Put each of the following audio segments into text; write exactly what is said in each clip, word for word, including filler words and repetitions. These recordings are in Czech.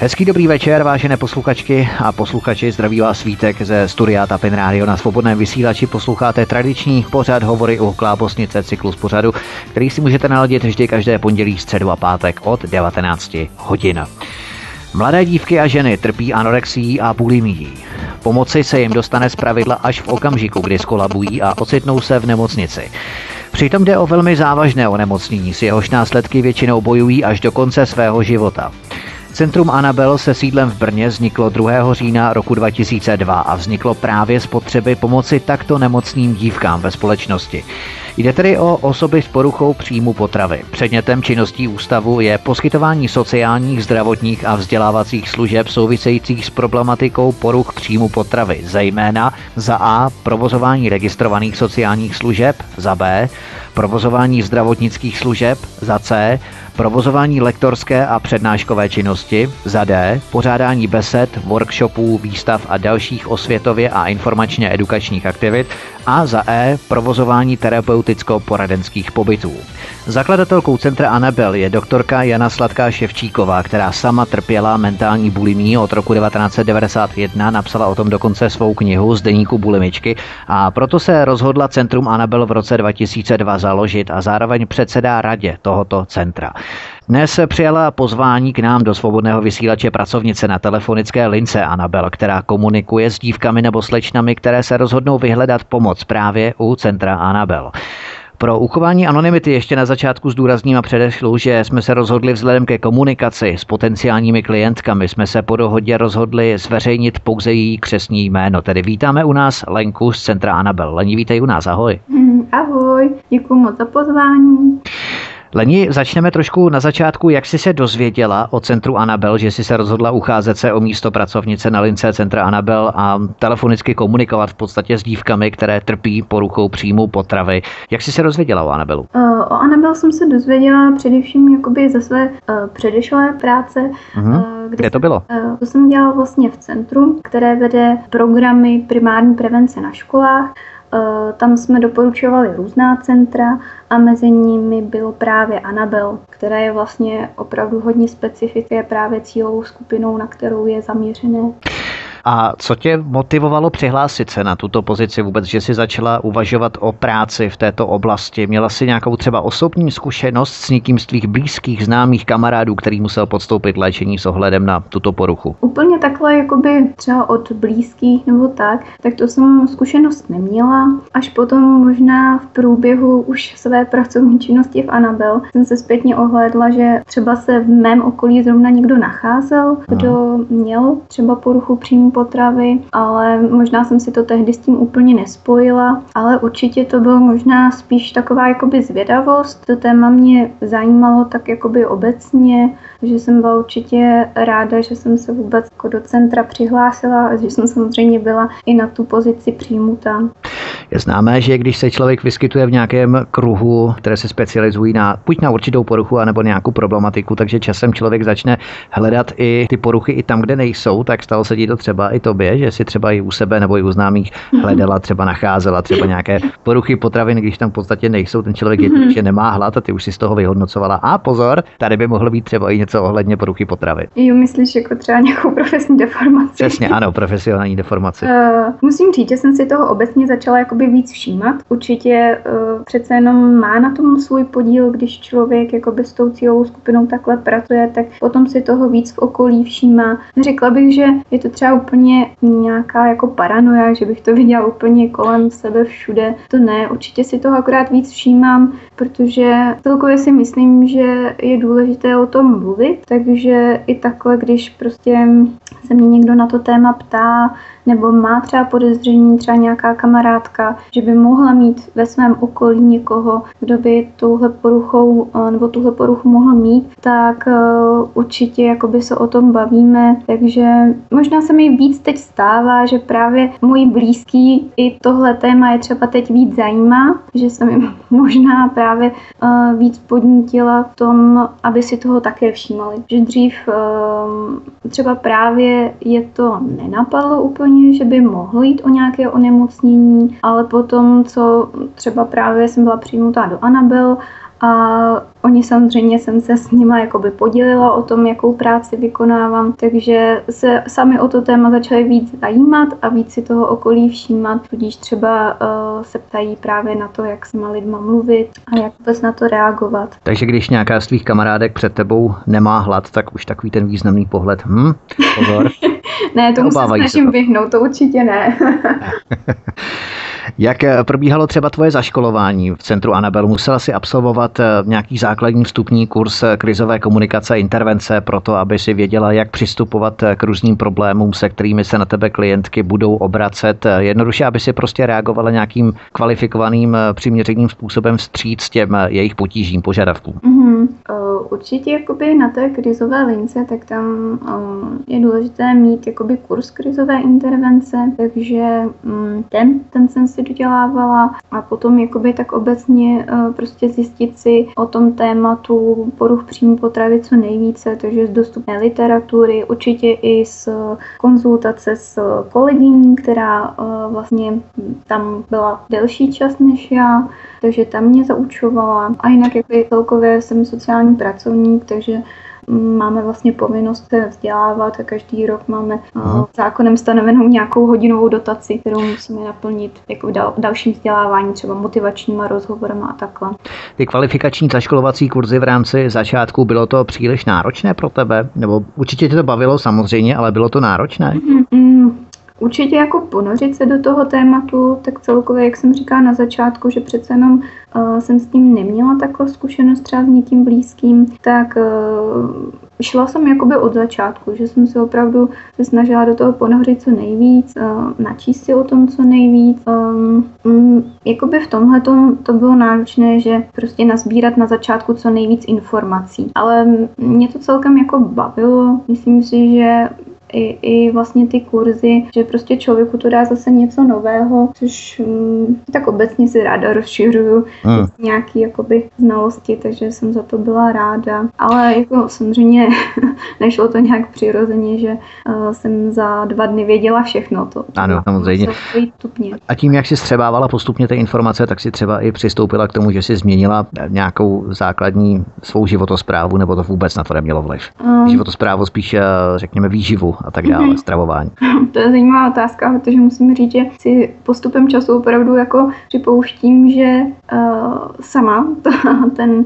Hezký dobrý večer, vážené posluchačky a posluchači, zdraví vás Svítek ze studia Tapin-radio na Svobodném vysílači. Posloucháte tradiční pořad Hovory u Klábosnice, cyklus pořadu, který si můžete naladit vždy každé pondělí, středu a pátek od devatenáct hodin. Mladé dívky a ženy trpí anorexií a bulimií. Pomoci se jim dostane zpravidla až v okamžiku, kdy skolabují a ocitnou se v nemocnici. Přitom jde o velmi závažné onemocnění, s jehož následky většinou bojují až do konce svého života. Centrum Anabell se sídlem v Brně vzniklo druhého října roku dva tisíce dva a vzniklo právě z potřeby pomoci takto nemocným dívkám ve společnosti. Jde tedy o osoby s poruchou příjmu potravy. Předmětem činností ústavu je poskytování sociálních, zdravotních a vzdělávacích služeb souvisejících s problematikou poruch příjmu potravy, zejména za a. provozování registrovaných sociálních služeb, za b. provozování zdravotnických služeb, za c. provozování lektorské a přednáškové činnosti, za d. pořádání besed, workshopů, výstav a dalších osvětově a informačně edukačních aktivit a za e. provozování terapeuticko-poradenských pobytů. Zakladatelkou Centra Anabell je doktorka Jana Sladká Ševčíková, která sama trpěla mentální bulimií od roku devatenáct devadesát jedna, napsala o tom dokonce svou knihu Z deníku bulimičky, a proto se rozhodla Centrum Anabell v roce dva tisíce dva založit a zároveň předsedá radě tohoto centra. Dnes přijala pozvání k nám do Svobodného vysílače pracovnice na telefonické lince Anabell, která komunikuje s dívkami nebo slečnami, které se rozhodnou vyhledat pomoc právě u Centra Anabell. Pro uchování anonymity ještě na začátku zdůrazním a předešlu, že jsme se rozhodli vzhledem ke komunikaci s potenciálními klientkami, jsme se po dohodě rozhodli zveřejnit pouze její křestní jméno. Tedy vítáme u nás Lenku z Centra Anabell. Leni, vítej u nás, ahoj. Ahoj, děkuji moc za pozvání. Leni, začneme trošku na začátku, jak jsi se dozvěděla o Centru Anabell, že jsi se rozhodla ucházet se o místo pracovnice na lince Centra Anabell a telefonicky komunikovat v podstatě s dívkami, které trpí poruchou příjmu potravy. Jak jsi se dozvěděla o Anabellu? O Anabell jsem se dozvěděla především jakoby ze své předešlé práce. Mhm. Kde, kde to bylo? To jsem dělala vlastně v centru, které vede programy primární prevence na školách. Tam jsme doporučovali různá centra a mezi nimi bylo právě Anabell, která je vlastně opravdu hodně specifická právě cílovou skupinou, na kterou je zaměřené. A co tě motivovalo přihlásit se na tuto pozici vůbec, že jsi začala uvažovat o práci v této oblasti? Měla jsi nějakou třeba osobní zkušenost s někým z tvých blízkých, známých kamarádů, který musel podstoupit léčení s ohledem na tuto poruchu? Úplně takhle, jakoby třeba od blízkých nebo tak, tak to jsem zkušenost neměla. Až potom možná v průběhu už své pracovní činnosti v Anabell jsem se zpětně ohlédla, že třeba se v mém okolí zrovna někdo nacházel, kdo hmm. měl třeba poruchu příjmu potravy, ale možná jsem si to tehdy s tím úplně nespojila, ale určitě to bylo možná spíš taková jakoby zvědavost. To téma mě zajímalo tak jakoby obecně, že jsem byla určitě ráda, že jsem se vůbec jako do centra přihlásila a že jsem samozřejmě byla i na tu pozici přijmuta. Je známé, že když se člověk vyskytuje v nějakém kruhu, které se specializují na buď na určitou poruchu, anebo nějakou problematiku, takže časem člověk začne hledat i ty poruchy i tam, kde nejsou, tak stalo se ti to třeba i tobě, že si třeba i u sebe nebo i u známých hledala, třeba nacházela třeba nějaké poruchy potravin, když tam v podstatě nejsou, ten člověk jednoduše nemá hlad a ty už si z toho vyhodnocovala. A pozor, tady by mohlo být třeba i něco ohledně poruchy potravy. Jo, myslíš jako třeba nějakou profesní deformaci? Přesně, ano, profesionální deformaci. Uh, musím říct, že jsem si toho obecně začala jakoby víc všímat. Určitě uh, přece jenom má na tom svůj podíl, když člověk jakoby s tou cílovou skupinou takhle pracuje, tak potom si toho víc v okolí všímá. Řekla bych, že je to třeba úplně nějaká jako paranoja, že bych to viděla úplně kolem sebe všude. To ne, určitě si toho akorát víc všímám, protože celkově si myslím, že je důležité o tom mluvit, takže i takhle, když prostě se mě někdo na to téma ptá, nebo má třeba podezření, třeba nějaká kamarádka, že by mohla mít ve svém okolí někoho, kdo by touhle poruchou nebo tuhle poruchu mohl mít, tak určitě jakoby se o tom bavíme. Takže možná se mi víc teď stává, že právě můj blízký i tohle téma je třeba teď víc zajímá, že jsem jim možná právě víc podnítila v tom, aby si toho také všímali. Že dřív třeba právě je to nenapadlo úplně, že by mohlo jít o nějaké onemocnění, ale potom, co třeba právě jsem byla přijmutá do Anabell, a oni samozřejmě jsem se s nima jakoby podělila o tom, jakou práci vykonávám, takže se sami o to téma začali víc zajímat a víc si toho okolí všímat, tudíž třeba uh, se ptají právě na to, jak s těma lidma mluvit a jak vůbec na to reagovat. Takže když nějaká z tvých kamarádek před tebou nemá hlad, tak už takový ten významný pohled, hm, pozor. Ne, tomu se snažím vyhnout, to určitě ne. Jak probíhalo třeba tvoje zaškolování v Centru Anabell? Musela si absolvovat nějaký základní vstupní kurz krizové komunikace a intervence pro to, aby si věděla, jak přistupovat k různým problémům, se kterými se na tebe klientky budou obracet. Jednoduše, aby si prostě reagovala nějakým kvalifikovaným, přiměřeným způsobem vstříc těm jejich potížím, požadavkům. Mm-hmm. Určitě jakoby na té krizové lince, tak tam je důležité mít jakoby kurz krizové intervence, takže ten, ten jsem si dodělávala a potom jakoby tak obecně prostě zjistit si o tom tématu poruch příjmu potravy co nejvíce, takže z dostupné literatury, určitě i z konzultace s kolegyní, která vlastně tam byla delší čas než já, takže tam mě zaučovala a jinak jakoby celkově jsem sociální pracovník, takže máme vlastně povinnost se vzdělávat a každý rok máme Aha. zákonem stanovenou nějakou hodinovou dotaci, kterou musíme naplnit jako dal, dalším vzdělávání, třeba motivačníma rozhovorama a takhle. Ty kvalifikační zaškolovací kurzy v rámci začátku, bylo to příliš náročné pro tebe? Nebo určitě tě to bavilo samozřejmě, ale bylo to náročné? Mm-mm. Určitě jako ponořit se do toho tématu, tak celkově, jak jsem říkala na začátku, že přece jenom uh, jsem s tím neměla takovou zkušenost třeba s někým blízkým, tak uh, šla jsem jakoby od začátku, že jsem se opravdu se snažila do toho ponořit co nejvíc, uh, načíst si o tom co nejvíc. Um, um, jakoby v tomhletom to bylo náročné, že prostě nazbírat na začátku co nejvíc informací. Ale mě to celkem jako bavilo, myslím si, že I, i vlastně ty kurzy, že prostě člověku to dá zase něco nového, což hm, tak obecně si ráda rozšiřuju hmm. nějaký jakoby znalosti, takže jsem za to byla ráda. Ale jako samozřejmě nešlo to nějak přirozeně, že uh, jsem za dva dny věděla všechno to. Ano, samozřejmě. A tím, jak jsi střebávala postupně ty informace, tak si třeba i přistoupila k tomu, že si změnila nějakou základní svou životosprávu, nebo to vůbec na to nemělo vliv? Um, životosprávu spíš, řekněme, výživu a tak dále, stravování. To je zajímavá otázka, protože musím říct, že si postupem času opravdu jako připouštím, že uh, sama to, ten, uh,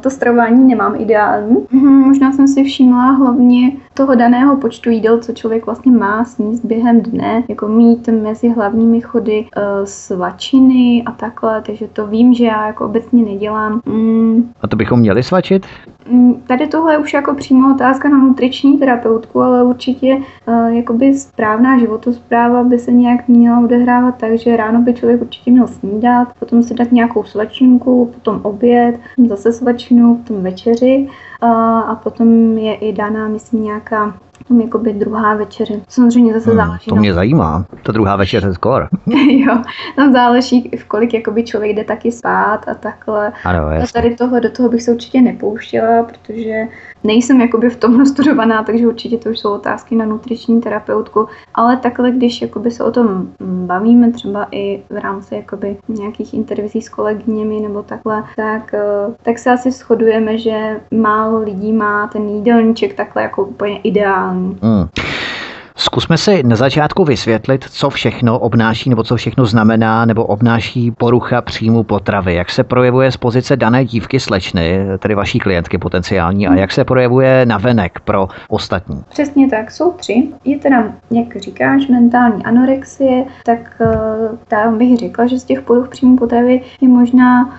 to stravování nemám ideální. Mm, možná jsem si všimla hlavně toho daného počtu jídel, co člověk vlastně má sníst během dne, jako mít mezi hlavními chody uh, svačiny a takhle, takže to vím, že já jako obecně nedělám. Mm. A to bychom měli svačit? Tady tohle je už jako přímo otázka na nutriční terapeutku, ale určitě uh, jakoby správná životospráva by se nějak měla odehrávat tak, že ráno by člověk určitě měl snídat, potom si dát nějakou svačinku, potom oběd, zase svačinu, potom večeři uh, a potom je i daná, myslím, nějaká tam jakoby druhá večeře. Samozřejmě zase hmm, záleží. To mě zajímá, ta druhá večeře skor. Jo, tam záleží, v kolik jakoby člověk jde taky spát a takhle. Ano, a tady toho, do toho bych se určitě nepouštěla, protože nejsem jakoby v tom studovaná, takže určitě to už jsou otázky na nutriční terapeutku, ale takhle, když jakoby se o tom bavíme, třeba i v rámci jakoby nějakých intervizí s kolegyněmi nebo takhle, tak, tak se asi shodujeme, že málo lidí má ten jídelníček takhle jako úplně ideální. Mm. Zkusme si na začátku vysvětlit, co všechno obnáší nebo co všechno znamená nebo obnáší porucha příjmu potravy. Jak se projevuje z pozice dané dívky slečny, tedy vaší klientky potenciální, a jak se projevuje navenek pro ostatní? Přesně tak, jsou tři. Je teda, jak říkáš, mentální anorexie, tak tam bych řekla, že z těch poruch příjmu potravy je možná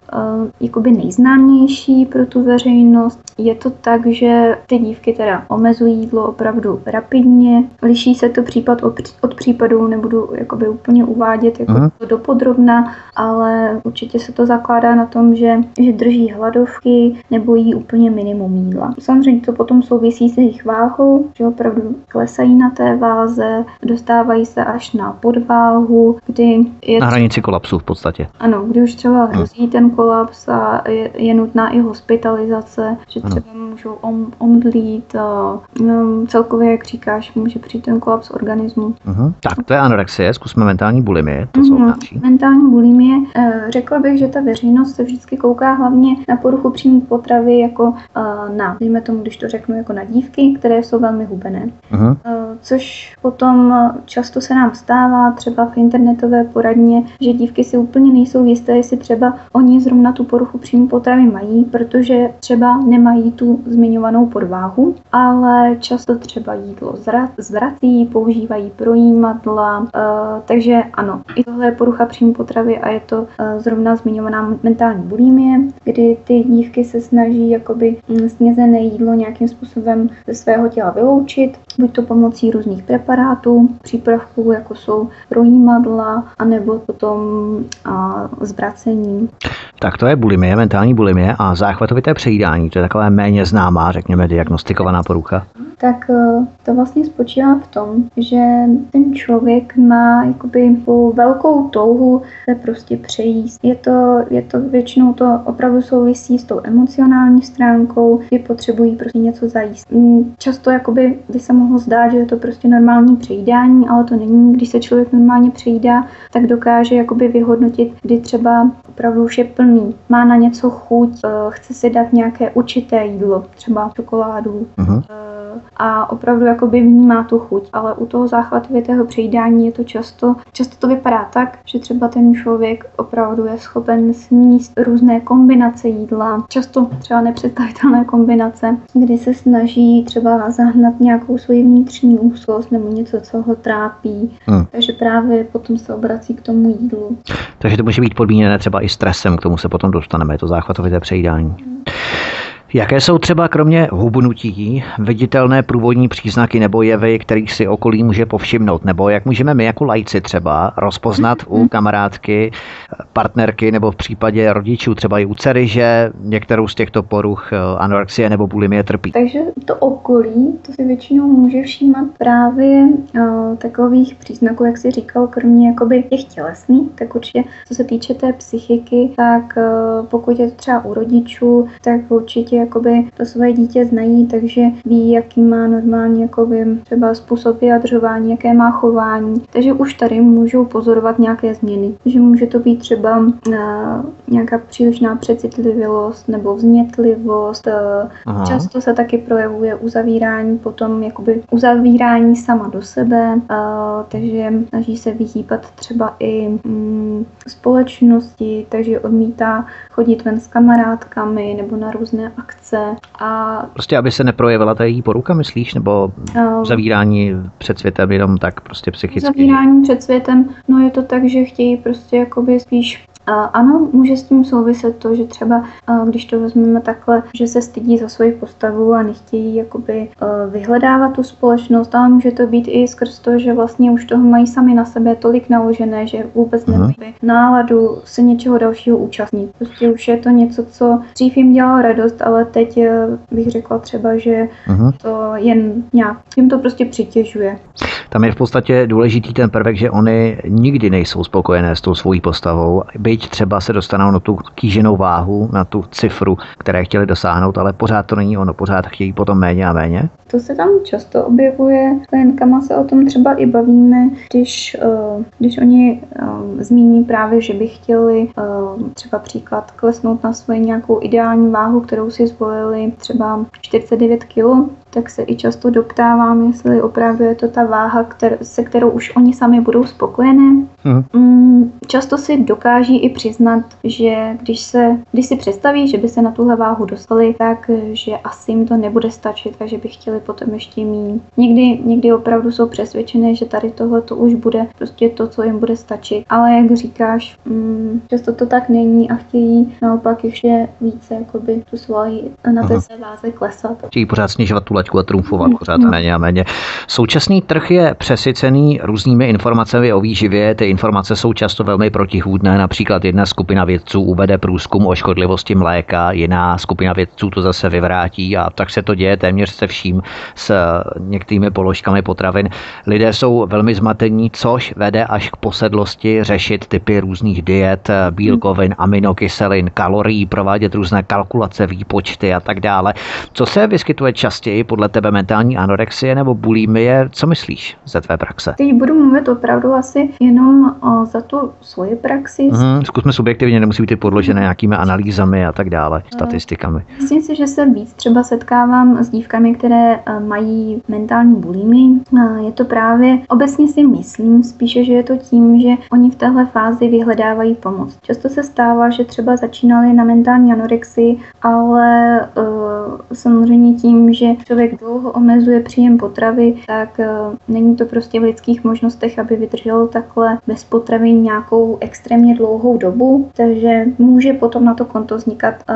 jakoby nejznámější pro tu veřejnost. Je to tak, že ty dívky teda omezují jídlo opravdu rapidně, liší se to případ od případů, nebudu jakoby úplně uvádět jako Aha. dopodrobna, ale určitě se to zakládá na tom, že, že drží hladovky nebo jí úplně minimum jídla. Samozřejmě to potom souvisí s jejich váhou, že opravdu klesají na té váze, dostávají se až na podváhu, kdy je... Na hranici kolapsu v podstatě. Ano, kdy už třeba hrozí hmm. ten kolaps a je, je nutná i hospitalizace, že třeba ano. můžou om, omdlít a, no, celkově, jak říkáš, může přijít ten ten kolaps organismu. Uhum. Tak to je anorexie, zkusme mentální bulimie, to jsou obnáší. Mentální bulimie, řekla bych, že ta veřejnost se vždycky kouká hlavně na poruchu příjmu potravy jako na, dejme tomu, když to řeknu, jako na dívky, které jsou velmi hubené. Uhum. Což potom často se nám stává třeba v internetové poradně, že dívky si úplně nejsou jisté, jestli třeba oni zrovna tu poruchu příjmu potravy mají, protože třeba nemají tu zmiňovanou podváhu, ale často třeba jídlo zvrací, používají projímadla, e, takže ano, i tohle je porucha příjmu potravy a je to e, zrovna zmiňovaná mentální bulimie, kdy ty dívky se snaží jakoby smězené jídlo nějakým způsobem ze svého těla vyloučit, buď to pomocí různých preparátů, přípravků, jako jsou projímadla, anebo potom a, zvracení. Tak to je bulimie, mentální bulimie a záchvatovité přejídání, to je taková méně známá, řekněme, diagnostikovaná porucha. Tak to vlastně spočívá v tom, že ten člověk má jakoby velkou touhu se prostě přejíst. Je to, je to většinou to opravdu souvisí s tou emocionální stránkou, kdy potřebují prostě něco zajíst. Často jakoby by se mohlo zdát, že je to prostě normální přejídání, ale to není. Když se člověk normálně přejídá, tak dokáže jakoby vyhodnotit, kdy třeba opravdu už je plný, má na něco chuť, chce si dát nějaké určité jídlo, třeba čokoládu. Aha. A opravdu jakoby vnímá tu chuť, ale u toho záchvatovitého přejídání je to často, často to vypadá tak, že třeba ten člověk opravdu je schopen sníst různé kombinace jídla, často třeba nepředstavitelné kombinace, kdy se snaží třeba zahnat nějakou svoji vnitřní úzkost nebo něco, co ho trápí, hmm. takže právě potom se obrací k tomu jídlu. Takže to může být podmíněné třeba i stresem, k tomu se potom dostaneme, je to záchvatovité přejídání. Hmm. Jaké jsou třeba kromě hubnutí viditelné průvodní příznaky nebo jevy, kterých si okolí může povšimnout? Nebo jak můžeme my jako laici třeba rozpoznat u kamarádky, partnerky nebo v případě rodičů, třeba i u dcery, že některou z těchto poruch anorexie nebo bulimie trpí? Takže to okolí, to si většinou může všímat právě o, takových příznaků, jak jsi říkal, kromě jakoby těch tělesných, tak určitě co se týče té psychiky, tak o, pokud je to třeba u rodičů, tak určitě jakoby to svoje dítě znají, takže ví, jaký má normální jakoby třeba způsob vyjadřování, jaké má chování. Takže už tady můžou pozorovat nějaké změny. Takže může to být třeba uh, nějaká přílišná přecitlivělost nebo vznětlivost. Aha. Často se taky projevuje uzavírání, potom jakoby uzavírání sama do sebe, uh, takže snaží se vyhýbat třeba i um, společnosti, takže odmítá chodit ven s kamarádkami nebo na různé akce. A prostě, aby se neprojevila ta její poruka, myslíš? Nebo uh, zavírání před světem jenom tak prostě psychicky? Zavírání před světem, no je to tak, že chtějí prostě jakoby spíš ano, může s tím souviset to, že třeba, když to vezmeme takhle, že se stydí za svoji postavu a nechtějí jakoby vyhledávat tu společnost, ale může to být i skrz to, že vlastně už toho mají sami na sebe tolik naložené, že vůbec nemají náladu se něčeho dalšího účastnit. Prostě už je to něco, co dřív jim dělalo radost, ale teď bych řekla třeba, že Aha. to jen nějak, jim to prostě přitěžuje. Tam je v podstatě důležitý ten prvek, že oni nikdy nejsou spokojené s tou svojí postavou, byť třeba se dostanou na tu kýženou váhu, na tu cifru, které chtěli dosáhnout, ale pořád to není ono, pořád chtějí potom méně a méně. To se tam často objevuje, s klientkama se o tom třeba i bavíme, když, když oni zmíní právě, že by chtěli třeba příklad klesnout na svoji nějakou ideální váhu, kterou si zvolili třeba čtyřicet devět kilogramů, tak se i často doptávám, jestli opravdu je to ta váha, kter- se kterou už oni sami budou spokojené. Mhm. Mm, často si dokáží i přiznat, že když, se, když si představí, že by se na tuhle váhu dostali, tak že asi jim to nebude stačit, takže by chtěli potom ještě mít. Někdy, někdy opravdu jsou přesvědčené, že tady tohle to už bude prostě to, co jim bude stačit. Ale jak říkáš, mm, často to tak není a chtějí naopak ještě více jakoby tu svoji na té své váze klesat. Chtějí pořád snižovat tu a trumfovat pořád méně a méně. Současný trh je přesycený různými informacemi o výživě. Ty informace jsou často velmi protichůdné. Například jedna skupina vědců uvede průzkum o škodlivosti mléka, jiná skupina vědců to zase vyvrátí a tak se to děje téměř se vším s některými položkami potravin. Lidé jsou velmi zmatení, což vede až k posedlosti řešit typy různých diet, bílkovin, aminokyselin, kalorií, provádět různé kalkulace, výpočty a tak dále. Co se vyskytuje častěji? podle tebe mentální anorexie nebo bulimie? Co myslíš za tvé praxe? Teď budu mluvit opravdu asi jenom o, za tu svoji praxi. Hmm, zkusme subjektivně, nemusí být podložené nějakými analýzami a tak dále, statistikami. Myslím si, že se víc třeba setkávám s dívkami, které mají mentální bulimii. Je to právě, obecně si myslím spíše, že je to tím, že oni v téhle fázi vyhledávají pomoc. Často se stává, že třeba začínali na mentální anorexii, ale uh, samozřejmě tím, že člověk dlouho omezuje příjem potravy, tak uh, není to prostě v lidských možnostech, aby vydržel takhle bez potravy nějakou extrémně dlouhou dobu, takže může potom na to konto vznikat uh,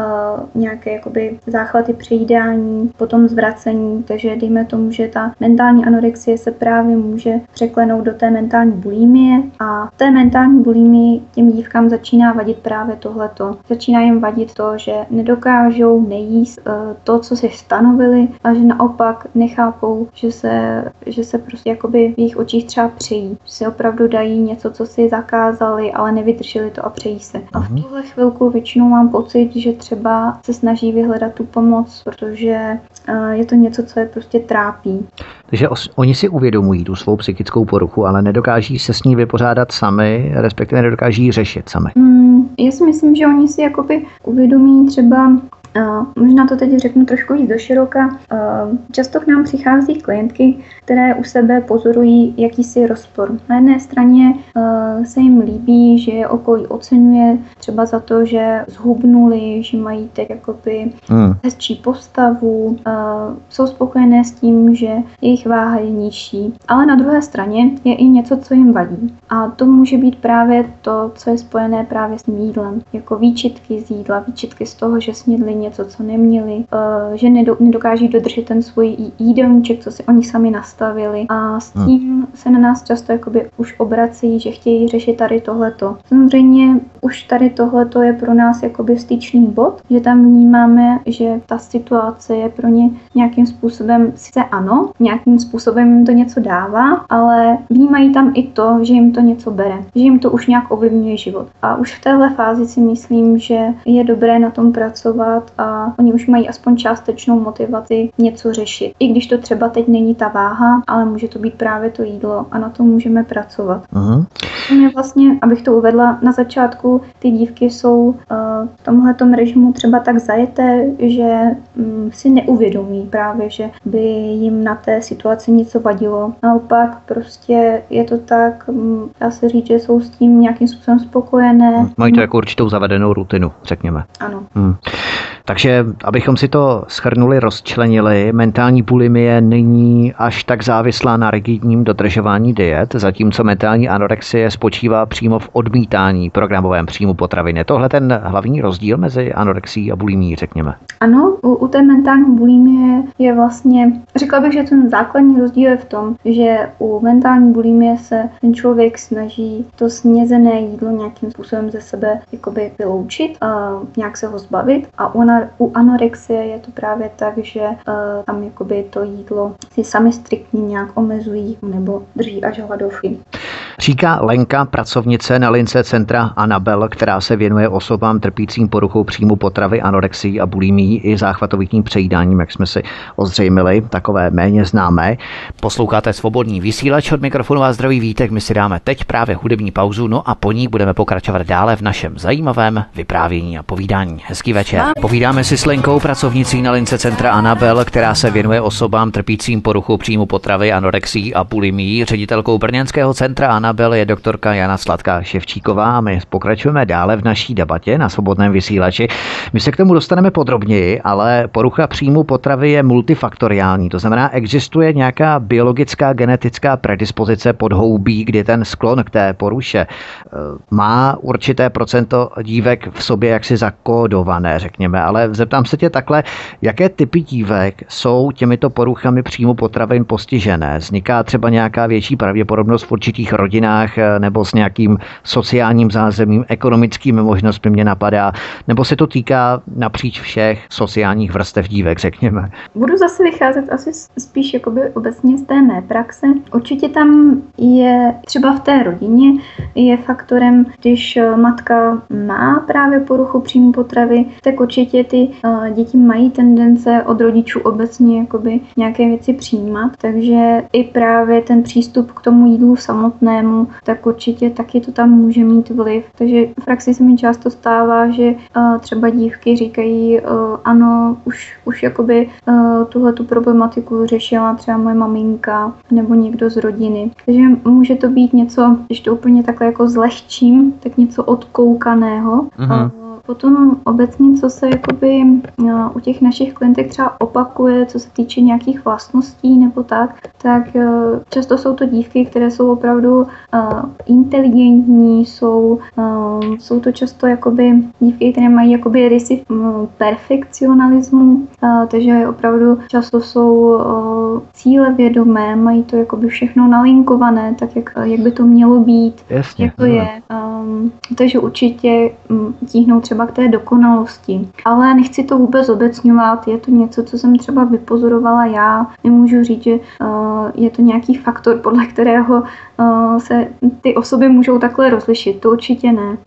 nějaké jakoby záchvaty při jídání, potom zvracení, takže dejme tomu, že ta mentální anorexie se právě může překlenout do té mentální bulimie a té mentální bulimii těm dívkám začíná vadit právě tohleto. Začíná jim vadit to, že nedokážou nejíst uh, to, co si stanovili a že naopak nechápou, že se, že se prostě jakoby v jejich očích třeba přejí, že si opravdu dají něco, co si zakázali, ale nevydrželi to a přejí se. A v tuhle chvilku většinou mám pocit, že třeba se snaží vyhledat tu pomoc, protože uh, je to něco, co je prostě trápí. Takže os- oni si uvědomují tu svou psychickou poruchu, ale nedokáží se s ní vypořádat sami, respektive nedokáží ji řešit sami. Mm, já si myslím, že oni si jakoby uvědomí třeba Uh, možná to teď řeknu trošku víc doširoka. Uh, často k nám přichází klientky, které u sebe pozorují jakýsi rozpor. Na jedné straně uh, se jim líbí, že je okolí oceňuje třeba za to, že zhubnuli, že mají teď jakoby hmm. hezčí postavu, uh, jsou spokojené s tím, že jejich váha je nižší. Ale na druhé straně je i něco, co jim vadí. A to může být právě to, co je spojené právě s jídlem. Jako výčitky z jídla, výčitky z toho, že snědli něco, co neměli, že nedokáží dodržet ten svůj jídelníček, co si oni sami nastavili. A s tím se na nás často jakoby už obrací, že chtějí řešit tady tohleto. Samozřejmě už tady tohleto je pro nás jakoby styčný bod, že tam vnímáme, že ta situace je pro ně nějakým způsobem, sice ano, nějakým způsobem jim to něco dává, ale vnímají tam i to, že jim to něco bere, že jim to už nějak ovlivňuje život. A už v téhle fázi si myslím, že je dobré na tom pracovat, a oni už mají aspoň částečnou motivaci něco řešit. I když to třeba teď není ta váha, ale může to být právě to jídlo a na tom můžeme pracovat. Uh-huh. Mě vlastně, abych to uvedla, na začátku ty dívky jsou uh, v tomhletom režimu třeba tak zajeté, že um, si neuvědomí právě, že by jim na té situaci něco vadilo. Naopak prostě je to tak, um, dá se říct, že jsou s tím nějakým způsobem spokojené. Mají to jako určitou zavedenou rutinu, řekněme. Ano. Hmm. Takže, abychom si to shrnuli, rozčlenili, mentální bulimie není až tak závislá na rigidním dodržování diet, zatímco mentální anorexie spočívá přímo v odmítání programovém příjmu potravin. Je tohle ten hlavní rozdíl mezi anorexií a bulimií, řekněme? Ano, u, u té mentální bulimie je vlastně, řekla bych, že ten základní rozdíl je v tom, že u mentální bulimie se ten člověk snaží to snězené jídlo nějakým způsobem ze sebe jakoby vyloučit, uh, nějak se ho zbavit, a u U anorexie je to právě tak, že uh, tam jakoby to jídlo si sami striktně nějak omezují nebo drží až hladovky. Říká Lenka, pracovnice na lince Centra Anabell, která se věnuje osobám trpícím poruchou příjmu potravy, anorexií a bulimií i záchvatovitním přejídáním, jak jsme si ozřejmili, takové méně známé. Posloucháte Svobodný vysílač, od mikrofonu vás zdraví Vítek, my si dáme teď právě hudební pauzu, no a po ní budeme pokračovat dále v našem zajímavém vyprávění a povídání. Hezký večer. Povídáme si s Lenkou, pracovnicí na lince Centra Anabell, která se věnuje osobám trpícím poruchou příjmu potravy, anorexií a bulimií. Ředitelkou brněnského Centra Anabell je doktorka Jana Sladká Ševčíková a my pokračujeme dále v naší debatě na Svobodném vysílači. My se k tomu dostaneme podrobněji, ale porucha příjmu potravy je multifaktoriální. To znamená, existuje nějaká biologická genetická predispozice podhoubí, kdy ten sklon k té poruše má určité procento dívek v sobě jaksi zakódované, řekněme. Ale zeptám se tě takhle, jaké typy dívek jsou těmito poruchami příjmu potravin postižené? Vzniká třeba nějaká větší pravděpodobnost v určitých rodinách, rodinách nebo s nějakým sociálním zázemím, ekonomickými možnostmi mě napadá, nebo se to týká napříč všech sociálních vrstev dívek, řekněme. Budu zase vycházet asi spíš jakoby obecně z té mé praxe. Určitě tam je třeba v té rodině je faktorem, když matka má právě poruchu příjmu potravy, tak určitě ty děti mají tendence od rodičů obecně jakoby nějaké věci přijímat, takže i právě ten přístup k tomu jídlu samotnému, tak určitě taky to tam může mít vliv. Takže v praxi se mi často stává, že uh, třeba dívky říkají, uh, ano, už, už jakoby uh, tuhletu problematiku řešila třeba moje maminka nebo někdo z rodiny. Takže může to být něco, když to úplně takhle jako zlehčím, tak něco odkoukaného. Aha. Potom obecně, co se jakoby u těch našich klientek třeba opakuje, co se týče nějakých vlastností nebo tak, tak často jsou to dívky, které jsou opravdu inteligentní, jsou, jsou to často jakoby dívky, které mají jakoby rysy perfekcionalismu, takže opravdu často jsou cílevědomé, mají to jakoby všechno nalinkované, tak jak, jak by to mělo být, jasně, jak to je. Takže určitě tíhnou třeba třeba k té dokonalosti. Ale nechci to vůbec obecňovat, je to něco, co jsem třeba vypozorovala já. Nemůžu říct, že uh, je to nějaký faktor, podle kterého uh, se ty osoby můžou takhle rozlišit. To určitě ne.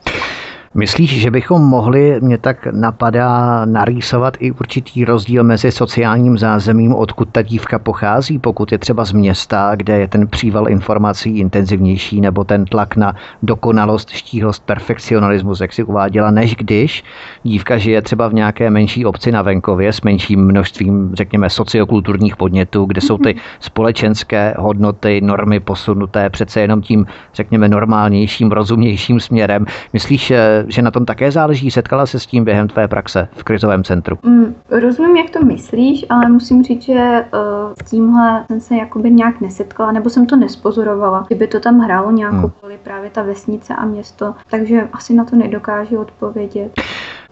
Myslíš, že bychom mohli, mě tak napadá, narýsovat i určitý rozdíl mezi sociálním zázemím, odkud ta dívka pochází, pokud je třeba z města, kde je ten příval informací intenzivnější nebo ten tlak na dokonalost, štíhlost, perfekcionalismus, jak si uváděla, než když dívka žije třeba v nějaké menší obci na venkově s menším množstvím, řekněme, sociokulturních podnětů, kde jsou ty společenské hodnoty, normy posunuté přece jenom tím, řekněme, normálnějším, rozumnějším směrem. Myslíš, že na tom také záleží? Setkala se s tím během tvé praxe v krizovém centru? Mm, rozumím, jak to myslíš, ale musím říct, že uh, s tímhle jsem se jakoby nějak nesetkala, nebo jsem to nespozorovala. Kdyby to tam hrálo nějakou roli, mm. právě ta vesnice a město, takže asi na to nedokážu odpovědět.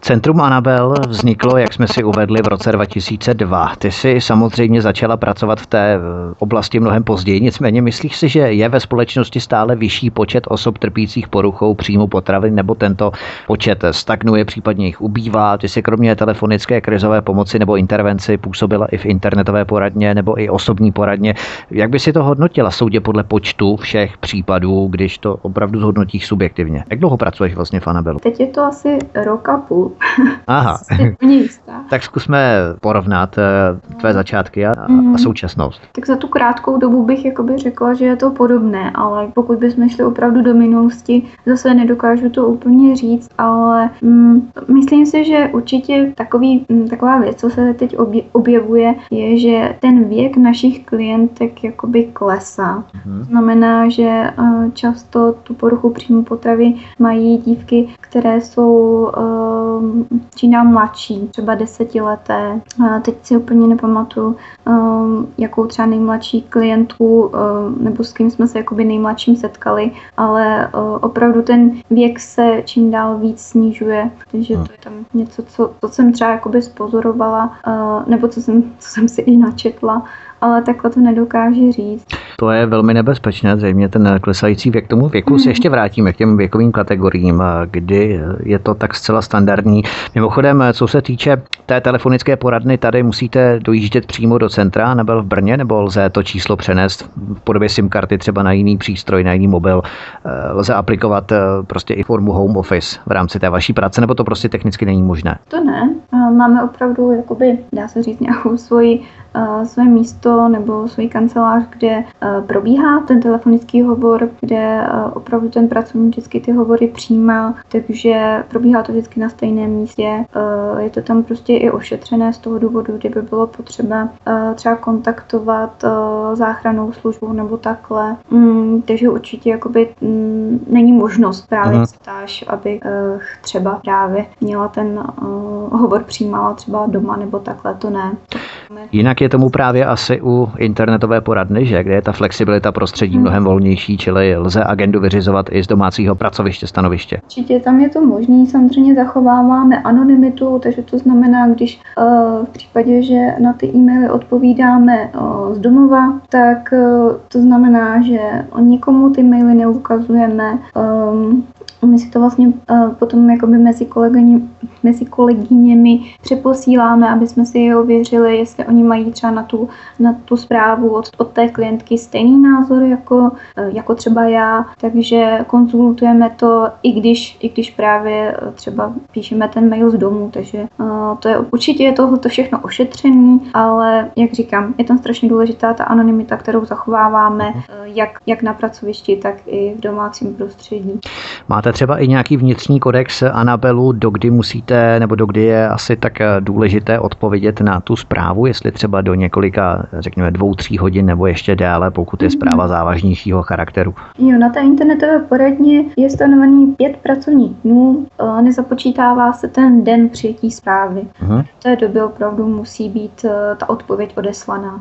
Centrum Anabell vzniklo, jak jsme si uvedli, v roce dva tisíce dva. Ty jsi samozřejmě začala pracovat v té oblasti mnohem později, nicméně myslíš si, že je ve společnosti stále vyšší počet osob trpících poruchou příjmu potravy, nebo tento počet stagnuje, případně jich ubývá? Ty jsi kromě telefonické krizové pomoci nebo intervenci působila i v internetové poradně nebo i osobní poradně. Jak by si to hodnotila soudě podle počtu všech případů, když to opravdu zhodnotíš subjektivně? Jak dlouho pracuješ vlastně v Anabellu? Teď je to asi rok a půl. Aha, tak zkusme porovnat tvé začátky a, mm. a současnost. Tak za tu krátkou dobu bych jakoby řekla, že je to podobné, ale pokud bychom šli opravdu do minulosti, zase nedokážu to úplně říct, ale mm, myslím si, že určitě takový, mm, taková věc, co se teď obje, objevuje, je, že ten věk našich klientek jakoby klesá. Mm. Znamená, že uh, často tu poruchu příjmu potravy mají dívky, které jsou uh, čínám mladší, třeba desetileté. Teď si úplně nepamatuju, jakou třeba nejmladší klientku, nebo s kým jsme se jakoby nejmladším setkali, ale opravdu ten věk se čím dál víc snižuje, takže to je tam něco, co, co jsem třeba jakoby spozorovala, nebo co jsem, co jsem si i načetla, ale takhle to nedokáže říct. To je velmi nebezpečné, zřejmě ten klesající věk. K tomu věku se ještě vrátíme, k těm věkovým kategoriím, kdy je to tak zcela standardní. Mimochodem, co se týče té telefonické poradny, tady musíte dojíždět přímo do centra Anabell v Brně, nebo lze to číslo přenést v podobě SIM karty třeba na jiný přístroj, na jiný mobil? Lze aplikovat prostě i formu home office v rámci té vaší práce, nebo to prostě technicky není možné? To ne. Máme opravdu, jakoby, dá se říct, nějakou svoji své místo nebo svůj kancelář, kde uh, probíhá ten telefonický hovor, kde uh, opravdu ten pracovník vždycky ty hovory přijímá, takže probíhá to vždycky na stejném místě. Uh, je to tam prostě i ošetřené z toho důvodu, kdyby bylo potřeba uh, třeba kontaktovat uh, záchrannou službu nebo takhle. Mm, takže určitě jakoby mm, není možnost právě stáž, aby uh, třeba právě měla ten uh, hovor přijímala třeba doma nebo takhle, to ne. Jinak je tomu právě asi u internetové poradny, že, kde je ta flexibilita prostředí mnohem volnější, čili lze agendu vyřizovat i z domácího pracoviště, stanoviště. Určitě tam je to možné, samozřejmě zachováváme anonymitu, takže to znamená, když uh, v případě, že na ty e-maily odpovídáme uh, z domova, tak uh, to znamená, že nikomu ty maily neukazujeme. Um, My si to vlastně uh, potom jakoby mezi, kolegyně, mezi kolegyněmi přeposíláme, aby jsme si je ověřili, jestli oni mají třeba na tu, na tu zprávu od, od té klientky stejný názor jako, uh, jako třeba já. Takže konzultujeme to, i když, i když právě uh, třeba píšeme ten mail z domu. Takže uh, to je, určitě je tohoto všechno ošetřený, ale jak říkám, je tam strašně důležitá ta anonymita, kterou zachováváme uh, jak, jak na pracovišti, tak i v domácím prostředí. Máte třeba i nějaký vnitřní kodex Anabellu, dokdy musíte, nebo dokdy je asi tak důležité odpovědět na tu zprávu, jestli třeba do několika, řekněme, dvou, tří hodin nebo ještě déle, pokud je zpráva závažnějšího charakteru? Jo, na té internetové poradně je stanovený pět pracovních dnů, nezapočítává se ten den přijetí zprávy. Hmm. V té době opravdu musí být ta odpověď odeslaná.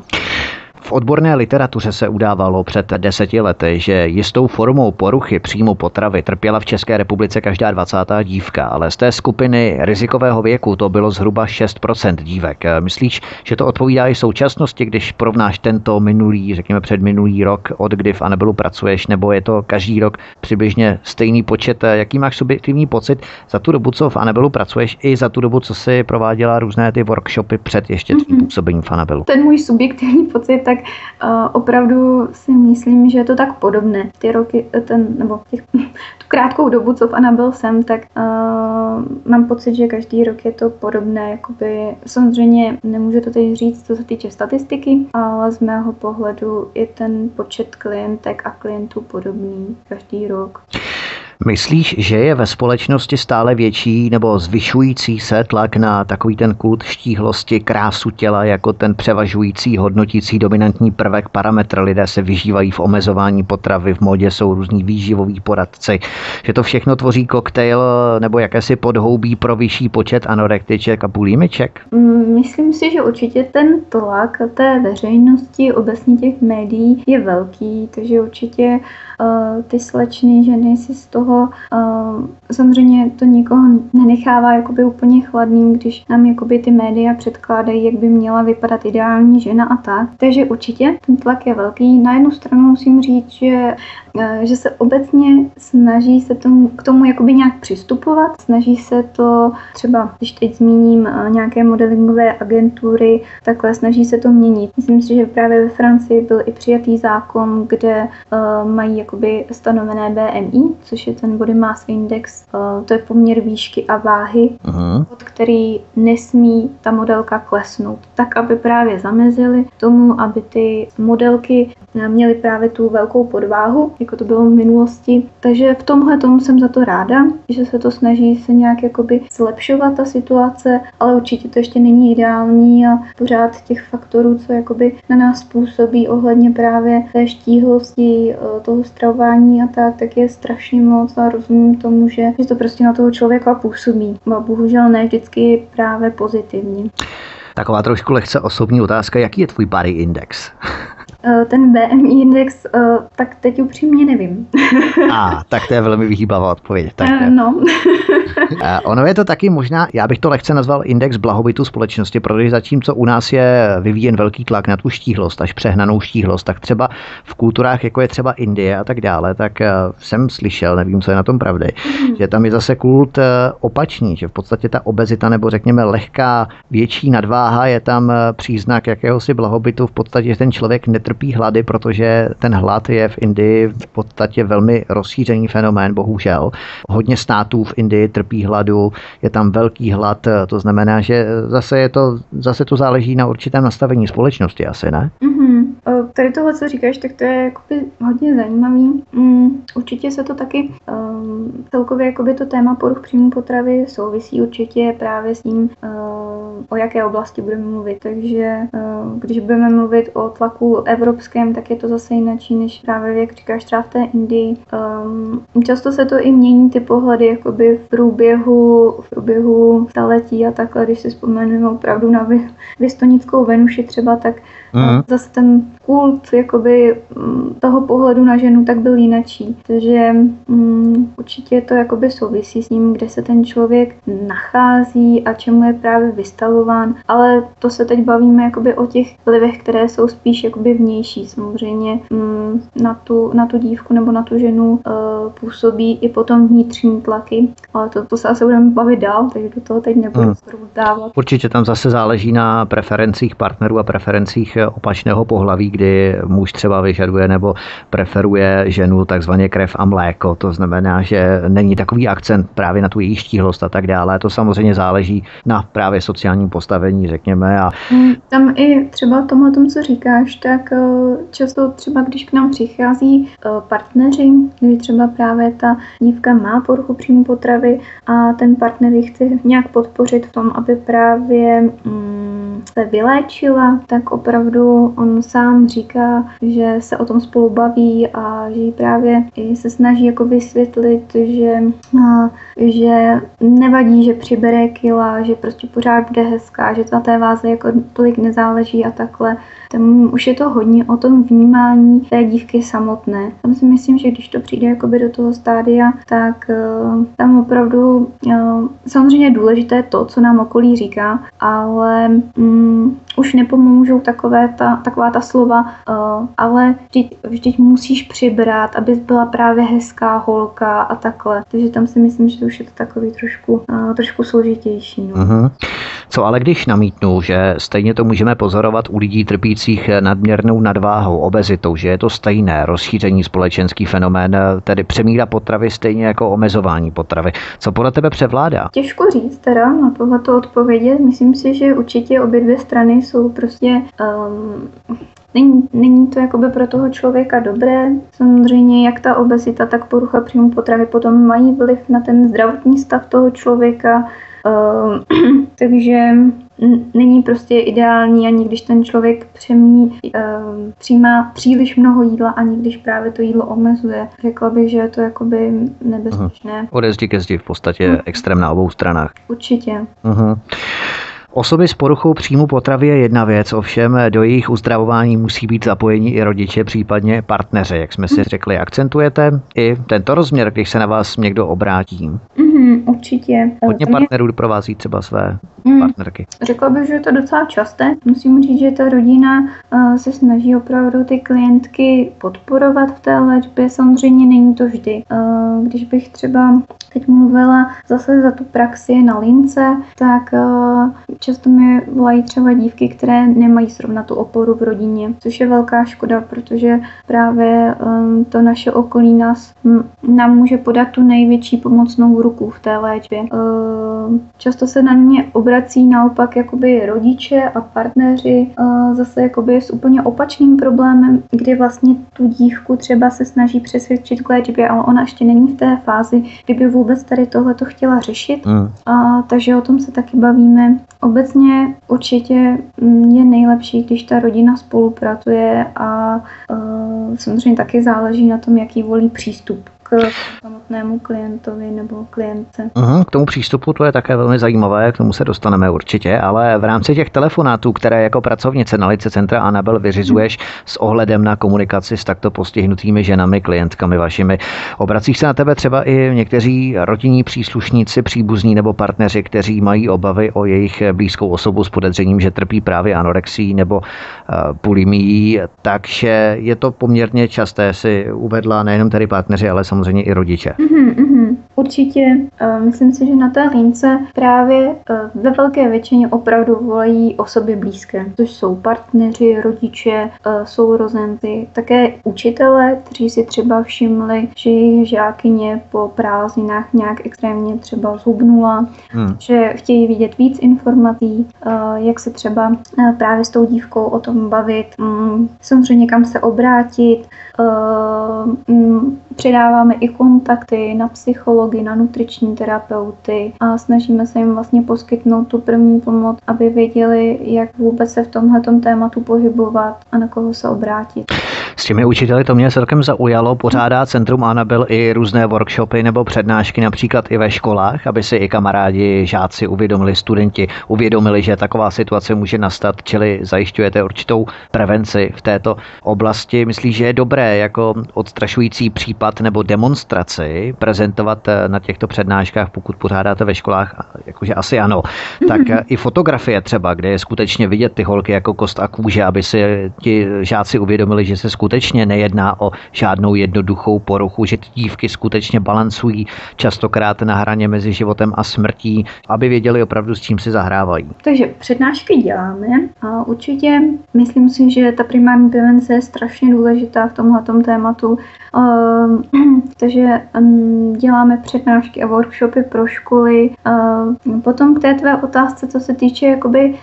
V odborné literatuře se udávalo před deseti lety, že jistou formou poruchy příjmu potravy trpěla v České republice každá dvacátá dívka, ale z té skupiny rizikového věku to bylo zhruba šest procent dívek. Myslíš, že to odpovídá i současnosti, když porovnáš tento minulý, řekněme předminulý rok, od kdy v Anabellu pracuješ, nebo je to každý rok přibližně stejný počet? Jaký máš subjektivní pocit za tu dobu, co v Anabellu pracuješ, i za tu dobu, co si prováděla různé ty workshopy před ještě tvým působením v Anabellu? Ten můj subjektivní pocit, tak uh, opravdu si myslím, že je to tak podobné. Ty roky, ten, nebo těch, tu krátkou dobu, co v Anabellu jsem, tak uh, mám pocit, že každý rok je to podobné. Jakoby, samozřejmě nemůžu to teď říct, co se týče statistiky, ale z mého pohledu je ten počet klientek a klientů podobný každý rok. Myslíš, že je ve společnosti stále větší nebo zvyšující se tlak na takový ten kult štíhlosti, krásu těla jako ten převažující, hodnotící dominantní prvek, parametr? Lidé se vyžívají v omezování potravy, v módě jsou různí výživoví poradci, že to všechno tvoří koktejl nebo jakési podhoubí pro vyšší počet anorektiček a bulimiček? Myslím si, že určitě ten tlak té veřejnosti, obecně těch médií, je velký, takže určitě uh, ty slečny ženy si z toho samozřejmě to nikoho nenechává jakoby úplně chladný, když nám jakoby ty média předkládají, jak by měla vypadat ideální žena a tak. Takže určitě ten tlak je velký. Na jednu stranu musím říct, že, že se obecně snaží se tomu, k tomu jakoby nějak přistupovat. Snaží se to třeba, když teď zmíním nějaké modelingové agentury, takhle snaží se to měnit. Myslím si, že právě ve Francii byl i přijatý zákon, kde mají jakoby stanovené bé em í, což je ten body mass index, to je poměr výšky a váhy, Aha. od který nesmí ta modelka klesnout, tak aby právě zamezili tomu, aby ty modelky měly právě tu velkou podváhu, jako to bylo v minulosti. Takže v tomhle tomu jsem za to ráda, že se to snaží se nějak jakoby zlepšovat ta situace, ale určitě to ještě není ideální a pořád těch faktorů, co jakoby na nás působí ohledně právě té štíhlosti, toho stravování a tak, tak je strašně moc a rozumím tomu, že to prostě na toho člověka působí. A bohužel ne vždycky právě pozitivní. Taková trošku lehce osobní otázka, jaký je tvůj body index? Ten bé em í index, tak teď upřímně nevím. A, tak to je velmi vyhýbavá odpověď. Tak no. Ono je to taky možná, já bych to lehce nazval index blahobytu společnosti, protože zatímco u nás je vyvíjen velký tlak na tu štíhlost, až přehnanou štíhlost, tak třeba v kulturách, jako je třeba Indie a tak dále, tak jsem slyšel, nevím, co je na tom pravdy, mm. že tam je zase kult opačný, že v podstatě ta obezita nebo řekněme lehká větší nadváha je tam příznak jakéhosi blahobytu, v podstatě, že ten člověk netrpí hlady, protože ten hlad je v Indii v podstatě velmi rozšířený fenomén, bohužel. Hodně států v Indii trpí hladu, je tam velký hlad, to znamená, že zase je to, zase to záleží na určitém nastavení společnosti asi, ne? Mm-hmm. Tady tohle, co říkáš, tak to je jakoby hodně zajímavý. Mm, určitě se to taky uh... um, celkově jakoby to téma poruch příjmu potravy souvisí určitě právě s tím, um, o jaké oblasti budeme mluvit. Takže um, když budeme mluvit o tlaku evropském, tak je to zase jinačí, než právě, jak říkáš, třeba v té Indii. Um, často se to i mění ty pohledy jakoby v průběhu, v průběhu staletí a takhle, když si vzpomenujeme opravdu na vy, Věstonickou Venuši třeba, tak mm. zase ten kult jakoby toho pohledu na ženu tak byl jinačí. Takže um, určitě to jakoby souvisí s tím, kde se ten člověk nachází a čemu je právě vystavován, ale to se teď bavíme jakoby o těch vlivech, které jsou spíš jakoby vnější. Samozřejmě um, na, tu, na tu dívku nebo na tu ženu uh, působí i potom vnitřní tlaky, ale to, to se asi budeme bavit dál, takže do toho teď nebudu mm. dávat. Určitě tam zase záleží na preferencích partnerů a preferencích opačného pohlaví, kdy muž třeba vyžaduje nebo preferuje ženu takzvaně krev a mléko. To znamená, že není takový akcent právě na tu její štíhlost a tak dále. To samozřejmě záleží na právě sociálním postavení, řekněme. A... Tam i třeba tomhle tomu, co říkáš, tak často třeba, když k nám přichází partneři, kdy třeba právě ta dívka má poruchu příjmu potravy a ten partner ji chce nějak podpořit v tom, aby právě se vyléčila, tak opravdu on sám říká, že se o tom spolu baví a že právě i se snaží jako vysvětlit, že, že nevadí, že přibere kila, že prostě pořád bude hezká, že na té váze jako tolik nezáleží a takhle. Tam už je to hodně o tom vnímání té dívky samotné. Tam si myslím, že když to přijde jakoby do toho stádia, tak tam opravdu samozřejmě je důležité to, co nám okolí říká, ale Mm, už nepomůžou takové ta, taková ta slova, uh, ale vždyť, vždyť musíš přibrat, abys byla právě hezká holka a takhle. Takže tam si myslím, že to už je to takový trošku, uh, trošku složitější. No. Uh-huh. Co ale když namítnu, že stejně to můžeme pozorovat u lidí trpících nadměrnou nadváhou, obezitou, že je to stejné rozšíření společenský fenomén, tedy přemíra potravy stejně jako omezování potravy. Co podle tebe převládá? Těžko říct teda na tohleto odpovědět. Myslím si, že určitě obě dvě strany jsou prostě... Um... Není, není to jakoby pro toho člověka dobré. Samozřejmě jak ta obezita, tak porucha příjmu potravy potom mají vliv na ten zdravotní stav toho člověka. Uh, takže není prostě ideální ani když ten člověk přemí, uh, přijímá příliš mnoho jídla, ani když právě to jídlo omezuje. Řekla bych, že je to jakoby nebezpečné. Ode zdi ke zdi v podstatě uh. extrém na obou stranách. Určitě. Uh-huh. Osoby s poruchou příjmu potravy je jedna věc, ovšem do jejich uzdravování musí být zapojeni i rodiče, případně partneři, jak jsme si řekli. Akcentujete i tento rozměr, když se na vás někdo obrátí? Mm, určitě. Hodně partnerů doprovází třeba své mm, partnerky. Řekla bych, že je to docela časté. Musím říct, že ta rodina se snaží opravdu ty klientky podporovat v té léčbě. Samozřejmě není to vždy. Když bych třeba teď mluvila zase za tu praxi na Lince, tak často mi volají třeba dívky, které nemají zrovna tu oporu v rodině, což je velká škoda, protože právě um, to naše okolí nás, m, nám může podat tu největší pomocnou ruku v té léčbě. Uh, často se na mě obrací naopak jakoby rodiče a partneři uh, zase jakoby s úplně opačným problémem, kdy vlastně tu dívku třeba se snaží přesvědčit k léčbě, ale ona ještě není v té fázi, kdyby vůbec tady tohleto chtěla řešit. Mm. Uh, takže o tom se taky bavíme. Obecně určitě je nejlepší, když ta rodina spolupracuje a uh, samozřejmě taky záleží na tom, jaký volí přístup k samotnému klientovi nebo klientce. Uhum, k tomu přístupu to je také velmi zajímavé, k tomu se dostaneme určitě, ale v rámci těch telefonátů, které jako pracovnice na Lice Centra Anabell vyřizuješ hmm. s ohledem na komunikaci s takto postihnutými ženami, klientkami vašimi, obracíš se na tebe třeba i někteří rodinní příslušníci, příbuzní nebo partneři, kteří mají obavy o jejich blízkou osobu s podezřením, že trpí právě anorexií nebo uh, bulimií, takže je to poměrně časté, si uvedla nejenom tady partneři, ale samozřejmě i rodiče. Mm-hmm, mm-hmm. Určitě, myslím si, že na té lince právě ve velké většině opravdu volají osoby blízké, což jsou partneři, rodiče, sourozenci, také učitelé, kteří si třeba všimli, že jejich žákyně po prázdninách nějak extrémně třeba zhubnula, hmm. že chtějí vidět víc informací, jak se třeba právě s tou dívkou o tom bavit, samozřejmě kam se obrátit, předáváme i kontakty na psychologa, na nutriční terapeuty a snažíme se jim vlastně poskytnout tu první pomoc, aby věděli, jak vůbec se v tomhletom tématu pohybovat a na koho se obrátit. S těmi učiteli to mě celkem zaujalo. Pořádá Centrum Anabell i různé workshopy nebo přednášky například i ve školách, aby si i kamarádi, žáci uvědomili, studenti uvědomili, že taková situace může nastat, čili zajišťujete určitou prevenci v této oblasti. Myslíš, že je dobré jako odstrašující případ nebo demonstraci prezentovat na těchto přednáškách, pokud pořádáte ve školách, jakože asi ano, tak i fotografie třeba, kde je skutečně vidět ty holky jako kost a kůže, aby si ti žáci uvědomili, že se skutečně nejedná o žádnou jednoduchou poruchu, že dívky skutečně balancují častokrát na hraně mezi životem a smrtí, aby věděli opravdu, s čím si zahrávají. Takže přednášky děláme a určitě myslím si, že ta primární prevence je strašně důležitá v tomhletom tématu. Takže děláme přednášky a workshopy pro školy. Potom k té tvé otázce, co se týče, jakoby,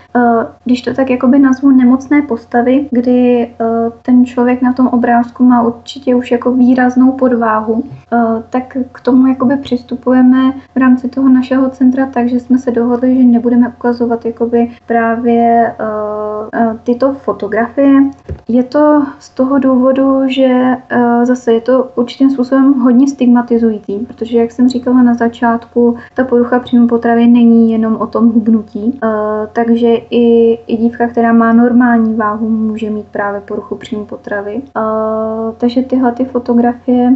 když to tak jakoby nazvu nemocné postavy, kdy ten člověk na tom obrázku má určitě už jako výraznou podváhu, tak k tomu jakoby přistupujeme v rámci toho našeho centra, takže jsme se dohodli, že nebudeme ukazovat jakoby právě tyto fotografie. Je to z toho důvodu, že zase je to určitým způsobem hodně stigmatizující, protože jak jsem říkala na začátku, ta porucha příjmu potravy není jenom o tom hubnutí, takže i, i dívka, která má normální váhu, může mít právě poruchu příjmu potravy. Takže tyhle ty fotografie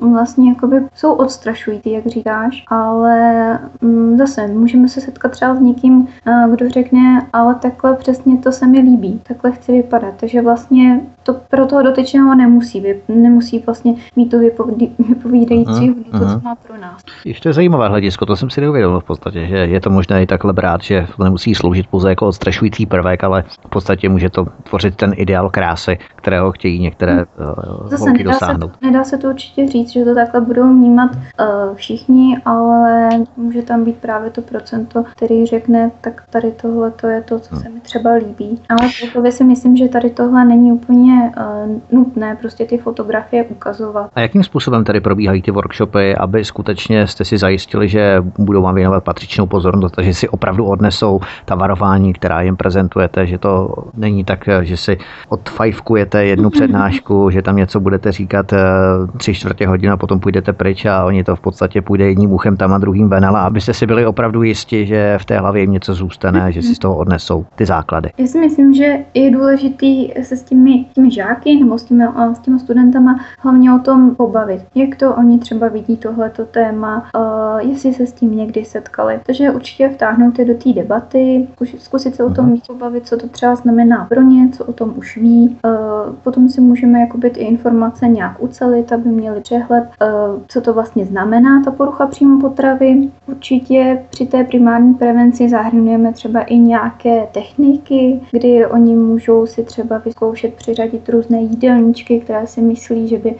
vlastně jakoby jsou odstrašující, jak říkáš, ale zase můžeme se setkat třeba s někým, kdo řekne, ale takhle přesně to se mi líbí, takhle chci vypadat, takže vlastně to pro toho dotyčného nemusí, nemusí vlastně mít tu vypovídající hodnotu, co aha. má pro nás. Ještě zajímavé hledisko, to jsem si neuvědomil v podstatě, že je to možné i takhle brát, že to nemusí sloužit pouze jako odstrašující prvek, ale v podstatě může to tvořit ten ideál krásy, kterého chtějí některé hmm. uh, Zase holky nedá dosáhnout. Se, nedá se to určitě říct, že to takhle budou vnímat uh, všichni, ale může tam být právě to procento, který řekne, tak tady tohle to je to, co hmm. se mi třeba líbí. Ale celkově si myslím, že tady tohle není úplně nutné prostě ty fotografie ukazovat. A jakým způsobem tady probíhají ty workshopy, aby skutečně jste si zajistili, že budou vám věnovat patřičnou pozornost a že si opravdu odnesou ta varování, která jim prezentujete, že to není tak, že si odfajfkujete jednu přednášku, že tam něco budete říkat tři čtvrtě hodiny a potom půjdete pryč a oni to v podstatě půjde jedním uchem tam a druhým ven, ale abyste si byli opravdu jisti, že v té hlavě jim něco zůstane, že si z toho odnesou ty základy. Já si myslím, že je důležitý se s těmi žáky nebo s těmi, s těmi studentama hlavně o tom pobavit. Jak to oni třeba vidí tohleto téma, uh, jestli se s tím někdy setkali. Takže určitě vtáhnout je do té debaty, zkusit se o tom pobavit, co to třeba znamená pro ně, co o tom už ví. Uh, potom si můžeme jakoby ty informace nějak ucelit, aby měli přehled, uh, co to vlastně znamená ta porucha příjmu potravy. Určitě při té primární prevenci zahrnujeme třeba i nějaké techniky, kdy oni můžou si třeba vyzkoušet přiřadit různé jídelníčky, které si myslí, že by uh,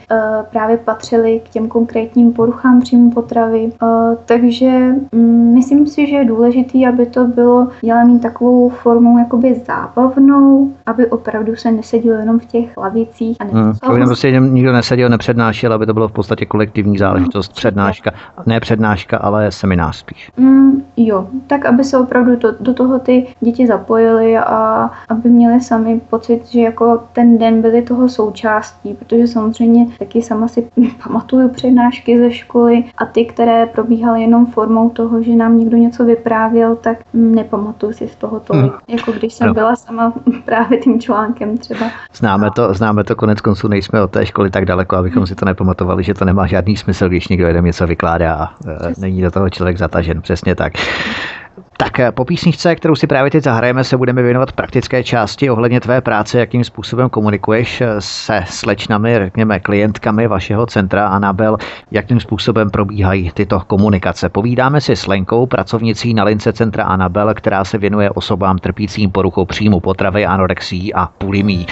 právě patřily k těm konkrétním poruchám příjmu potravy. Uh, takže um, myslím si, že je důležité, aby to bylo dělané takovou formou jakoby zábavnou, aby opravdu se nesedělo jenom v těch lavicích. A hmm, aby tam prostě nikdo neseděl, nepřednášel, aby to bylo v podstatě kolektivní záležitost, hmm, přednáška, ne přednáška, ale seminář spíš. Um, jo, tak aby se opravdu do, do toho ty děti zapojily a aby měly sami pocit, že jako ten den byly toho součástí, protože samozřejmě taky sama si pamatuju přednášky ze školy a ty, které probíhaly jenom formou toho, že nám někdo něco vyprávěl, tak nepamatuju si z toho tolik, mm. jako když jsem no. byla sama právě tím článkem třeba. Známe to, známe to, konec konců nejsme od té školy tak daleko, abychom mm. si to nepamatovali, že to nemá žádný smysl, když někdo jeden něco vykládá a e, není do toho člověk zatažen, přesně tak. Tak po písničce, kterou si právě teď zahrajeme, se budeme věnovat praktické části ohledně tvé práce, jakým způsobem komunikuješ se slečnami, řekněme klientkami vašeho centra Anabell, jakým způsobem probíhají tyto komunikace. Povídáme si s Lenkou, pracovnicí na lince centra Anabell, která se věnuje osobám trpícím poruchou příjmu potravy, anorexií a bulimí.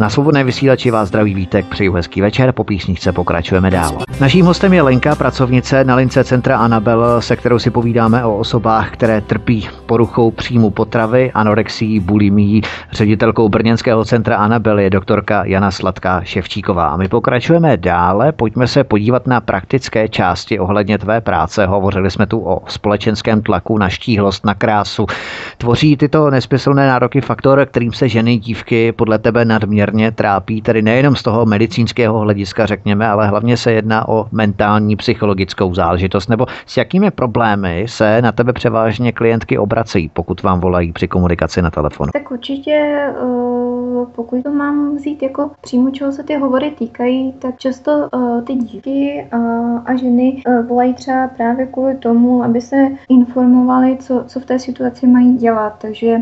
Na Svobodné vysílači vás zdraví Vítek, přeju hezký večer, po písničce pokračujeme dál. Naším hostem je Lenka, pracovnice na lince centra Anabell, se kterou si povídáme o osobách, které trpí poruchou příjmu potravy, anorexií, bulimií. Ředitelkou brněnského centra Anabell je doktorka Jana Sladká Ševčíková. A my pokračujeme dále, pojďme se podívat na praktické části ohledně tvé práce. Hovořili jsme tu o společenském tlaku na štíhlost, na krásu. Tvoří tyto nesmyslné nároky faktor, kterým se ženy, dívky podle tebe nadměrně trápí, tedy nejenom z toho medicínského hlediska, řekněme, ale hlavně se jedná o mentální, psychologickou záležitost, nebo s jakými problémy se na tebe převážně klientky obracejí, pokud vám volají při komunikaci na telefonu? Tak určitě, pokud to mám vzít jako přímo, čeho se ty hovory týkají, tak často ty dívky a ženy volají třeba právě kvůli tomu, aby se informovali, co, co v té situaci mají dělat. Takže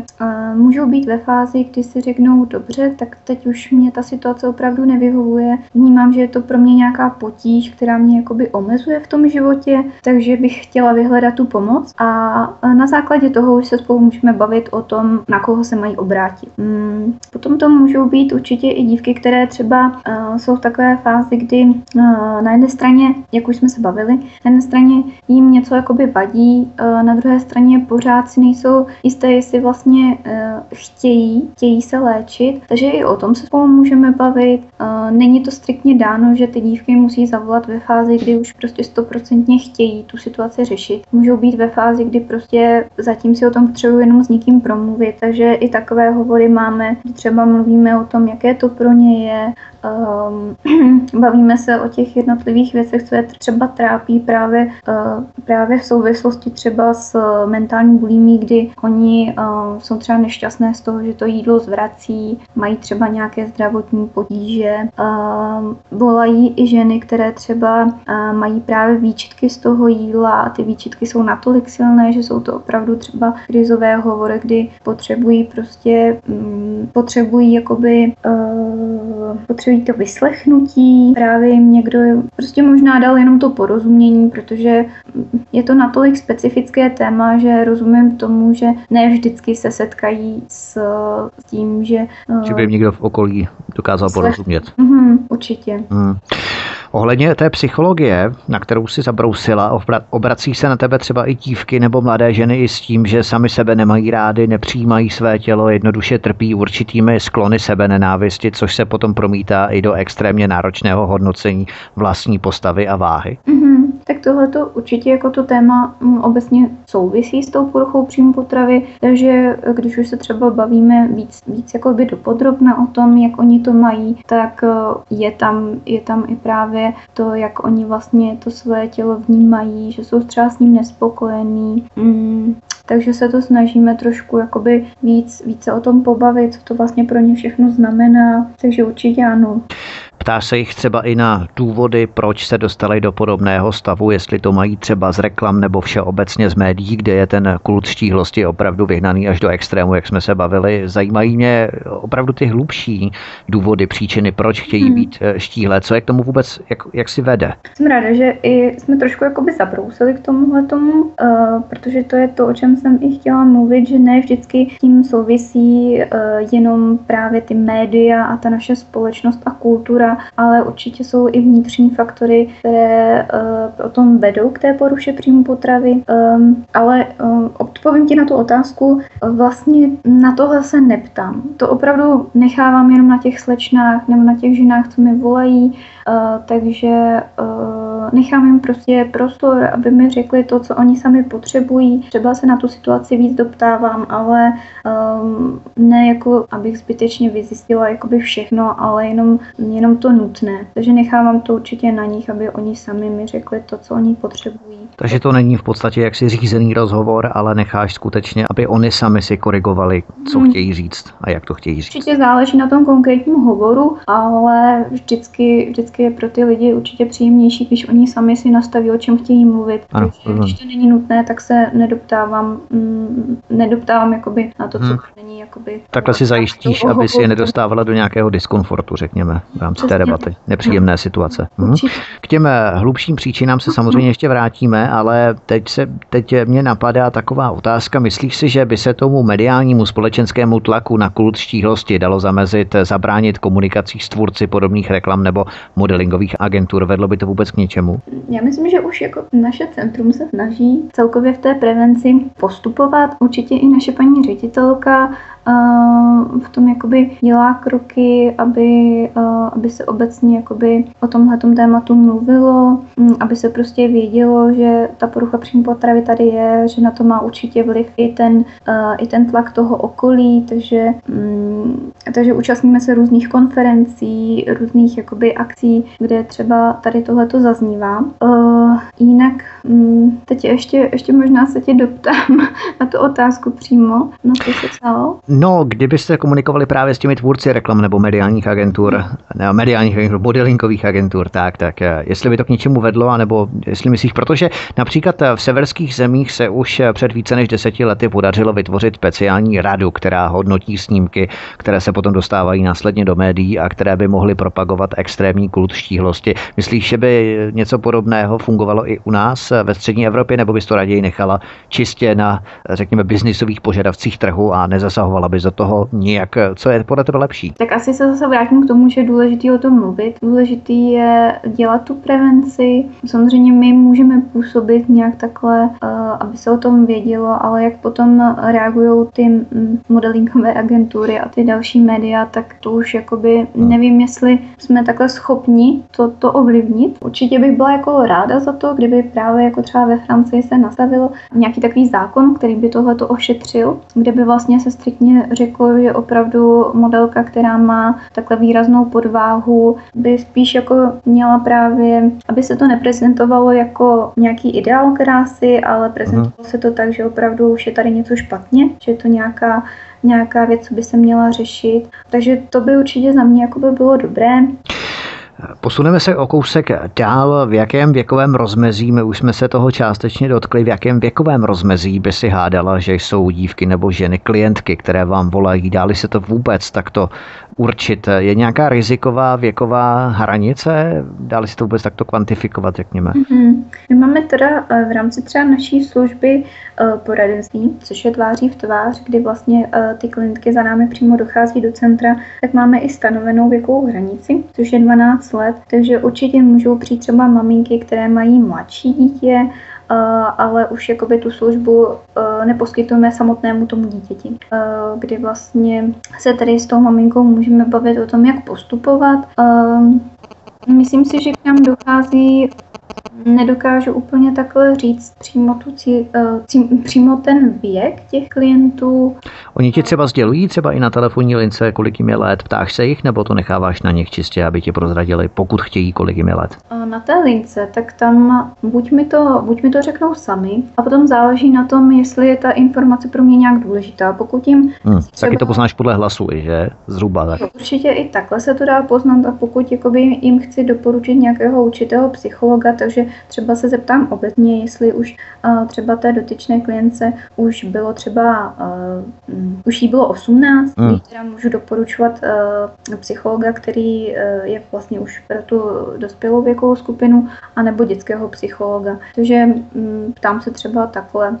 můžou být ve fázi, kdy si řeknou, dobře, tak teď už mě ta situace opravdu nevyhovuje, vnímám, že je to pro mě nějaká potíž, která mě jakoby omezuje v tom životě, takže bych chtěla vyhledat tu pomoc a na základě toho už se spolu můžeme bavit o tom, na koho se mají obrátit. Hmm. Potom to můžou být určitě i dívky, které třeba uh, jsou v takové fázi, kdy uh, na jedné straně, jak už jsme se bavili, na jedné straně jim něco jakoby vadí, uh, na druhé straně pořád si nejsou jisté, jestli vlastně uh, chtějí, chtějí se léčit, takže i o tom se spolu můžeme bavit. Uh, není to striktně dáno, že ty dívky musí zavolat ve fázi, kdy už prostě stoprocentně chtějí tu situaci řešit. Můžou být ve fázi, kdy prostě zatím si o tom potřebuji jenom s někým promluvit, takže i takové hovory máme, kdy třeba mluvíme o tom, jaké to pro ně je, um, bavíme se o těch jednotlivých věcech, co je třeba trápí právě, uh, právě v souvislosti třeba s mentální bulimí, kdy oni uh, jsou třeba nešťastné z toho, že to jídlo zvrací, mají třeba nějaké zdravotní potíže, uh, volají i ženy, které třeba uh, mají právě výčitky z toho jídla a ty výčitky jsou natolik silné, že jsou to opravdu třeba krizové hovory, kdy potřebují prostě mm, potřebují jakoby uh, potřebují to vyslechnutí, právě jim někdo prostě možná dal jenom to porozumění, protože je to natolik specifické téma, že rozumím tomu, že ne vždycky se setkají s, s tím, že uh, že by jim někdo v okolí dokázal porozumět. Mm, určitě. Mm. Ohledně té psychologie, na kterou si zabrousila, obrací se na tebe třeba i dívky nebo mladé ženy i s tím, že sami sebe nemají rády, nepřijímají své tělo, jednoduše trpí určitými sklony sebenenávisti, což se potom promítá i do extrémně náročného hodnocení vlastní postavy a váhy. Mm-hmm. Tak tohle to určitě jako to téma obecně souvisí s tou poruchou příjmu potravy, takže když už se třeba bavíme víc, víc jakoby dopodrobna o tom, jak oni to mají, tak je tam, je tam i právě to, jak oni vlastně to své tělo vnímají, že jsou třeba s ním nespokojení. Mm. Takže se to snažíme trošku jakoby víc, více o tom pobavit, co to vlastně pro ně všechno znamená. Takže určitě ano. Ptáš se jich třeba i na důvody, proč se dostali do podobného stavu, jestli to mají třeba z reklam nebo všeobecně z médií, kde je ten kult štíhlosti opravdu vyhnaný až do extrému, jak jsme se bavili. Zajímají mě opravdu ty hlubší důvody, příčiny, proč chtějí hmm. být štíhlé. Co je k tomu vůbec, jak, jak si vede? Jsem ráda, že i jsme trošku jakoby zabrousili k tomuhletomu, uh, protože to je to, o čem jsem i chtěla mluvit, že ne vždycky tím souvisí uh, jenom právě ty média a ta naše společnost a kultura, ale určitě jsou i vnitřní faktory, které uh, o tom vedou k té poruše příjmu potravy. Um, ale um, odpovím ti na tu otázku, vlastně na tohle se neptám. To opravdu nechávám jenom na těch slečnách nebo na těch ženách, co mi volají, uh, takže uh, nechám jim prostě prostor, aby mi řekli to, co oni sami potřebují. Třeba se na tu situaci víc doptávám, ale um, ne jako, abych zbytečně vyzjistila jakoby všechno, ale jenom, jenom to nutné. Takže nechávám to určitě na nich, aby oni sami mi řekli to, co oni potřebují. Takže to není v podstatě jaksi řízený rozhovor, ale necháš skutečně, aby oni sami si korigovali, co hmm. chtějí říct a jak to chtějí říct. Určitě záleží na tom konkrétním hovoru, ale vždycky, vždycky je pro ty lidi určitě příjemnější, když oni sami si nastaví, o čem chtějí mluvit. Ano, když to není nutné, tak se nedoptávám, mm, nedoptávám jakoby na to, co hmm. není. Jakoby, takhle si zajištíš, aby si je nedostávala do nějakého diskomfortu, řekněme, v rámci té debaty. Nepříjemné situace. Hmm. K těm hlubším příčinám se samozřejmě ještě vrátíme, ale teď se teď mě napadá taková otázka. Myslíš si, že by se tomu mediálnímu společenskému tlaku na kult štíhlosti dalo zamezit, zabránit komunikací s tvůrci podobných reklam nebo modelingových agentur? Vedlo by to vůbec k něčemu? Já myslím, že už jako naše centrum se snaží celkově v té prevenci postupovat. Určitě i naše paní ředitelka v tom jakoby dělá kroky, aby, aby se obecně jakoby o tomhletom tématu mluvilo, aby se prostě vědělo, že ta porucha příjmu potravy tady je, že na to má určitě vliv i ten, i ten tlak toho okolí, takže, takže účastníme se různých konferencí, různých jakoby akcí, kde třeba tady tohleto zaznívá. Jinak teď ještě, ještě možná se tě doptám na tu otázku přímo, na co se stalo. No, kdybyste komunikovali právě s těmi tvůrci reklam nebo mediálních agentur, nebo mediálních agentur, modelingových agentur, tak, tak jestli by to k něčemu vedlo, anebo jestli myslíš, protože například v severských zemích se už před více než deseti lety podařilo vytvořit speciální radu, která hodnotí snímky, které se potom dostávají následně do médií a které by mohly propagovat extrémní kult štíhlosti. Myslíš, že by něco podobného fungovalo i u nás ve střední Evropě, nebo bys to raději nechala čistě na, řekněme, biznisových požadavcích trhu a nezasahovala by za toho nějak, co je podle tebe lepší? Tak asi se zase vrátím k tomu, že je důležitý o tom mluvit. Důležitý je dělat tu prevenci. Samozřejmě my můžeme působit nějak takhle, aby se o tom vědělo, ale jak potom reagují ty modelingové agentury a ty další média, tak to už jakoby nevím, jestli jsme takhle schopni to, to ovlivnit. Určitě bych byla jako ráda za to, kdyby právě jako třeba ve Francii se nastavil nějaký takový zákon, který by tohleto ošetřil, kde by vlastně se striktně řekl, že opravdu modelka, která má takhle výraznou podváhu, by spíš jako měla právě, aby se to neprezentovalo jako nějaký ideál krásy, ale prezentovalo hmm. se to tak, že opravdu už je tady něco špatně, že je to nějaká nějaká věc, co by se měla řešit. Takže to by určitě za mě jako by bylo dobré. Posuneme se o kousek dál. V jakém věkovém rozmezí, my už jsme se toho částečně dotkli, v jakém věkovém rozmezí by si hádala, že jsou dívky nebo ženy klientky, které vám volají, dáli se to vůbec takto určit? Je nějaká riziková věková hranice? Dáli se to vůbec takto kvantifikovat, řekněme? Mm-hmm. My máme teda v rámci třeba naší služby poradenství, což je tváří v tvář, kdy vlastně ty klientky za námi přímo dochází do centra, tak máme i stanovenou věkovou hranici, což je dvanáct let, takže určitě můžou přijít třeba maminky, které mají mladší dítě, ale už jakoby tu službu neposkytujeme samotnému tomu dítěti, kdy vlastně se tady s tou maminkou můžeme bavit o tom, jak postupovat. Myslím si, že k nám dochází, nedokážu úplně takhle říct přímo, tu, přímo ten věk těch klientů. Oni ti třeba sdělují třeba i na telefonní lince, kolik jim je let, ptáš se jich, nebo to necháváš na nich čistě, aby ti prozradili, pokud chtějí, kolik jim je let? Na té lince, tak tam buď mi to, buď mi to řeknou sami, a potom záleží na tom, jestli je ta informace pro mě nějak důležitá. Pokud jim hmm, třeba... Taky to poznáš podle hlasu, že? Zhruba tak. Určitě i takhle se to dá poznat, a pokud jakoby jim chci doporučit nějakého určitého psychologa, takže třeba se zeptám obecně, jestli už uh, třeba té dotyčné klientce už bylo třeba, uh, um, už jí bylo osmnáct, mm. která můžu doporučovat uh, psychologa, který uh, je vlastně už pro tu dospělou věkovou skupinu, anebo dětského psychologa. Takže um, ptám se třeba takhle.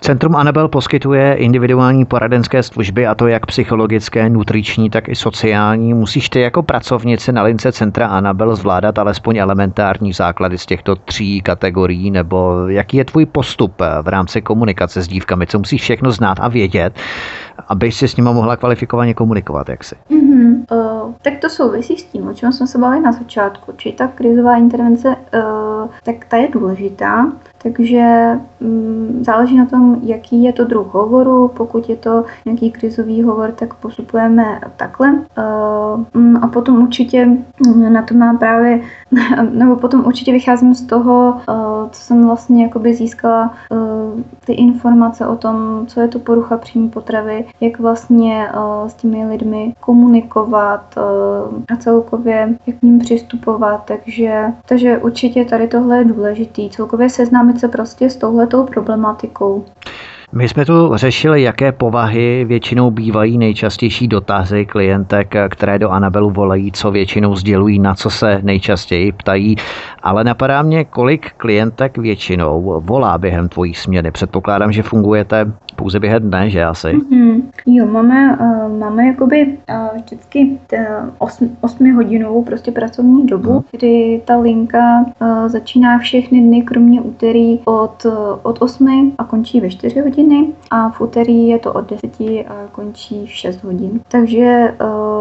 Centrum Anabell poskytuje individuální poradenské služby, a to jak psychologické, nutriční, tak i sociální. Musíš ty jako pracovnice na lince Centra Anabell zvládat alespoň elementární základy z těchto tří kategorií, nebo jaký je tvůj postup v rámci komunikace s dívkami, co musíš všechno znát a vědět, aby si s nima mohla kvalifikovaně komunikovat, jak si? Mm-hmm. Uh, tak to souvisí s tím, o čem jsme se bavili na začátku, či ta krizová intervence, uh, tak ta je důležitá. Takže mm, záleží na tom, jaký je to druh hovoru. Pokud je to nějaký krizový hovor, tak postupujeme takhle. E, a potom určitě na to mám právě, nebo potom určitě vycházím z toho, e, co jsem vlastně jakoby získala e, ty informace o tom, co je to porucha příjmu potravy, jak vlastně e, s těmi lidmi komunikovat e, a celkově jak k ním přistupovat. Takže, takže určitě tady tohle je důležitý. Celkově seznámit se prostě s touhletou problematikou. My jsme tu řešili, jaké povahy většinou bývají nejčastější dotazy klientek, které do Anabellu volají, co většinou sdělují, na co se nejčastěji ptají, ale napadá mě, kolik klientek většinou volá během tvojí směny. Předpokládám, že fungujete pouze během dne, že asi? Mm-hmm. Jo, máme, uh, máme jakoby uh, vždycky osmihodinovou osm prostě pracovní dobu, mm. kdy ta linka uh, začíná všechny dny, kromě úterý od, od osmi a končí ve čtyři hodiny. A v úterý je to od deseti a končí v šest hodin. Takže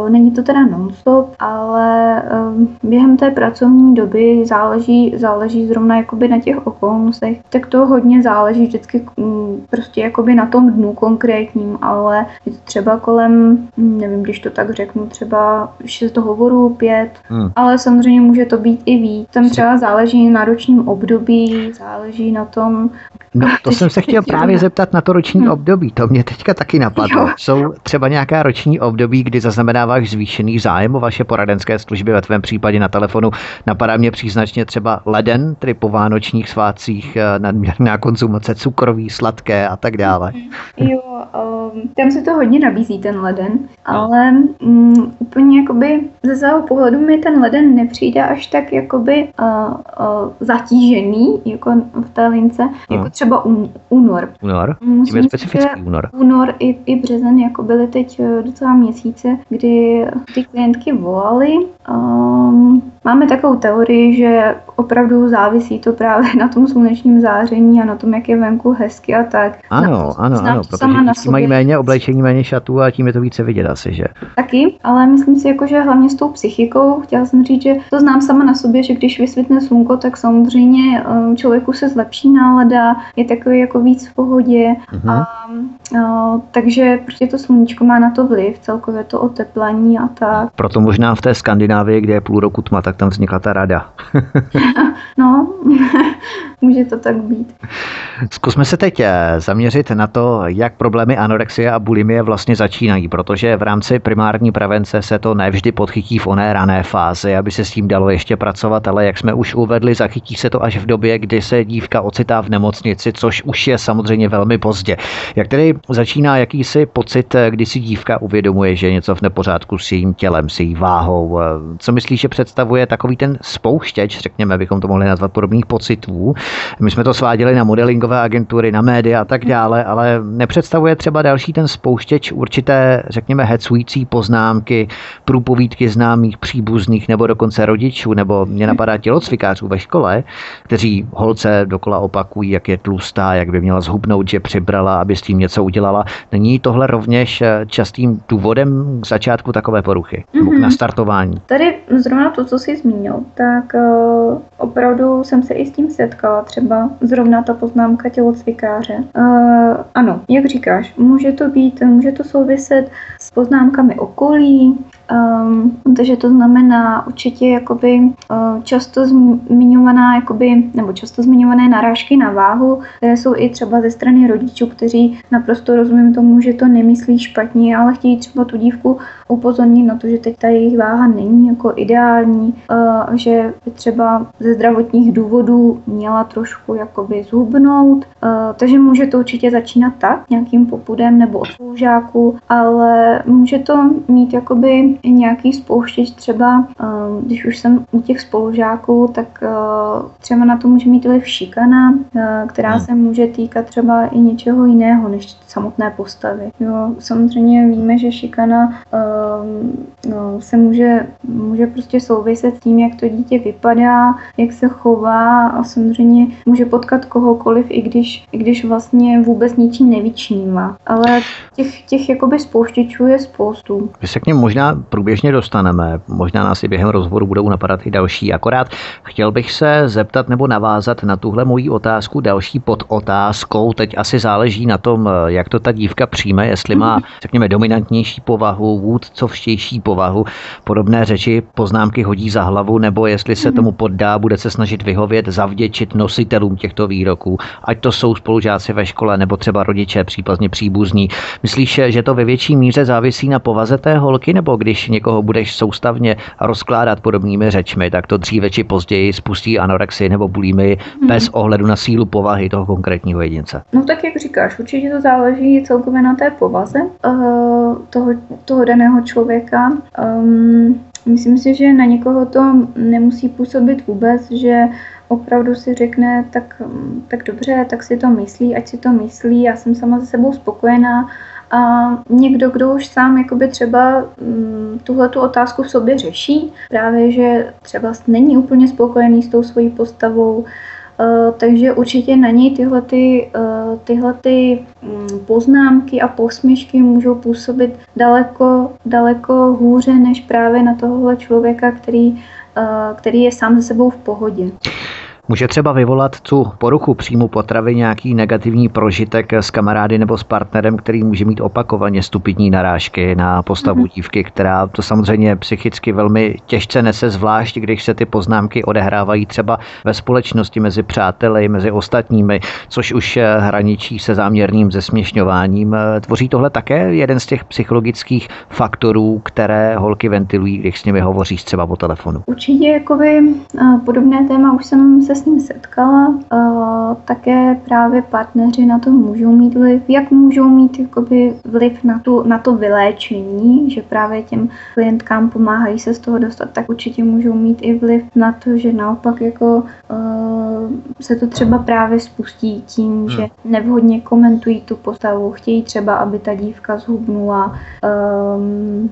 uh, není to teda non-stop, ale um, během té pracovní doby záleží, záleží zrovna jakoby na těch okolnostech. Tak to hodně záleží vždycky um, prostě jakoby na tom dnu konkrétním, ale je to třeba kolem, nevím, když to tak řeknu, třeba šest hovorů, pět, hmm. ale samozřejmě může to být i víc. Tam třeba záleží na ročním období, záleží na tom. No, to jsem se chtěl právě zeptat na to roční hmm. období, to mě teďka taky napadlo. Jo. Jsou třeba nějaká roční období, kdy zaznamenáváš zvýšený zájem o vaše poradenské služby, ve tvém případě na telefonu? Napadá mě příznačně třeba leden, tedy po vánočních svátcích, nadměrná konzumace cukroví, sladké a tak dále. Jo, um, tam se to hodně nabízí ten leden, ale um, úplně jakoby ze svého pohledu mi ten leden nepřijde až tak jakoby uh, uh, zatížený, jako v té lince, jako třeba třeba únor. Únor? Tím je specifický únor. Únor i, i březen jako byly teď docela měsíce, kdy ty klientky volaly. Um, máme takovou teorii, že opravdu závisí to právě na tom slunečním záření a na tom, jak je venku hezky a tak. Ano, ano, ano, protože mají méně oblečení, méně šatů a tím je to více vidět asi, že? Taky, ale myslím si, jako, že hlavně s tou psychikou, chtěla jsem říct, že to znám sama na sobě, že když vysvětne slunko, tak samozřejmě člověku se zlepší nálada, je takový jako víc v pohodě. Mm-hmm. A, a, takže prostě to sluníčko má na to vliv, celkově to oteplení a tak. Proto možná v té Skandinávii, kde je půl roku tma, tak tam vznikla ta rada. No, může to tak být. Zkusme se teď zaměřit na to, jak problémy anorexie a bulimie vlastně začínají, protože v rámci primární prevence se to nevždy podchytí v oné rané fázi, aby se s tím dalo ještě pracovat, ale jak jsme už uvedli, zachytí se to až v době, kdy se dívka ocitá v nemocnici, což už je samozřejmě velmi pozdě. Jak tedy začíná jakýsi pocit, kdy si dívka uvědomuje, že je něco v nepořádku s jejím tělem, s její váhou? Co myslíš, že představuje takový ten spouštěč, řekněme, bychom to mohli nazvat, podobných pocitů? My jsme to sváděli na modelingové agentury, na média a tak dále, ale nepředstavuje třeba další ten spouštěč určité, řekněme, hecující poznámky, průpovídky známých, příbuzných nebo dokonce rodičů, nebo mě napadá tělocvikářů ve škole, kteří holce dokola opakují, jak je tlustá, jak by měla zhubnout, že přibrala, aby s tím něco udělala. Není tohle rovněž častým důvodem k začátku takové poruchy, mm-hmm. nebo k nastartování? Tady zrovna to, co jsi zmínil, tak uh, opravdu jsem se i s tím setkala, třeba zrovna ta poznámka tělocvikáře. Uh, ano, jak říkáš, může to být, může to souviset s poznámkami okolí, Um, takže to znamená určitě jakoby, uh, často zmiňovaná, jakoby, nebo často zmiňované narážky na váhu, které jsou i třeba ze strany rodičů, kteří naprosto rozumím tomu, že to nemyslí špatně, ale chtějí třeba tu dívku upozornit na to, že teď ta jejich váha není jako ideální, uh, že třeba ze zdravotních důvodů měla trošku jakoby zhubnout, uh, takže může to určitě začínat tak, nějakým popudem nebo od spolužáků, ale může to mít jakoby nějaký spouštěč třeba, když už jsem u těch spolužáků, tak třeba na to může mít vliv šikana, která se může týkat třeba i něčeho jiného než samotné postavy. Jo, samozřejmě víme, že šikana se může, může prostě souviset tím, jak to dítě vypadá, jak se chová a samozřejmě může potkat kohokoliv, i když, i když vlastně vůbec ničím nevyčnívá. Ale těch, těch jakoby spouštěčů je spoustu. My se k něm možná průběžně dostaneme, možná nás i během rozhovoru budou napadat i další. Akorát chtěl bych se zeptat nebo navázat na tuhle moji otázku další pod otázkou. Teď asi záleží na tom, jak to ta dívka přijme, jestli má, řekněme, dominantnější povahu, vůdcovštější povahu, podobné řeči, poznámky hodí za hlavu, nebo jestli se tomu poddá, bude se snažit vyhovět, zavděčit nositelům těchto výroků, ať to jsou spolužáci ve škole nebo třeba rodiče, případně příbuzní. Myslíš, že to ve větší míře závisí na povaze té holky, nebo když někoho budeš soustavně rozkládat podobnými řečmi, tak to dříve či později spustí anorexii nebo bulimii bez ohledu na sílu povahy toho konkrétního jedince? No tak jak říkáš, určitě to záleží celkově na té povaze uh, toho, toho daného člověka. Um, myslím si, že na někoho to nemusí působit vůbec, že opravdu si řekne, tak, tak dobře, tak si to myslí, ať si to myslí, já jsem sama se sebou spokojená. A někdo, kdo už sám jakoby třeba tuhletu otázku v sobě řeší, právě že třeba není úplně spokojený s tou svojí postavou, takže určitě na něj tyhle, ty, tyhle ty poznámky a posměšky můžou působit daleko, daleko hůře než právě na tohohle člověka, který, který je sám se sebou v pohodě. Může třeba vyvolat tu poruchu příjmu potravy nějaký negativní prožitek s kamarády nebo s partnerem, který může mít opakovaně stupidní narážky na postavu dívky, která to samozřejmě psychicky velmi těžce nese, zvlášť když se ty poznámky odehrávají třeba ve společnosti mezi přáteli, mezi ostatními, což už hraničí se záměrným zesměšňováním. Tvoří tohle také jeden z těch psychologických faktorů, které holky ventilují, když s nimi hovoří třeba po telefonu? Určitě jakoby podobné téma už jsem se s ním setkala, také právě partneři na to můžou mít vliv, jak můžou mít jakoby vliv na, tu, na to vyléčení, že právě těm klientkám pomáhají se z toho dostat, tak určitě můžou mít i vliv na to, že naopak jako se to třeba právě spustí tím, že nevhodně komentují tu postavu, chtějí třeba, aby ta dívka zhubnula,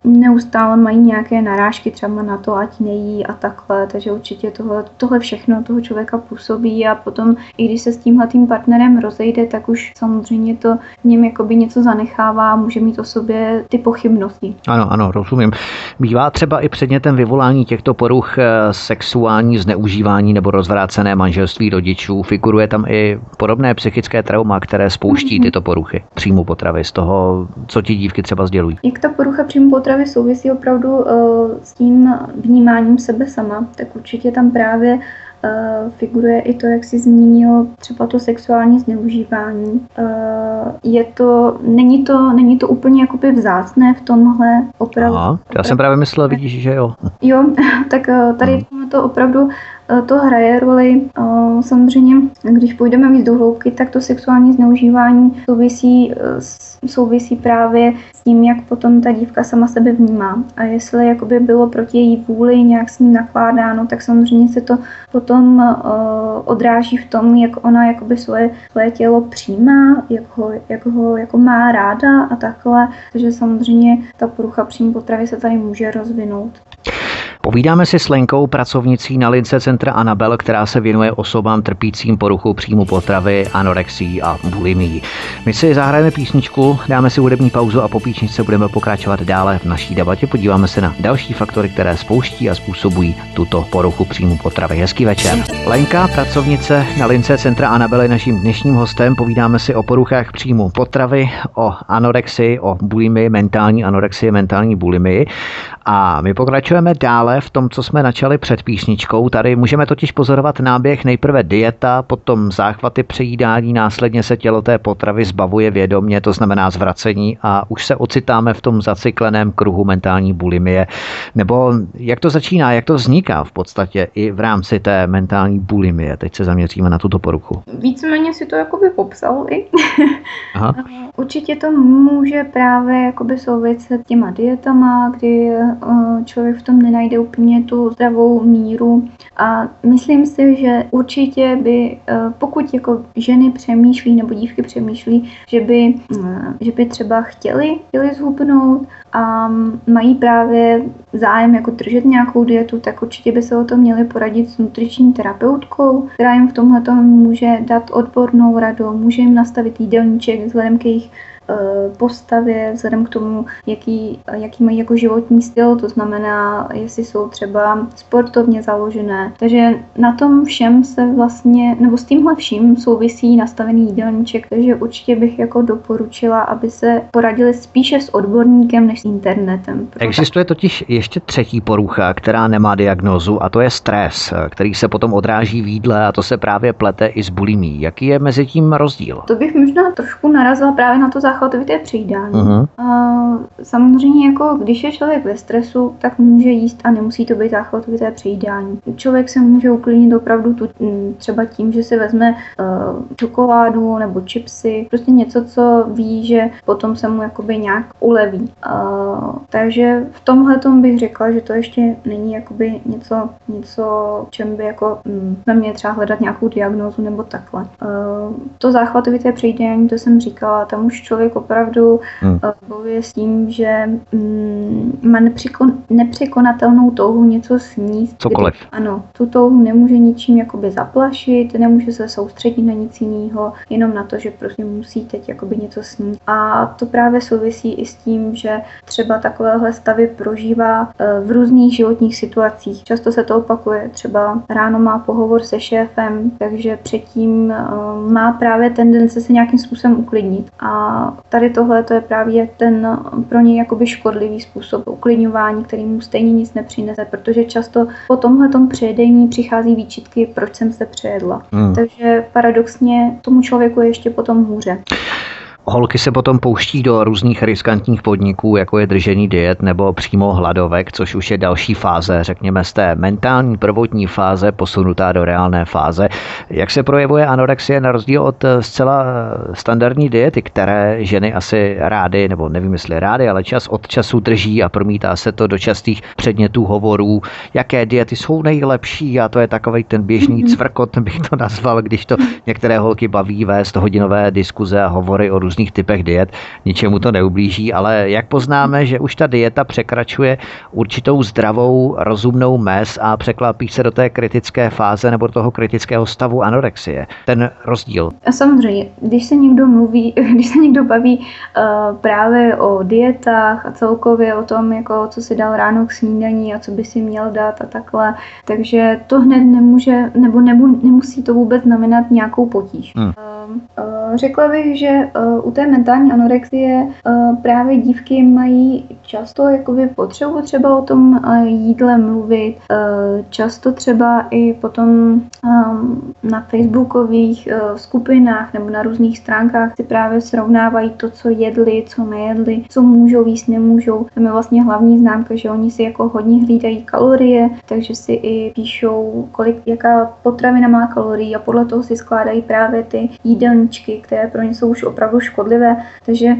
neustále mají nějaké narážky třeba na to, ať nejí a takhle, takže určitě tohle, tohle všechno toho člověka působí a potom, i když se s tímhletým partnerem rozejde, tak už samozřejmě to v něm jakoby něco zanechává a může mít o sobě ty pochybnosti. Ano, ano, rozumím. Bývá třeba i předmětem vyvolání těchto poruch sexuální zneužívání nebo rozvrácené manželství rodičů. Figuruje tam i podobné psychické trauma, které spouští tyto poruchy příjmu potravy z toho, co ti dívky třeba sdělují. Jak ta porucha příjmu potravy souvisí opravdu uh, s tím vnímáním sebe sama, tak určitě tam právě Uh, figuruje i to, jak si zmínil třeba to sexuální zneužívání. Uh, je to, není to, není to úplně jakoby vzácné v tomhle opravdu. Aha, já opravdu. Jsem právě myslel, vidíš, že jo. Jo, tak uh, tady hmm. to opravdu to hraje roli. Samozřejmě, když půjdeme víc do hloubky, tak to sexuální zneužívání souvisí, souvisí právě s tím, jak potom ta dívka sama sebe vnímá. A jestli jakoby bylo proti její vůli nějak s ní nakládáno, tak samozřejmě se to potom odráží v tom, jak ona jakoby svoje, svoje tělo přijímá, jak ho, jak ho jako má ráda a takhle. Takže samozřejmě ta porucha příjmu potravy se tady může rozvinout. Povídáme si s Lenkou, pracovnicí na lince Centra Anabell, která se věnuje osobám trpícím poruchou příjmu potravy, anorexií a bulimií. My si zahrajeme písničku, dáme si hudební pauzu a po písničce budeme pokračovat dále v naší debatě. Podíváme se na další faktory, které spouští a způsobují tuto poruchu příjmu potravy. Hezký večer. Lenka, pracovnice na lince Centra Anabell, je naším dnešním hostem. Povídáme si o poruchách příjmu potravy, o anorexii, o bulimii, mentální anorexii, mentální bulimii. A my pokračujeme dále v tom, co jsme načali před písničkou. Tady můžeme totiž pozorovat náběh nejprve dieta, potom záchvaty přejídání, následně se tělo té potravy zbavuje vědomě, to znamená zvracení a už se ocitáme v tom zacykleném kruhu mentální bulimie. Nebo jak to začíná, jak to vzniká v podstatě i v rámci té mentální bulimie. Teď se zaměříme na tuto poruchu. Víceméně si to jakoby popsal i. Aha. Určitě to může právě jakoby souviset s těma dietama, kdy člověk v tom nenajde úplně tu zdravou míru. A myslím si, že určitě by, pokud jako ženy přemýšlí nebo dívky přemýšlí, že by, že by třeba chtěli, chtěli zhubnout a mají právě zájem jako držet nějakou dietu, tak určitě by se o to měli poradit s nutriční terapeutkou, která jim v tomhletom může dát odbornou radu, může jim nastavit jídelníček vzhledem k jejich postavě, vzhledem k tomu, jaký, jaký mají jako životní styl, to znamená, jestli jsou třeba sportovně založené. Takže na tom všem se vlastně, nebo s tímhle vším souvisí nastavený jídelníček, takže určitě bych jako doporučila, aby se poradili spíše s odborníkem než s internetem. Existuje totiž ještě třetí porucha, která nemá diagnózu, a to je stres, který se potom odráží v jídle, a to se právě plete i s bulimií. Jaký je mezi tím rozdíl? To bych možná trošku narazila právě na to záchvatovité přejídání. Uh-huh. Uh, samozřejmě, jako když je člověk ve stresu, tak může jíst a nemusí to být záchvatovité přejídání. Člověk se může uklidnit opravdu tu, třeba tím, že si vezme uh, čokoládu nebo chipsy, prostě něco, co ví, že potom se mu jakoby nějak uleví. Uh, takže v tomhletom bych řekla, že to ještě není jakoby něco, něco čem by jako na mě třeba hledat nějakou diagnózu nebo takhle. Uh, to záchvatovité přejídání, to jsem říkala, tam už člověk opravdu hmm. bojuje s tím, že mm, má nepřekon, nepřekonatelnou touhu něco sníst. Cokoliv. Kdy, ano, tu touhu nemůže ničím jakoby zaplašit, nemůže se soustředit na nic jiného, jenom na to, že prostě musí teď jakoby něco sníst. A to právě souvisí i s tím, že třeba takovéhle stavy prožívá v různých životních situacích. Často se to opakuje, třeba ráno má pohovor se šéfem, takže předtím má právě tendence se nějakým způsobem uklidnit. A A tady tohle to je právě ten pro něj jakoby škodlivý způsob uklidňování, který mu stejně nic nepřinese, protože často po tomhletom přejedení přichází výčitky, proč jsem se přejedla. Hmm. Takže paradoxně tomu člověku je ještě potom hůře. Holky se potom pouští do různých riskantních podniků, jako je držení diet nebo přímo hladovek, což už je další fáze, řekněme z té mentální prvotní fáze posunutá do reálné fáze. Jak se projevuje anorexie na rozdíl od zcela standardní diety, které ženy asi rády, nebo nevím jestli rády, ale čas od času drží a promítá se to do častých předmětů hovorů, jaké diety jsou nejlepší, a to je takovej ten běžný cvrkot, bych to nazval, když to některé holky baví vést hodinové diskuze a hovory o různých typech diet, ničemu to neublíží, ale jak poznáme, že už ta dieta překračuje určitou zdravou, rozumnou mez a překlápí se do té kritické fáze nebo do toho kritického stavu anorexie? Ten rozdíl. A samozřejmě, když se někdo mluví, když se někdo baví uh, právě o dietách a celkově o tom, jako co si dal ráno k snídani a co by si měl dát a takhle, takže to hned nemůže, nebo nebu, nemusí to vůbec znamenat nějakou potíž. Hmm. Uh, uh, řekla bych, že uh, u té mentální anorexie právě dívky mají často jakoby potřebu třeba o tom jídle mluvit, často třeba i potom na facebookových skupinách nebo na různých stránkách si právě srovnávají to, co jedli, co nejedli, co můžou jíst, nemůžou. Tam je vlastně hlavní známka, že oni si jako hodně hlídají kalorie, takže si i píšou, kolik, jaká potravina má kalorií, a podle toho si skládají právě ty jídelníčky, které pro ně jsou už opravdu škodlivé. Takže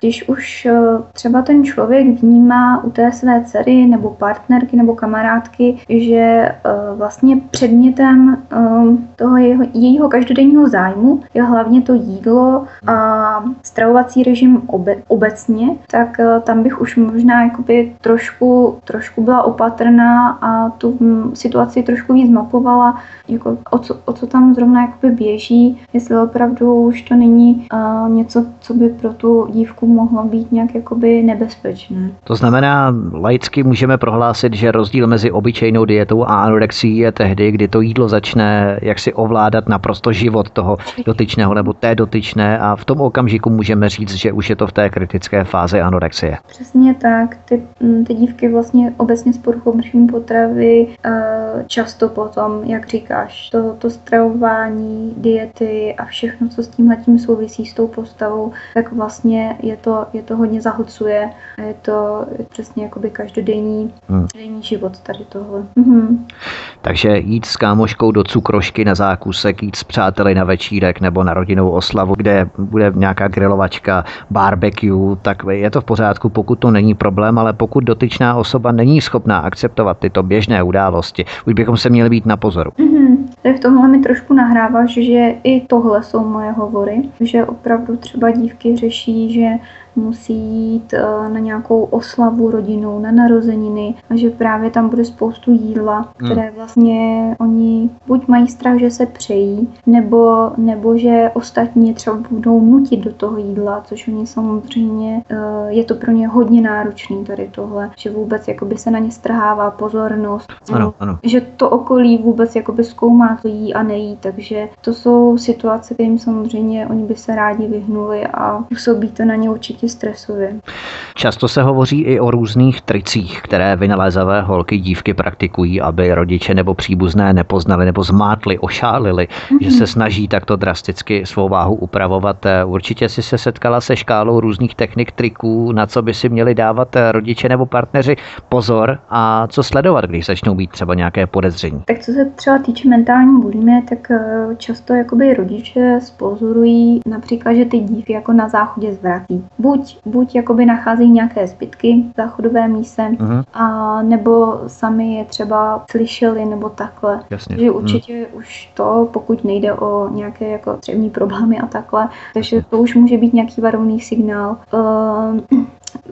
když už třeba ten člověk vnímá u té své dcery nebo partnerky nebo kamarádky, že vlastně předmětem toho jeho, jejího každodenního zájmu je hlavně to jídlo a stravovací režim obe, obecně, tak tam bych už možná jakoby trošku, trošku byla opatrná a tu situaci trošku víc mapovala, jako o co, o co tam zrovna jakoby běží, jestli opravdu už to není něco, co by pro tu dívku mohlo být nějak jakoby nebezpečné. To znamená, laicky můžeme prohlásit, že rozdíl mezi obyčejnou dietou a anorexií je tehdy, kdy to jídlo začne jaksi ovládat naprosto život toho dotyčného nebo té dotyčné, a v tom okamžiku můžeme říct, že už je to v té kritické fázi anorexie. Přesně tak. Ty, ty dívky vlastně obecně s poruchou příjmu potravy často potom, jak říkáš, to, to stravování, diety a všechno všem, co s tímhletím souvisí, s tou postavou, tak vlastně je to, je to hodně zahlcuje. Je to přesně jakoby každodenní hmm. denní život tady tohle. Mhm. Takže jít s kámoškou do cukrošky na zákusek, jít s přáteli na večírek nebo na rodinnou oslavu, kde bude nějaká grilovačka, barbecue, tak je to v pořádku, pokud to není problém, ale pokud dotyčná osoba není schopná akceptovat tyto běžné události, už bychom se měli být na pozoru. Mm-hmm. Tak v tomhle mi trošku nahráváš, že i tohle jsou moje hovory, že opravdu třeba dívky řeší, že musí jít na nějakou oslavu rodinnou, na narozeniny a že právě tam bude spoustu jídla, které vlastně oni buď mají strach, že se přejí, nebo, nebo že ostatní třeba budou nutit do toho jídla, což oni samozřejmě, je to pro ně hodně náročný tady tohle, že vůbec jakoby se na ně strhává pozornost, ano, ano. Že to okolí vůbec jakoby zkoumá, co jí a nejí, takže to jsou situace, kterým samozřejmě oni by se rádi vyhnuli a působí to na ně určitě stresově. Často se hovoří i o různých tricích, které vynalézavé holky dívky praktikují, aby rodiče nebo příbuzné nepoznali nebo zmátli, ošálili, mm-hmm. že se snaží takto drasticky svou váhu upravovat. Určitě si se setkala se škálou různých technik, triků, na co by si měli dávat rodiče nebo partneři pozor a co sledovat, když začnou být třeba nějaké podezření. Tak co se třeba týče mentální bulimie, tak často jakoby rodiče spozorují například, že ty dívky jako na záchodě zvrací. Buď, buď jakoby nacházejí nějaké zbytky v záchodové míse, uh-huh. a nebo sami je třeba slyšeli nebo takhle. Jasně. Že určitě uh-huh. už to, pokud nejde o nějaké jako střevní problémy a takhle, takže to už může být nějaký varovný signál. Uh,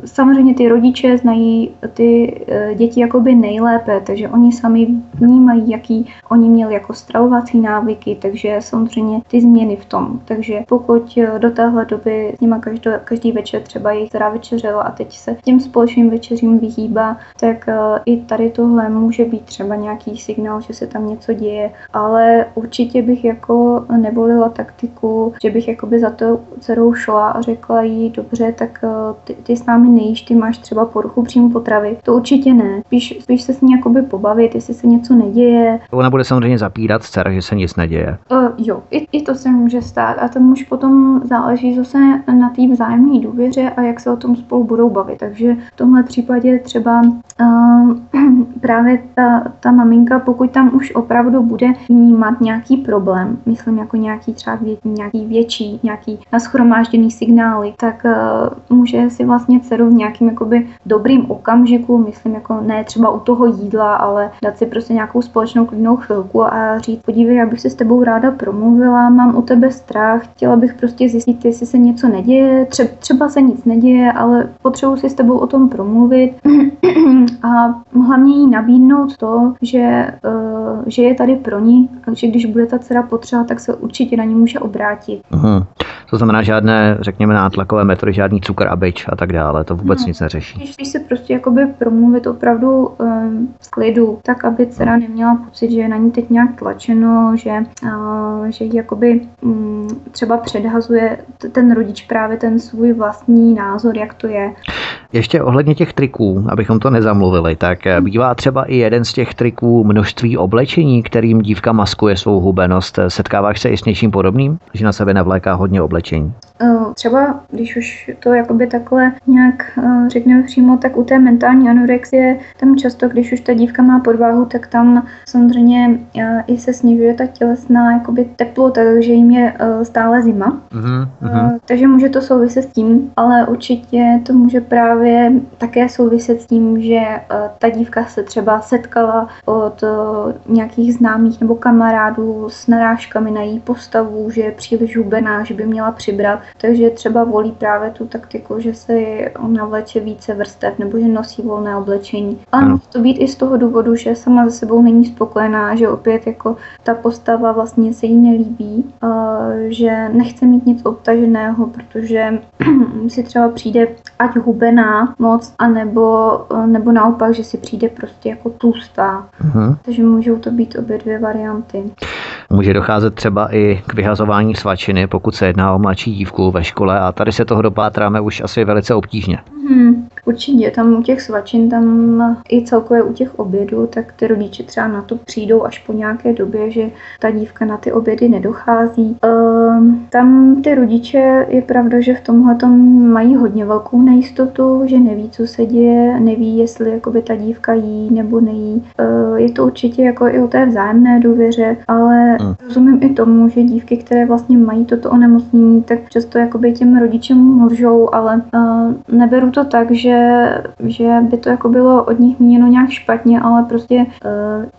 Samozřejmě ty rodiče znají ty děti jakoby nejlépe, takže oni sami vnímají, jaký oni měli jako stravovací návyky, takže samozřejmě ty změny v tom. Takže pokud do téhle doby s nima každý, každý večer třeba jejich teda večeřela a teď se těm společným večeřím vyhýbá, tak i tady tohle může být třeba nějaký signál, že se tam něco děje, ale určitě bych jako nevolila taktiku, že bych jakoby za tou dcerou šla a řekla jí, dobře, tak ty, ty s námi nejíš, ty máš třeba poruchu příjmu potravy. To určitě ne. Spíš, spíš se s ní jakoby pobavit, jestli se něco neděje. Ona bude samozřejmě zapírat dcera, že se nic neděje. Uh, jo, i, i to se může stát a tam už potom záleží zase na té vzájemné důvěře a jak se o tom spolu budou bavit. Takže v tomhle případě třeba uh, právě ta, ta maminka, pokud tam už opravdu bude vnímat nějaký problém, myslím jako nějaký třeba vě, nějaký větší, nějaký nashromážděný signály, tak uh, může si vlastně dceru v nějakým jakoby dobrým okamžiku, myslím jako ne třeba u toho jídla, ale dát si prostě nějakou společnou klidnou chvilku a říct, podívej, já bych se s tebou ráda promluvila, mám o tebe strach, chtěla bych prostě zjistit, jestli se něco neděje, Tře- třeba se nic neděje, ale potřebuji si s tebou o tom promluvit a hlavně jí nabídnout to, že, uh, že je tady pro ní, takže když bude ta dcera potřeba, tak se určitě na ní může obrátit. Aha. To znamená žádné, řekněme, nátlakové metody, žádný cukr a bič a tak dále, to vůbec no, nic neřeší. Když, když se prostě jakoby promluvit opravdu um, v klidu, tak aby dcera neměla pocit, že je na ní teď nějak tlačeno, že, uh, že jakoby um, třeba předhazuje t- ten rodič právě ten svůj vlastní názor, jak to je. Ještě ohledně těch triků, abychom to nezamluvili, tak bývá třeba i jeden z těch triků množství oblečení, kterým dívka maskuje svou hubenost. Setkáváš se i s něčím podobným, že na sebe navléká hodně oblečení? Třeba, když už to jakoby takhle nějak řekneme přímo, tak u té mentální anorexie tam často, když už ta dívka má podváhu, tak tam samozřejmě i se snižuje ta tělesná jakoby teplota, takže jim je stále zima. Uhum, uhum. Takže může to souviset s tím, ale určitě to může právě také souviset s tím, že ta dívka se třeba setkala od nějakých známých nebo kamarádů s narážkami na její postavu, že je příliš hubená, že by měla přibrat, takže třeba volí právě tu taktiku, že se navleče více vrstev nebo že nosí volné oblečení. Ale může to být i z toho důvodu, že sama ze sebou není spokojená, že opět jako ta postava vlastně se jí nelíbí, že nechce mít nic obtaženého, protože si třeba přijde ať hubená moc, anebo nebo naopak, že si přijde prostě jako tlustá. Uhum. Takže můžou to být obě dvě varianty. Může docházet třeba i k vyhazování svačiny, pokud se jedná o mladší dívku ve škole a tady se toho dopátráme už asi velice obtížně. Uhum. Hmm, určitě, tam u těch svačin, tam i celkově u těch obědů, tak ty rodiče třeba na to přijdou až po nějaké době, že ta dívka na ty obědy nedochází. Ehm, tam ty rodiče, je pravda, že v tomhletom mají hodně velkou nejistotu, že neví, co se děje, neví, jestli jakoby ta dívka jí nebo nejí. Ehm, je to určitě jako i o té vzájemné důvěře, ale hmm. rozumím i tomu, že dívky, které vlastně mají toto onemocnění, tak často jakoby těm rodičům lžou, ale ehm, neberu to tak, že, že by to jako bylo od nich míněno nějak špatně, ale prostě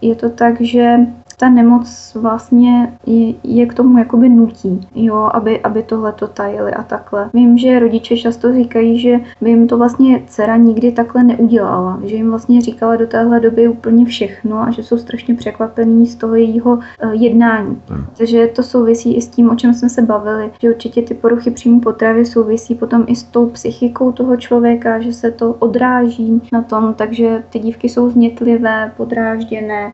je to tak, že ta nemoc vlastně je, je k tomu jakoby nutí, jo, aby, aby tohle to tajili a takhle. Vím, že rodiče často říkají, že by jim to vlastně dcera nikdy takhle neudělala, že jim vlastně říkala do téhle doby úplně všechno a že jsou strašně překvapení z toho jejího jednání. Takže to souvisí i s tím, o čem jsme se bavili, že určitě ty poruchy příjmu potravy souvisí potom i s tou psychikou toho člověka, že se to odráží na tom, takže ty dívky jsou znětlivé, podrážděné,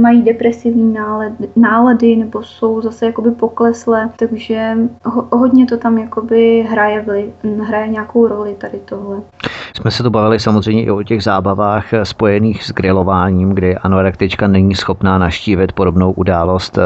mají depresi, Nálady, nálady nebo jsou zase jakoby pokleslé, takže ho, hodně to tam jakoby hraje, vli, hraje nějakou roli tady tohle. Jsme se to bavili samozřejmě i o těch zábavách spojených s grilováním, kdy anorektička není schopná navštívit podobnou událost,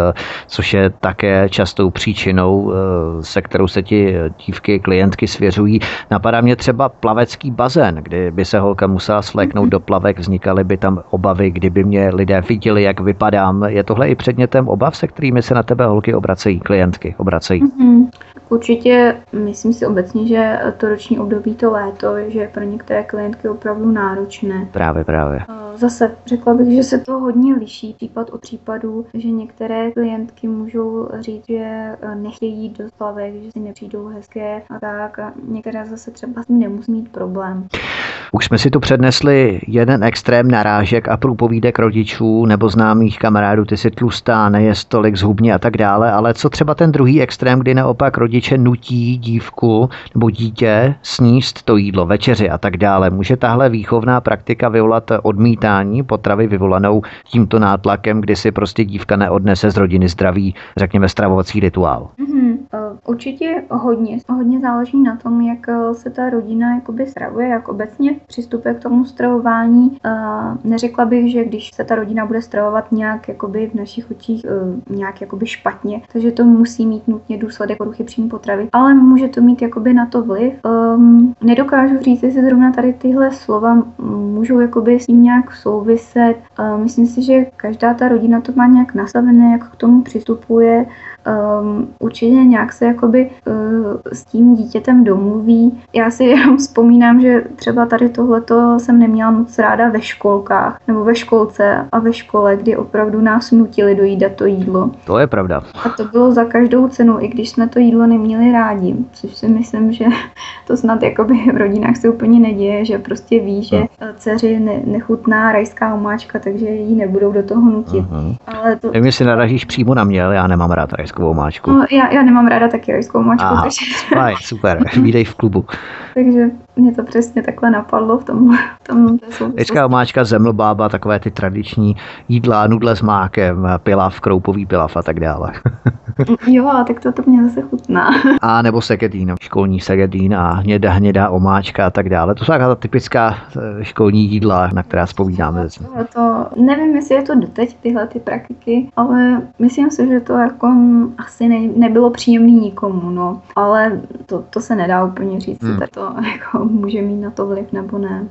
což je také častou příčinou, se kterou se ti dívky, klientky svěřují. Napadá mě třeba plavecký bazén, kdy by se holka musela svléknout mm-hmm. do plavek, vznikaly by tam obavy, kdyby mě lidé viděli, jak vypadám. Je tohle i předmětem obav, se kterými se na tebe holky obracejí, klientky obracejí? Mm-hmm. Určitě, myslím si obecně, že to roční období, to léto, že je pro některé klientky opravdu náročné. Právě, právě. Zase řekla bych, že se to hodně liší případ od případu, že některé klientky můžou říct, že nechtějí jít do plavek, že si nepřijdou hezké a tak. A některé zase třeba s tím nemusí mít problém. Už jsme si tu přednesli jeden extrém narážek a průpovídek rodičů nebo známých kamarádů, ty si tlustá, nejez tolik, zhubně a tak dále, ale co třeba ten druhý extrém, kdy naopak rodiče nutí dívku nebo dítě sníst to jídlo, večeři a tak dále. Může tahle výchovná praktika vyvolat odmítání potravy vyvolanou tímto nátlakem, kdy si prostě dívka neodnese z rodiny zdraví, řekněme, stravovací rituál? Mm-hmm. Určitě hodně. Hodně záleží na tom, jak se ta rodina jakoby stravuje, jak obecně přistupuje k tomu stravování. Neřekla bych, že když se ta rodina bude stravovat nějak jakoby v našich očích nějak jakoby špatně, takže to musí mít nutně důsledek poruchy příjmu potravy, ale může to mít jakoby na to vliv. Um, nedokážu říct, jestli zrovna tady tyhle slova můžou jakoby s tím nějak souviset. Um, myslím si, že každá ta rodina to má nějak nastavené, jak k tomu přistupuje. Um, určitě nějak se jakoby uh, s tím dítětem domluví. Já si jenom vzpomínám, že třeba tady tohleto jsem neměla moc ráda ve školkách, nebo ve školce a ve škole, kdy opravdu nás nutili dojídat to jídlo. To je pravda. A to bylo za každou cenu, i když jsme to jídlo neměli rádi, což si myslím, že to snad jakoby v rodinách se úplně neděje, že prostě ví, že dceři ne- nechutná rajská omáčka, takže ji nebudou do toho nutit. Uh-huh. Ale to... Nevím, jestli naražíš přímo na mě, ale já nemám rád rajskou omáčku. No, já, já nemám ráda taky rajskou omáčku. Takže... Fajn, super, vídej v klubu. Takže mě to přesně takhle napadlo v tom. V tom rajská omáčka, zemlbába, takové ty tradiční jídla, nudle s mákem, pilav, kroupový pilav a tak dále. Jo, tak to, to mě zase chutná. A nebo segedín, školní segedín a hněda, hnědá omáčka a tak dále. To jsou taková ta typická školní jídla, na která vzpomínáme. To, to, nevím, jestli je to doteď tyhle ty praktiky, ale myslím si, že to jako asi ne, nebylo příjemný nikomu, no. Ale to, to se nedá úplně říct, hmm. tak to jako může mít na to vliv nebo ne.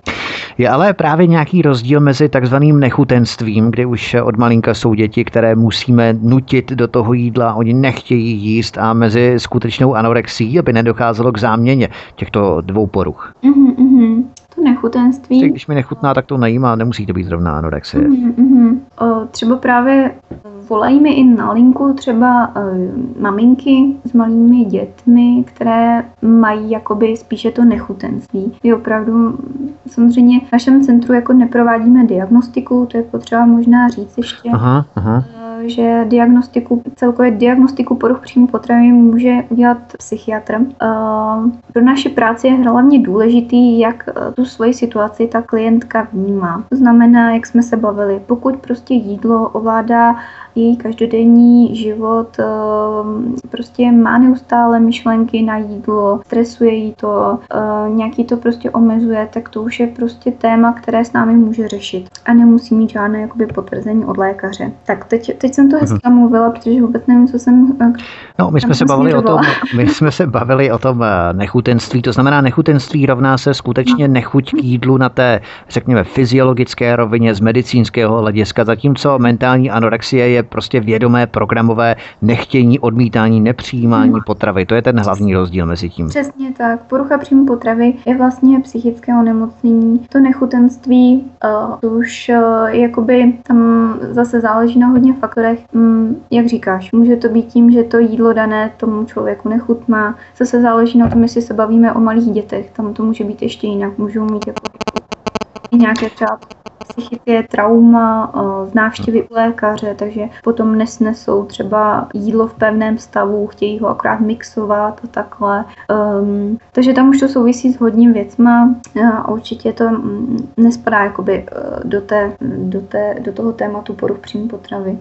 Je ale právě nějaký rozdíl mezi takzvaným nechutenstvím, kdy už od malinka jsou děti, které musíme nutit do toho jídla, oni nechtějí jíst, a mezi skutečnou anorexií, aby nedocházelo k záměně těchto dvou poruch. Mm-hmm, mm-hmm. To nechutenství. Když mi nechutná, tak to nejím a nemusí to být zrovna anorexie. Mm, mm, o, třeba právě volají mi i na linku třeba e, maminky s malými dětmi, které mají jakoby spíše to nechutenství. Je opravdu, samozřejmě v našem centru jako neprovádíme diagnostiku, to je potřeba možná říct ještě. Aha, aha. Že diagnostiku, celkově diagnostiku poruch příjmu potravy může udělat psychiatr. Pro naši práci je hlavně důležitý, jak tu svoji situaci ta klientka vnímá. To znamená, jak jsme se bavili, pokud prostě jídlo ovládá její každodenní život prostě má neustále myšlenky na jídlo, stresuje jí to, nějaký to prostě omezuje, tak to už je prostě téma, které s námi může řešit a nemusí mít žádné jakoby potvrzení od lékaře. Tak teď, teď jsem to hezky mluvila, protože vůbec nevím, co jsem... No, my jsme se bavili o tom, my jsme se bavili o tom nechutenství, to znamená nechutenství rovná se skutečně nechuť k jídlu na té, řekněme, fyziologické rovině z medicínského hlediska, zatímco mentální anorexie je prostě vědomé programové nechtění, odmítání, nepřijímání potravy. To je ten hlavní rozdíl mezi tím. Přesně tak. Porucha příjmu potravy je vlastně psychické onemocnění. To nechutenství uh, už uh, jakoby tam zase záleží na hodně faktorech. Mm, jak říkáš, může to být tím, že to jídlo dané tomu člověku nechutná. Zase záleží na tom, jestli se bavíme o malých dětech. Tam to může být ještě jinak. Můžou mít jako nějaké třeba psychické trauma, z návštěvy u lékaře, takže potom nesnesou třeba jídlo v pevném stavu, chtějí ho akorát mixovat a takhle. Um, takže tam už to souvisí s hodním věcma a určitě to nespadá jakoby do, té, do, té, do toho tématu poruch příjmu potravy.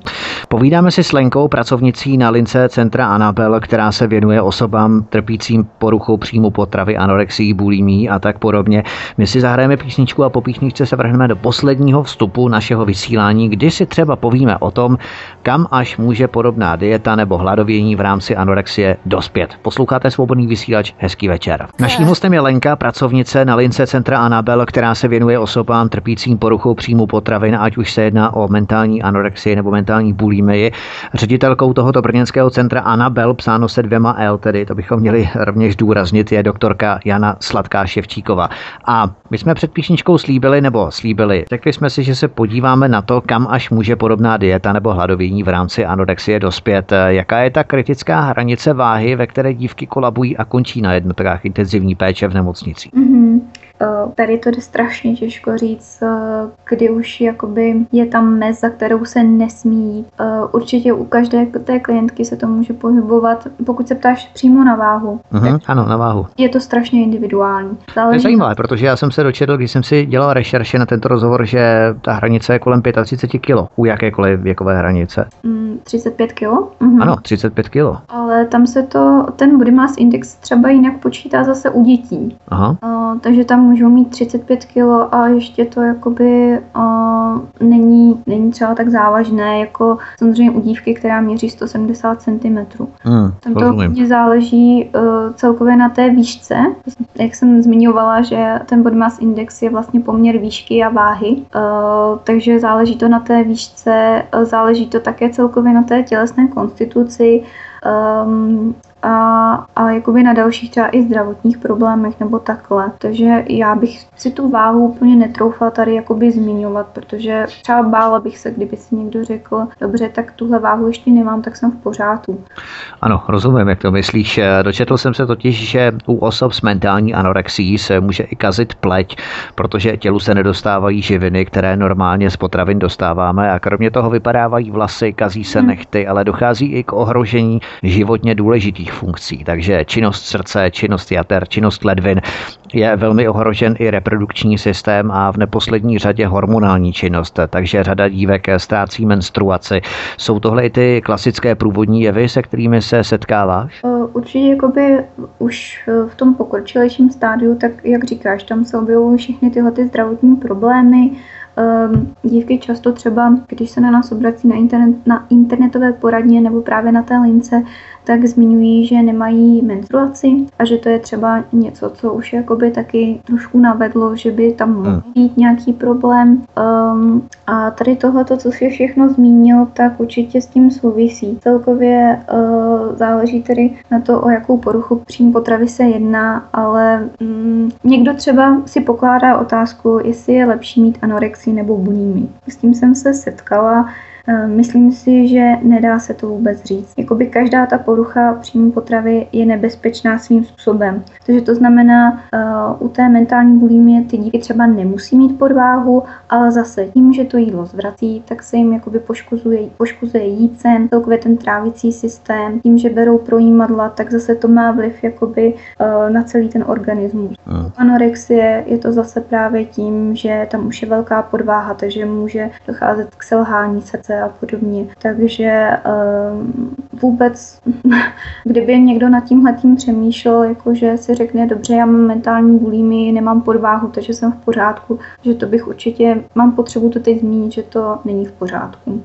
Povídáme si s Lenkou, pracovnicí na lince Centra Anabell, která se věnuje osobám trpícím poruchou příjmu potravy, anorexií, bulimí a tak podobně. My si zahrajeme písničku a po písničce se vrhneme do posledního vstupu našeho vysílání, kdy si třeba povíme o tom, kam až může podobná dieta nebo hladovění v rámci anorexie dospět. Posloucháte Svobodný vysílač, hezký večer. Naším hostem je Lenka, pracovnice na lince Centra Anabell, která se věnuje osobám trpícím poruchou příjmu potravin, ať už se jedná o mentální anorexii nebo mentální bulimii. Ředitelkou tohoto brněnského Centra Anabell, psáno se dvěma L, tedy to bychom měli rovněž důraznit, je doktorka Jana Sladká Ševčíková. A my jsme před píšničkou slíbili, nebo slíbili, řekli jsme si, že se podíváme na to, kam až může podobná dieta nebo hladovění v rámci anorexie dospět. Jaká je ta kritická hranice váhy, ve které dívky kolabují a končí na jednotkách intenzivní péče v nemocnicích? Mm-hmm. Tady to jde strašně těžko říct, kdy už jakoby je tam mez, za kterou se nesmí. Určitě u každé té klientky se to může pohybovat, pokud se ptáš přímo na váhu. Uh-huh, ano, na váhu. Je to strašně individuální. Záleží... To je zajímavé, protože já jsem se dočetl, když jsem si dělal rešerše na tento rozhovor, že ta hranice je kolem třicet pět kilogramů u jakékoliv věkové hranice. Mm, třicet pět kilogramů? Uh-huh. Ano, třicet pět kilogramů. Ale tam se to, ten body mass index třeba jinak počítá zase u dětí. Aha. Uh, takže tam můžou mít třicet pět kilogramů a ještě to jakoby uh, není, není třeba tak závažné, jako samozřejmě u dívky, která měří sto sedmdesát centimetrů. Hmm, tam to hodně záleží uh, celkově na té výšce. Jak jsem zmiňovala, že ten body mass index je vlastně poměr výšky a váhy, uh, takže záleží to na té výšce, uh, záleží to také celkově na té tělesné konstituci, um, a, a jakoby na dalších třeba i zdravotních problémech nebo takhle. Takže já bych si tu váhu úplně netroufala tady jakoby zmiňovat, protože třeba bála bych se, kdyby si někdo řekl, dobře, tak tuhle váhu ještě nemám, tak jsem v pořádku. Ano, rozumím, jak to myslíš. Dočetl jsem se totiž, že u osob s mentální anorexií se může i kazit pleť, protože tělu se nedostávají živiny, které normálně z potravin dostáváme a kromě toho vypadávají vlasy, kazí se hmm. nehty, ale dochází i k ohrožení životně důležitých funkcí. Takže činnost srdce, činnost jater, činnost ledvin, je velmi ohrožen i reprodukční systém a v neposlední řadě hormonální činnost. Takže řada dívek ztrácí menstruaci. Jsou tohle i ty klasické průvodní jevy, se kterými se setkáváš? Určitě jakoby už v tom pokročilejším stádiu, tak jak říkáš, tam se objevují všechny tyhle ty zdravotní problémy. Dívky často třeba, když se na nás obrací na, internet, na internetové poradně nebo právě na té lince, tak zmiňují, že nemají menstruaci a že to je třeba něco, co už jakoby taky trošku navedlo, že by tam mohl být nějaký problém. Um, a tady tohleto, co jsi všechno zmínil, tak určitě s tím souvisí. Celkově uh, záleží tedy na to, o jakou poruchu příjmu potravy se jedná, ale um, někdo třeba si pokládá otázku, jestli je lepší mít anorexii nebo bulimii. S tím jsem se setkala. Myslím si, že nedá se to vůbec říct. Jakoby každá ta porucha příjmu potravy je nebezpečná svým způsobem. Takže to znamená, uh, u té mentální bulimie ty dívky třeba nemusí mít podváhu, ale zase tím, že to jídlo zvrací, tak se jim jakoby poškozuje, poškozuje jícen, celkově ten trávicí systém. Tím, že berou projímadla, tak zase to má vliv jakoby, uh, na celý ten organismus. U anorexie je to zase právě tím, že tam už je velká podváha, takže může docházet k selhání srdce, práce a podobně. Takže um, vůbec, kdyby někdo nad tímhletím přemýšlel, jakože si řekne, dobře, já mám mentální bulimii, nemám podváhu, takže jsem v pořádku, že to bych určitě, mám potřebu to teď zmínit, že to není v pořádku.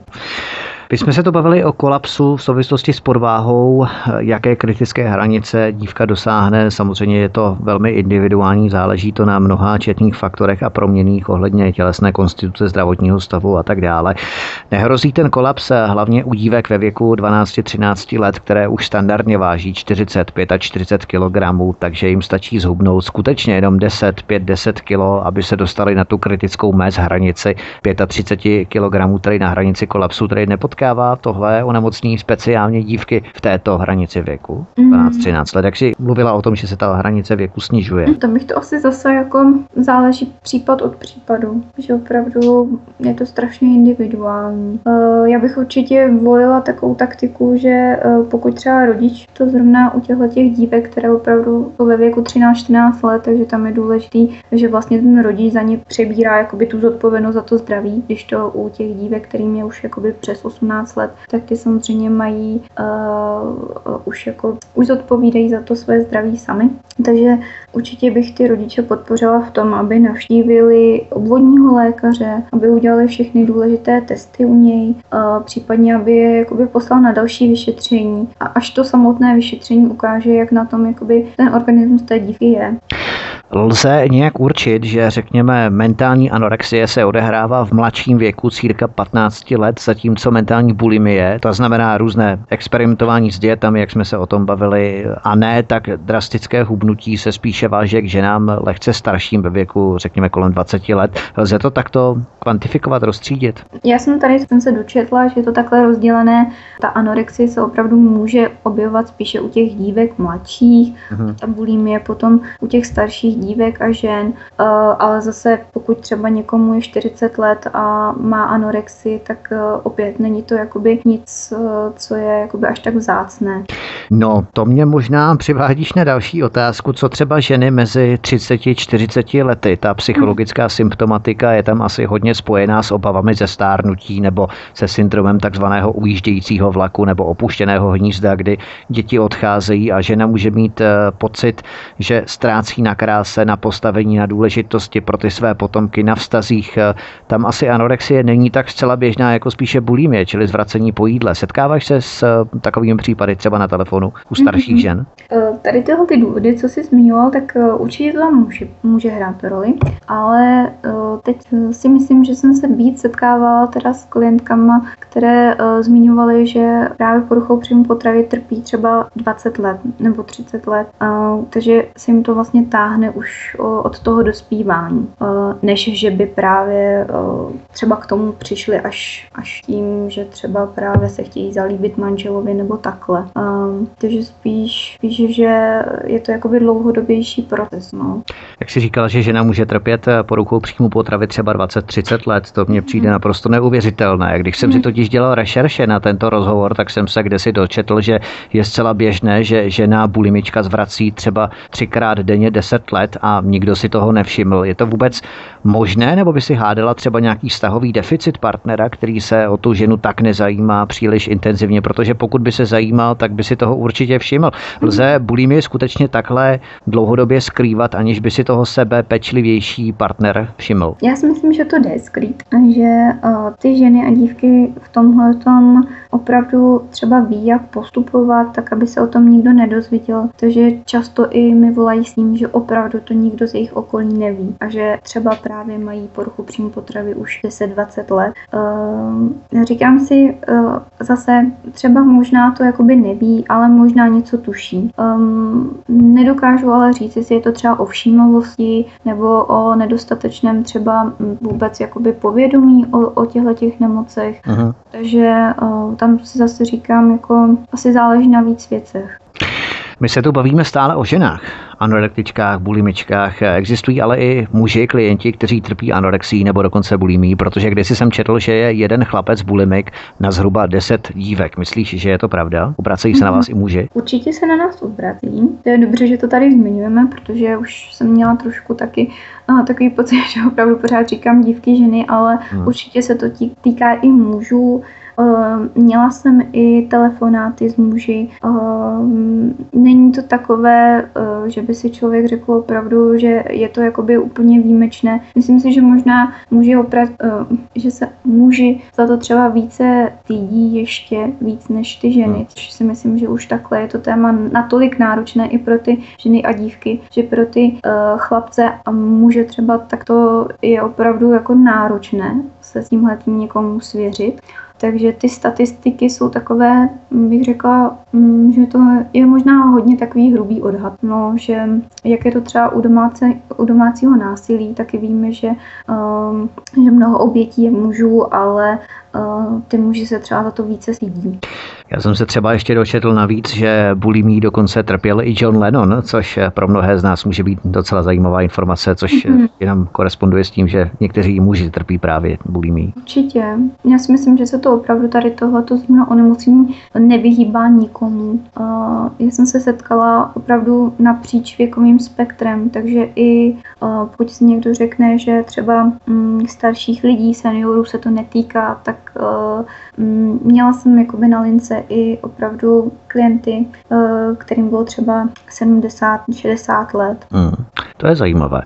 My jsme se to bavili o kolapsu v souvislosti s podváhou, jaké kritické hranice dívka dosáhne. Samozřejmě je to velmi individuální, záleží to na mnoha četných faktorech a proměnných ohledně tělesné konstituce, zdravotního stavu a tak dále. Nehrozí ten kolaps hlavně u dívek ve věku dvanáct až třináct let, které už standardně váží čtyřicet, čtyřicet pět kilogramů, takže jim stačí zhubnout skutečně jenom deset, pět, deset kilogramů, aby se dostali na tu kritickou mez hranici třicet pět kilogramů, tedy na hranici kolapsu, tedy nepotkávají. Potkává tohle onemocnění speciálně dívky v této hranici věku, dvanáct třináct let, jak si mluvila o tom, že se ta hranice věku snižuje. To bych to asi zase jako záleží případ od případu, že opravdu je to strašně individuální. Já bych určitě volila takovou taktiku, že pokud třeba rodič to zrovna u těchto těch dívek, které opravdu ve věku třináct čtrnáct let, takže tam je důležitý, že vlastně ten rodič za ně přebírá jakoby tu zodpovědnost za to zdraví, když to u těch dívek, kterým je už jakoby přes osmnáct let, tak ty samozřejmě mají uh, už jako už zodpovídají za to své zdraví sami. Takže určitě bych ty rodiče podpořila v tom, aby navštívili obvodního lékaře, aby udělali všechny důležité testy u něj, uh, případně aby je jakoby poslal na další vyšetření. A až to samotné vyšetření ukáže, jak na tom jakoby ten organismus té dívky je. Lze nějak určit, že řekněme mentální anorexie se odehrává v mladším věku, cirka patnáct let, zatímco mentální bulimie, to znamená různé experimentování s dietami, jak jsme se o tom bavili, a ne tak drastické hubnutí se spíše váže k ženám lehce starším ve věku, řekněme kolem dvacet let. Lze to takto kvantifikovat, rozstřídit? Já jsem tady jsem se dočetla, že je to takhle rozdělené. Ta anorexie se opravdu může objevovat spíše u těch dívek mladších, mhm. ta bulimie potom u těch starších dívek a žen, ale zase pokud třeba někomu je čtyřicet let a má anorexii, tak opět není to jakoby nic, co je jakoby až tak vzácné. No, to mě možná přivádíš na další otázku, co třeba ženy mezi třicet až čtyřicet lety. Ta psychologická hmm. symptomatika je tam asi hodně spojená s obavami ze stárnutí nebo se syndromem takzvaného ujíždějícího vlaku nebo opuštěného hnízda, kdy děti odcházejí a žena může mít pocit, že ztrácí na krásě, se na postavení, na důležitosti pro ty své potomky, na vztazích. Tam asi anorexie není tak zcela běžná, jako spíše bulimie, čili zvracení po jídle. Setkáváš se s takovými případy třeba na telefonu u starších mm-hmm. žen? Tady tyhle ty důvody, co jsi zmiňoval, tak určitě to tam může, může hrát roli, ale teď si myslím, že jsem se víc setkávala teda s klientkama, které zmiňovaly, že právě poruchou příjmu potravy trpí třeba dvacet let nebo třicet let, takže se jim to vlastně táhne už od toho dospívání, než že by právě třeba k tomu přišli až, až tím, že třeba právě se chtějí zalíbit manželovi nebo takhle. Takže spíš, spíš že je to jakoby dlouhodobější proces. No. Jak jsi říkala, že žena může trpět poruchou příjmu potravy třeba dvacet třicet let, to mně přijde mm. naprosto neuvěřitelné. Když jsem mm. si totiž dělal rešerše na tento rozhovor, tak jsem se kdesi dočetl, že je zcela běžné, že žena bulimička zvrací třeba třikrát denně deset let a nikdo si toho nevšiml. Je to vůbec možné, nebo by si hádala třeba nějaký vztahový deficit partnera, který se o tu ženu tak nezajímá příliš intenzivně, protože pokud by se zajímal, tak by si toho určitě všiml. Lze bulimii skutečně takhle dlouhodobě skrývat, aniž by si toho sebe pečlivější partner všiml? Já si myslím, že to jde skrýt, že uh, ty ženy a dívky v tomhletom opravdu třeba ví, jak postupovat, tak aby se o tom nikdo nedozvěděl. Takže často i mi volají s tím, že opravdu to nikdo z jejich okolí neví a že třeba právě mají poruchu příjmu potravy už deset dvacet let. Uh, říkám si uh, zase, třeba možná to jakoby neví, ale možná něco tuší. Um, nedokážu ale říct, jestli je to třeba o všímavosti nebo o nedostatečném třeba vůbec jakoby povědomí o, o těchto těch nemocech. Aha. Takže uh, tam si zase říkám, jako asi záleží na víc věcech. My se tu bavíme stále o ženách, anorektičkách, bulimičkách. Existují ale i muži, klienti, kteří trpí anorexí nebo dokonce bulimí, protože kdysi jsem četl, že je jeden chlapec bulimik na zhruba deset dívek. Myslíš, že je to pravda? Obracejí se mm-hmm. na vás i muži? Určitě se na nás obrací. To je dobře, že to tady zmiňujeme, protože už jsem měla trošku taky no, takový pocit, že opravdu pořád říkám dívky, ženy, ale mm. určitě se to týká i mužů. Měla jsem i telefonáty s muži. Není to takové, že by si člověk řekl opravdu, že je to jakoby úplně výjimečné. Myslím si, že možná muži opra- že se muži za to třeba více cítí ještě víc než ty ženy. Což si myslím, že už takhle je to téma natolik náročné i pro ty ženy a dívky, že pro ty chlapce a muže třeba tak to je opravdu jako náročné se s tímhletím někomu svěřit. Takže ty statistiky jsou takové, bych řekla, že to je možná hodně takový hrubý odhad. No, že jak je to třeba u, domáce, u domácího násilí, taky víme, že, um, že mnoho obětí je mužů, ale uh, ty muži se třeba za to více stydí. Já jsem se třeba ještě dočetl navíc, že bulimí dokonce trpěl i John Lennon, což pro mnohé z nás může být docela zajímavá informace, což mm-hmm. jenom koresponduje s tím, že někteří muži trpí právě bulimí. Určitě. Já si myslím, že se to opravdu tady tohoto zrovna onemocnění nevyhýbá nikomu. Já jsem se setkala opravdu napříč věkovým spektrem, takže i pokud si někdo řekne, že třeba starších lidí, seniorů se to netýká, tak měla jsem jakoby na lince i opravdu klienty, kterým bylo třeba sedmdesát, šedesát let. Hmm, to je zajímavé.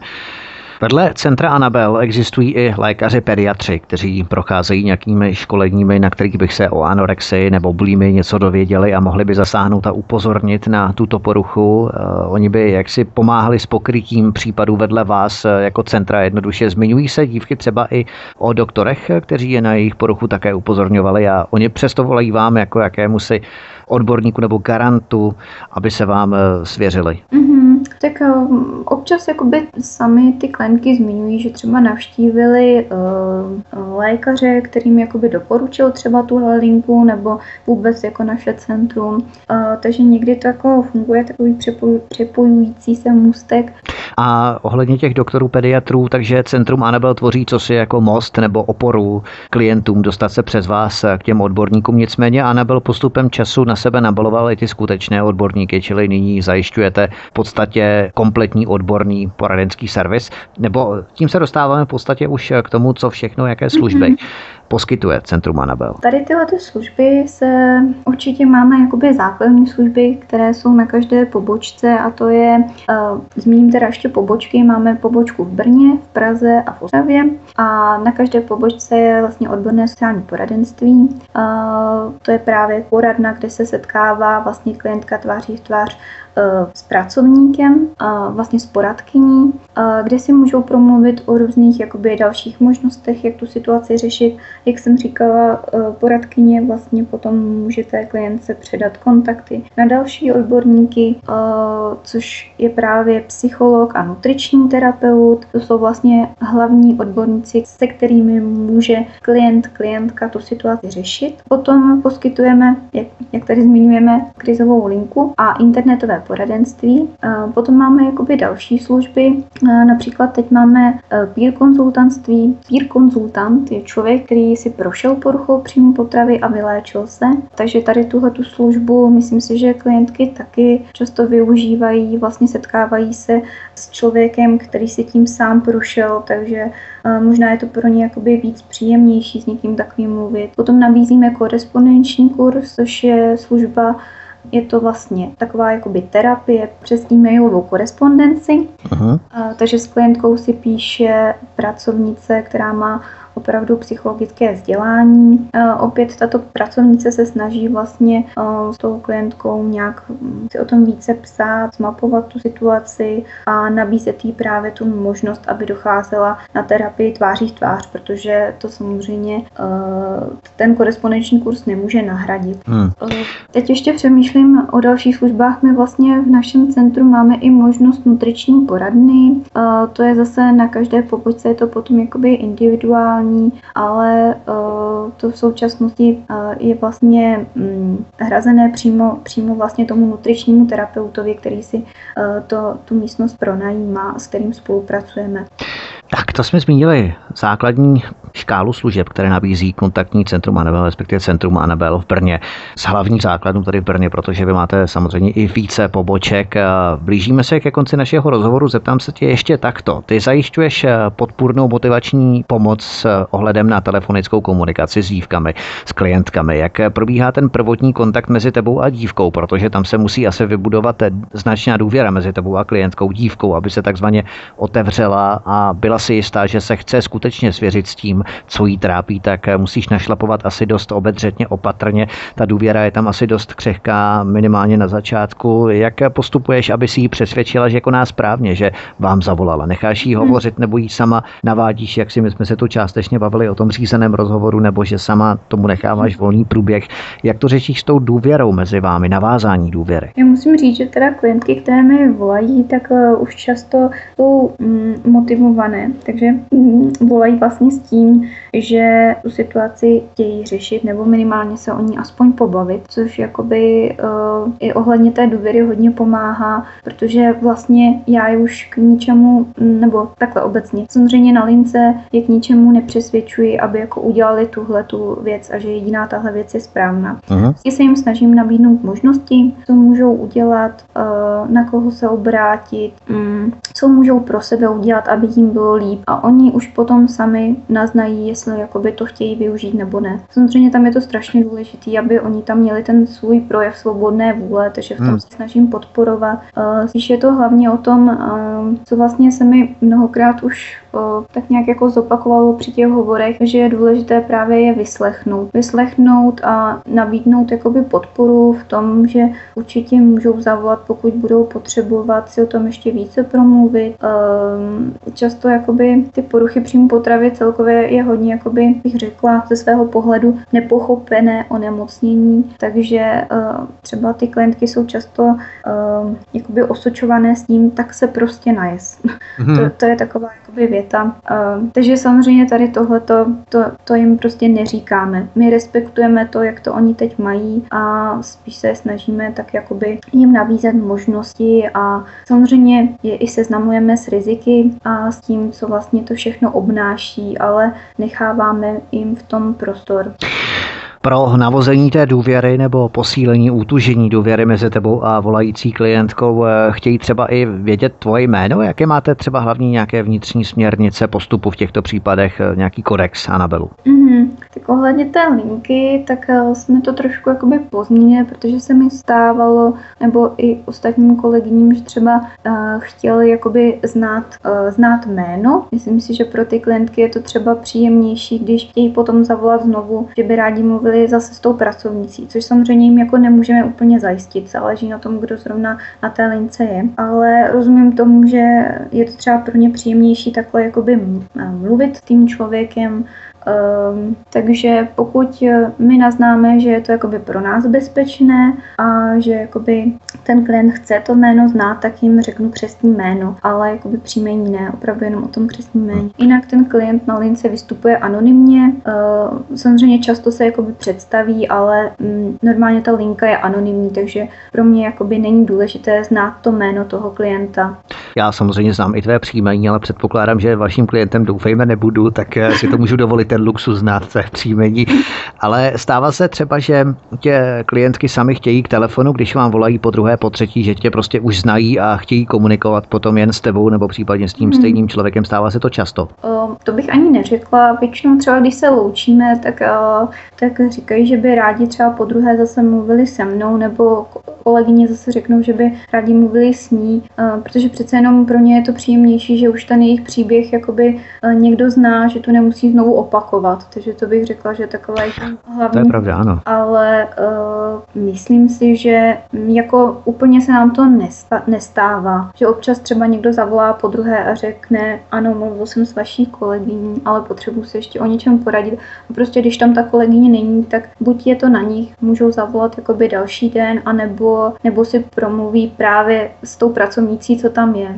Vedle Centra Anabell existují i lékaři pediatři, kteří procházejí nějakými školeními, na kterých bych se o anorexii nebo bulimi něco dověděli a mohli by zasáhnout a upozornit na tuto poruchu. Oni by jaksi pomáhali s pokrytím případů vedle vás jako centra jednoduše. Zmiňují se dívky třeba i o doktorech, kteří je na jejich poruchu také upozorňovali a oni přesto volají vám jako jakémusi odborníku nebo garantu, aby se vám svěřili. Mm-hmm. Tak um, občas jakoby sami ty klientky zmiňují, že třeba navštívili uh, lékaře, kterým jakoby doporučil třeba tuhle linku nebo vůbec jako naše centrum. Uh, takže někdy to jako funguje takový přepoj, přepojující se můstek. A ohledně těch doktorů pediatrů, takže Centrum Anabell tvoří cosi jako most nebo oporu klientům dostat se přes vás k těm odborníkům. Nicméně Anabell postupem času na sebe nabaloval i ty skutečné odborníky, čili nyní zajišťujete v podstatě kompletní odborný poradenský servis, nebo tím se dostáváme v podstatě už k tomu, co všechno, jaké služby mm-hmm. poskytuje Centrum Anabell. Tady tyhle služby se určitě máme jakoby základní služby, které jsou na každé pobočce a to je, uh, zmíním teda ještě pobočky, máme pobočku v Brně, v Praze a v Ostravě a na každé pobočce je vlastně odborné sociální poradenství. Uh, to je právě poradna, kde se setkává vlastně klientka tváří v tvář s pracovníkem, vlastně s poradkyní, kde si můžou promluvit o různých jakoby dalších možnostech, jak tu situaci řešit. Jak jsem říkala, poradkyně vlastně potom můžete klientce předat kontakty na další odborníky, což je právě psycholog a nutriční terapeut. To jsou vlastně hlavní odborníci, se kterými může klient, klientka tu situaci řešit. Potom poskytujeme, jak, jak tady zmiňujeme, krizovou linku a internetové poradenství. Potom máme jakoby další služby, například teď máme peer konzultantství. Peer konzultant je člověk, který si prošel poruchou příjmu potravy a vyléčil se, takže tady tuhletu službu, myslím si, že klientky taky často využívají, vlastně setkávají se s člověkem, který si tím sám prošel, takže možná je to pro ně jakoby víc příjemnější s někým takovým mluvit. Potom nabízíme korespondenční kurz, což je služba, je to vlastně taková jakoby terapie přes e-mailovou korespondenci. Aha. A, takže s klientkou si píše pracovnice, která má opravdu psychologické vzdělání. E, opět tato pracovnice se snaží vlastně e, s tou klientkou nějak si o tom více psát, zmapovat tu situaci a nabízet jí právě tu možnost, aby docházela na terapii tváří v tvář, protože to samozřejmě e, ten korespondenční kurz nemůže nahradit. Hmm. E, teď ještě přemýšlím o dalších službách. My vlastně v našem centru máme i možnost nutriční poradny. E, to je zase na každé pobočce, je to potom jakoby individuální, vzdělání, ale to v současnosti je vlastně hrazené přímo, přímo vlastně tomu nutričnímu terapeutovi, který si to, tu místnost pronajímá a s kterým spolupracujeme. Tak to jsme zmínili základní škálu služeb, které nabízí kontaktní centrum Anabell, respektive centrum Anabell v Brně. Z hlavních základů tady v Brně, protože vy máte samozřejmě i více poboček. Blížíme se ke konci našeho rozhovoru, zeptám se tě ještě takto. Ty zajišťuješ podpůrnou motivační pomoc s ohledem na telefonickou komunikaci s dívkami, s klientkami. Jak probíhá ten prvotní kontakt mezi tebou a dívkou, protože tam se musí asi vybudovat značná důvěra mezi tebou a klientkou dívkou, aby se takzvaně otevřela a byla si jistá, že se chce skutečně svěřit s tím, co jí trápí, tak musíš našlapovat asi dost obezřetně, opatrně. Ta důvěra je tam asi dost křehká, minimálně na začátku. Jak postupuješ, aby si ji přesvědčila, že koná správně, že vám zavolala? Necháš jí hovořit, nebo jí sama navádíš, jak si my jsme se tu částečně bavili o tom řízeném rozhovoru, nebo že sama tomu necháváš volný průběh? Jak to řešíš s tou důvěrou mezi vámi, navázání důvěry? Já musím říct, že teda klientky, které mi volají, tak už často jsou motivované, takže volají vlastně s tím, že tu situaci chtějí řešit nebo minimálně se o ní aspoň pobavit, což jakoby uh, i ohledně té důvěry hodně pomáhá, protože vlastně já je už k ničemu, nebo takhle obecně, samozřejmě na lince je k ničemu nepřesvědčuji, aby jako udělali tuhle tu věc a že jediná tahle věc je správná. Aha. Vždycky se jim snažím nabídnout možnosti, co můžou udělat, uh, na koho se obrátit, um, co můžou pro sebe udělat, aby jim bylo líp a oni už potom sami naznačí, jestli jakoby to chtějí využít nebo ne. Samozřejmě tam je to strašně důležité, aby oni tam měli ten svůj projev svobodné vůle, takže v tom hmm. se snažím podporovat. Spíš je to hlavně o tom, co vlastně se mi mnohokrát už tak nějak jako zopakovalo při těch hovorech, že je důležité právě je vyslechnout. Vyslechnout a nabídnout jakoby podporu v tom, že určitě můžou zavolat, pokud budou potřebovat si o tom ještě více promluvit. Často jakoby ty poruchy příjmu potravy celkově je hodně, jakoby, bych řekla, ze svého pohledu nepochopené onemocnění, takže uh, třeba ty klientky jsou často uh, jakoby osočované s tím, tak se prostě najez. Mm-hmm. To, to je taková jakoby věta. Uh, takže samozřejmě tady tohleto, to, to jim prostě neříkáme. My respektujeme to, jak to oni teď mají a spíš se snažíme tak jakoby jim nabízet možnosti a samozřejmě je i seznamujeme s riziky a s tím, co vlastně to všechno obnáší, ale necháváme jim v tom prostor. Pro navození té důvěry nebo posílení útužení důvěry mezi tebou a volající klientkou chtějí třeba i vědět tvoje jméno? Jaké máte třeba hlavní nějaké vnitřní směrnice postupu v těchto případech, nějaký kodex Anabellu? Mm-hmm. Tak ohledně té linky, tak jsme to trošku jakoby pozměnili, protože se mi stávalo, nebo i ostatním kolegyním, že třeba uh, chtěli jakoby znát, uh, znát jméno. Myslím si, že pro ty klientky je to třeba příjemnější, když chtějí potom zavolat znovu, že by rádi mluvili zase s tou pracovnicí, což samozřejmě jim jako nemůžeme úplně zajistit, záleží na tom, kdo zrovna na té lince je. Ale rozumím tomu, že je to třeba pro ně příjemnější takhle jakoby mluvit s tím člověkem. Um, takže pokud my naznáme, že je to jakoby pro nás bezpečné a že jakoby ten klient chce to jméno znát, tak jim řeknu křestní jméno, ale jakoby příjmení ne, opravdu jenom o tom křestním jméně. Jinak ten klient na lince vystupuje anonymně, uh, samozřejmě často se jakoby představí, ale um, normálně ta linka je anonymní, takže pro mě jakoby není důležité znát to jméno toho klienta. Já samozřejmě znám i tvé příjmení, ale předpokládám, že vaším klientem doufejme nebudu, tak si to můžu dovolit ten luxus znát se v příjmení. Ale stává se třeba, že tě klientky sami chtějí k telefonu, když vám volají po druhé, po třetí, že tě prostě už znají a chtějí komunikovat potom jen s tebou nebo případně s tím hmm. stejným člověkem. Stává se to často? Uh, to bych ani neřekla. Většinou třeba, když se loučíme, tak, uh, tak říkají, že by rádi třeba po druhé zase mluvili se mnou, nebo kolegyně zase řeknou, že by rádi mluvili s ní, uh, protože přece jenom pro ně je to příjemnější, že už ten jejich příběh jakoby uh, někdo zná, že to nemusí znovu opakovat. Opakovat, takže to bych řekla, že taková je hlavní. To je pravda, ano. Ale uh, myslím si, že jako úplně se nám to nesta- nestává, že občas třeba někdo zavolá po druhé a řekne, ano, mluvil jsem s vaší kolegyní, ale potřebuji se ještě o něčem poradit. A prostě když tam ta kolegyně není, tak buď je to na nich, můžou zavolat jakoby další den, anebo nebo si promluví právě s tou pracovnící, co tam je.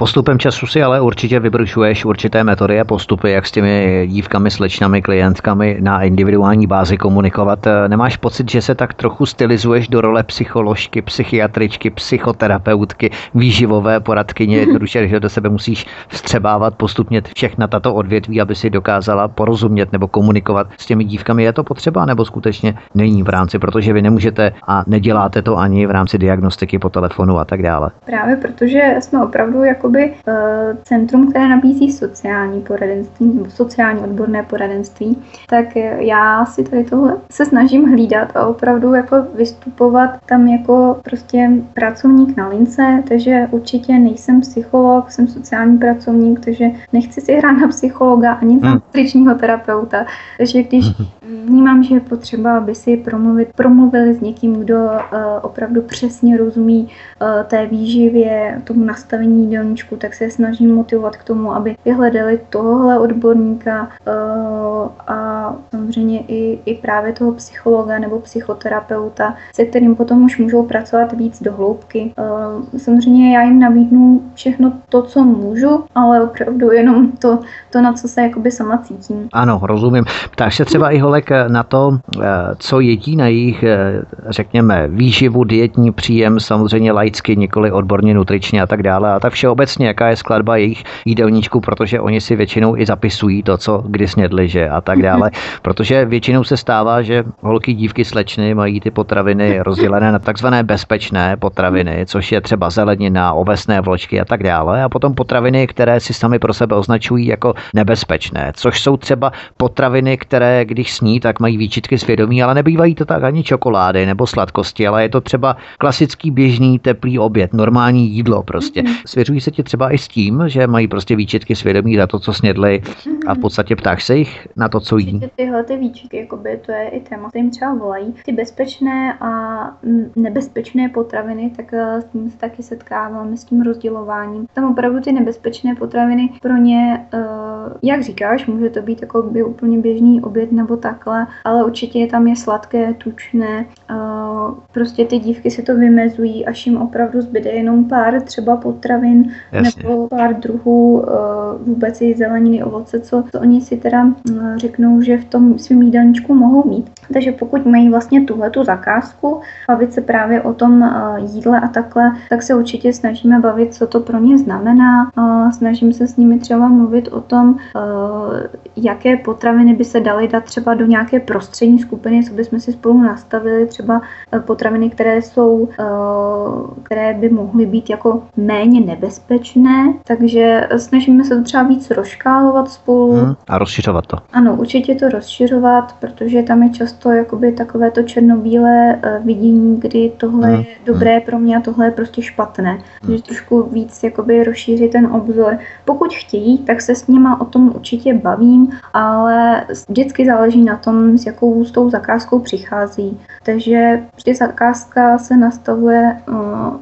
Postupem času si ale určitě vybrušuješ určité metody a postupy, jak s těmi dívkami, slečnami, klientkami na individuální bázi komunikovat. Nemáš pocit, že se tak trochu stylizuješ do role psycholožky, psychiatričky, psychoterapeutky, výživové poradkyně, jednoduše, že do sebe musíš vstřebávat postupně všechna tato odvětví, aby si dokázala porozumět nebo komunikovat s těmi dívkami? Je to potřeba, nebo skutečně není v rámci, protože vy nemůžete a neděláte to ani v rámci diagnostiky po telefonu a tak dále? Právě protože jsme opravdu jakoby e, centrum, které nabízí sociální poradenství nebo sociální odborné poradenství, tak já si tady tohle se snažím hlídat a opravdu jako vystupovat tam jako prostě pracovník na lince, takže určitě nejsem psycholog, jsem sociální pracovník, takže nechci si hrát na psychologa ani na nutričního terapeuta, takže když vnímám, že je potřeba, aby si promluvit, promluvili s někým, kdo uh, opravdu přesně rozumí uh, té výživě, tomu nastavení jídelníčku, tak se snažím motivovat k tomu, aby vyhledali tohohle odborníka uh, a samozřejmě i, i právě toho psychologa nebo psychoterapeuta, se kterým potom už můžou pracovat víc do hloubky. Uh, samozřejmě já jim nabídnu všechno to, co můžu, ale opravdu jenom to, to na co se jakoby sama cítím. Ano, rozumím. Ptáš se třeba i holek na to, co jedí na jejich, řekněme, výživu, dietní příjem, samozřejmě laicky, nikoli odborně, nutričně a tak dále. A tak všeobecně, jaká je skladba jejich jídelníčku, protože oni si většinou i zapisují to, co kdy snědli, že a tak dále. Protože většinou se stává, že holky, dívky, slečny mají ty potraviny rozdělené na takzvané bezpečné potraviny, což je třeba zelenina, ovesné vločky a tak dále. A potom potraviny, které si sami pro sebe označují jako nebezpečné, což jsou třeba potraviny, které když sní, tak mají výčitky svědomí, ale nebývají to tak ani čokolády nebo sladkosti, ale je to třeba klasický běžný teplý oběd, normální jídlo prostě. Mm-hmm. Svěřují se ti třeba i s tím, že mají prostě výčitky svědomí za to, co snědli, mm-hmm. a v podstatě ptáš se jich na to, co jí. Tyhle ty výčitky, jakoby, to je i téma, kterým třeba volají. Ty bezpečné a nebezpečné potraviny, tak s tím se taky setkáváme, s tím rozdělováním. Tam opravdu ty nebezpečné potraviny pro ně, jak říkáš, může to být jako by úplně běžný oběd nebo takhle, ale určitě tam je sladké, tučné, prostě ty dívky si to vymezují, až jim opravdu zbyde jenom pár třeba potravin, jasně, nebo pár druhů vůbec i zeleniny, ovoce, co to oni si teda řeknou, že v tom svým jídelníčku mohou mít. Takže pokud mají vlastně tuhletu zakázku, bavit se právě o tom jídle a takhle, tak se určitě snažíme bavit, co to pro ně znamená. Snažím se s nimi třeba mluvit o tom, jaké potraviny by se daly dát třeba do nějaké prostřední skupiny, co bychom si spolu nastavili, třeba potraviny, které jsou, které by mohly být jako méně nebezpečné, takže snažíme se to třeba víc rozškálovat spolu. Hmm, a rozšiřovat to. Ano, určitě to rozšiřovat, protože tam je často jakoby takové to černobílé vidění, kdy tohle hmm. je dobré hmm. pro mě a tohle je prostě špatné. Takže hmm. trošku víc jakoby rozšířit ten obzor. Pokud chtějí, tak se s nima o tom určitě bavím, ale vždycky záleží na tom, s jakou s tou zakázkou přichází. Takže vždy zakázka se nastavuje uh,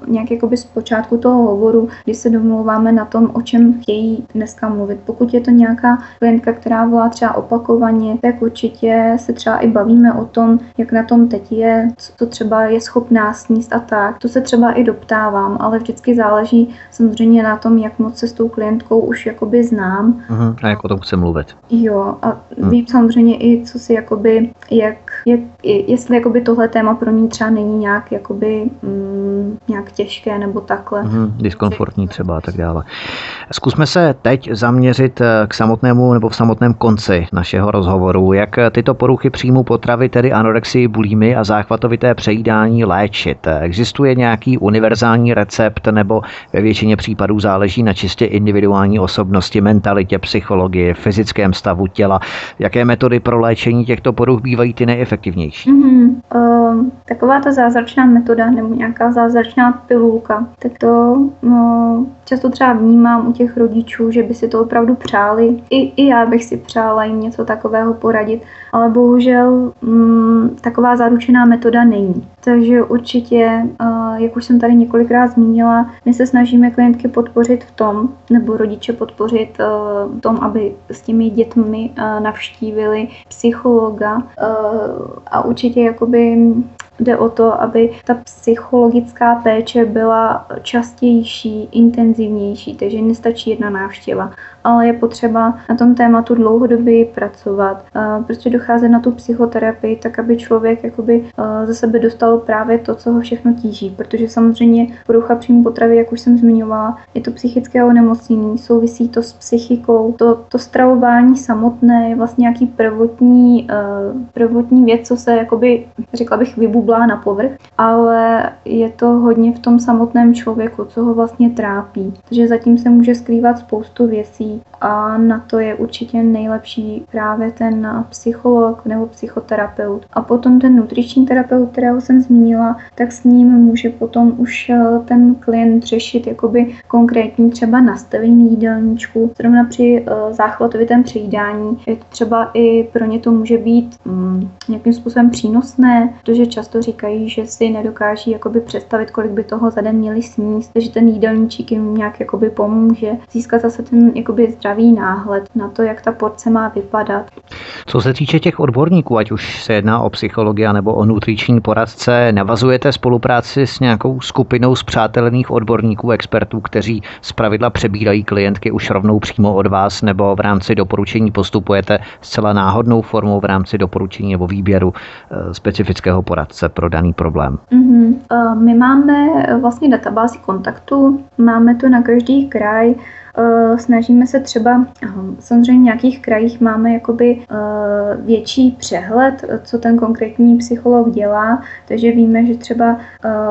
nějak jakoby z počátku toho hovoru, kdy se domlouváme na tom, o čem chtějí dneska mluvit. Pokud je to nějaká klientka, která volá třeba opakovaně, tak určitě se třeba i bavíme o tom, jak na tom teď je, co třeba je schopná sníst a tak. To se třeba i doptávám, ale vždycky záleží samozřejmě na tom, jak moc se s tou klientkou už jakoby znám. Uhum, a jak o tom chce mluvit. Jo, a hmm. vím samozřejmě i, co si jakoby, jak, jak, jestli jakoby tohle téma pro ní třeba není nějak jakoby mm, nějak těžké nebo takhle. Hmm, diskomfortní třeba a tak dále. Zkusme se teď zaměřit k samotnému nebo v samotném konci našeho rozhovoru, jak tyto poruchy příjmu potravy, tedy anorexii, bulimy a záchvatovité přejídání léčit. Existuje nějaký univerzální recept nebo ve většině případů záleží na čistě individuální osobnosti, mentalitě, psychologii, fyzickém stavu těla? Jaké metody pro léčení těchto poruch bývají ty nejefektivnější? Mm-hmm. Um, taková ta zázračná metoda nebo nějaká zázračná pilulka, tak to no, často třeba vnímám u těch rodičů, že by si to opravdu přáli. I, i já bych si přála jim něco takového poradit, ale bohužel um, taková zaručená metoda není. Takže určitě, uh, jak už jsem tady několikrát zmínila, my se snažíme klientky podpořit v tom, nebo rodiče podpořit uh, v tom, aby s těmi dětmi uh, navštívili psychologa uh, a určitě jakoby Jde o to, aby ta psychologická péče byla častější, intenzivnější, takže nestačí jedna návštěva, ale je potřeba na tom tématu dlouhodobě pracovat, prostě docházet na tu psychoterapii tak, aby člověk jakoby ze sebe dostal právě to, co ho všechno tíží, protože samozřejmě porucha příjmu potravy, jak už jsem zmiňovala, je to psychické onemocnění, souvisí to s psychikou, to, to stravování samotné je vlastně nějaký prvotní, prvotní věc, co se jakoby, řekla bych, vybublá na povrch, ale je to hodně v tom samotném člověku, co ho vlastně trápí. Takže zatím se může skrývat spoustu věcí a na to je určitě nejlepší právě ten psycholog nebo psychoterapeut. A potom ten nutriční terapeut, kterého jsem zmínila, tak s ním může potom už ten klient řešit jakoby konkrétní třeba nastavení jídelníčku. Zrovna při záchvatovitém přejídání je to třeba i pro ně to může být mm, nějakým způsobem přínosné, protože často říkají, že si nedokáží jakoby představit, kolik by toho za den měli sníst, takže ten jídelníček jim nějak jakoby pomůže získat zase ten jakoby zdravý náhled na to, jak ta porce má vypadat. Co se týče těch odborníků, ať už se jedná o psychologa nebo o nutriční poradce, navazujete spolupráci s nějakou skupinou spřátelených odborníků, expertů, kteří zpravidla přebírají klientky už rovnou přímo od vás, nebo v rámci doporučení postupujete zcela náhodnou formou v rámci doporučení nebo výběru specifického poradce pro daný problém? Mm-hmm. My máme vlastně databázi kontaktů, máme to na každý kraj. Snažíme se třeba, samozřejmě v nějakých krajích máme jakoby větší přehled, co ten konkrétní psycholog dělá, takže víme, že třeba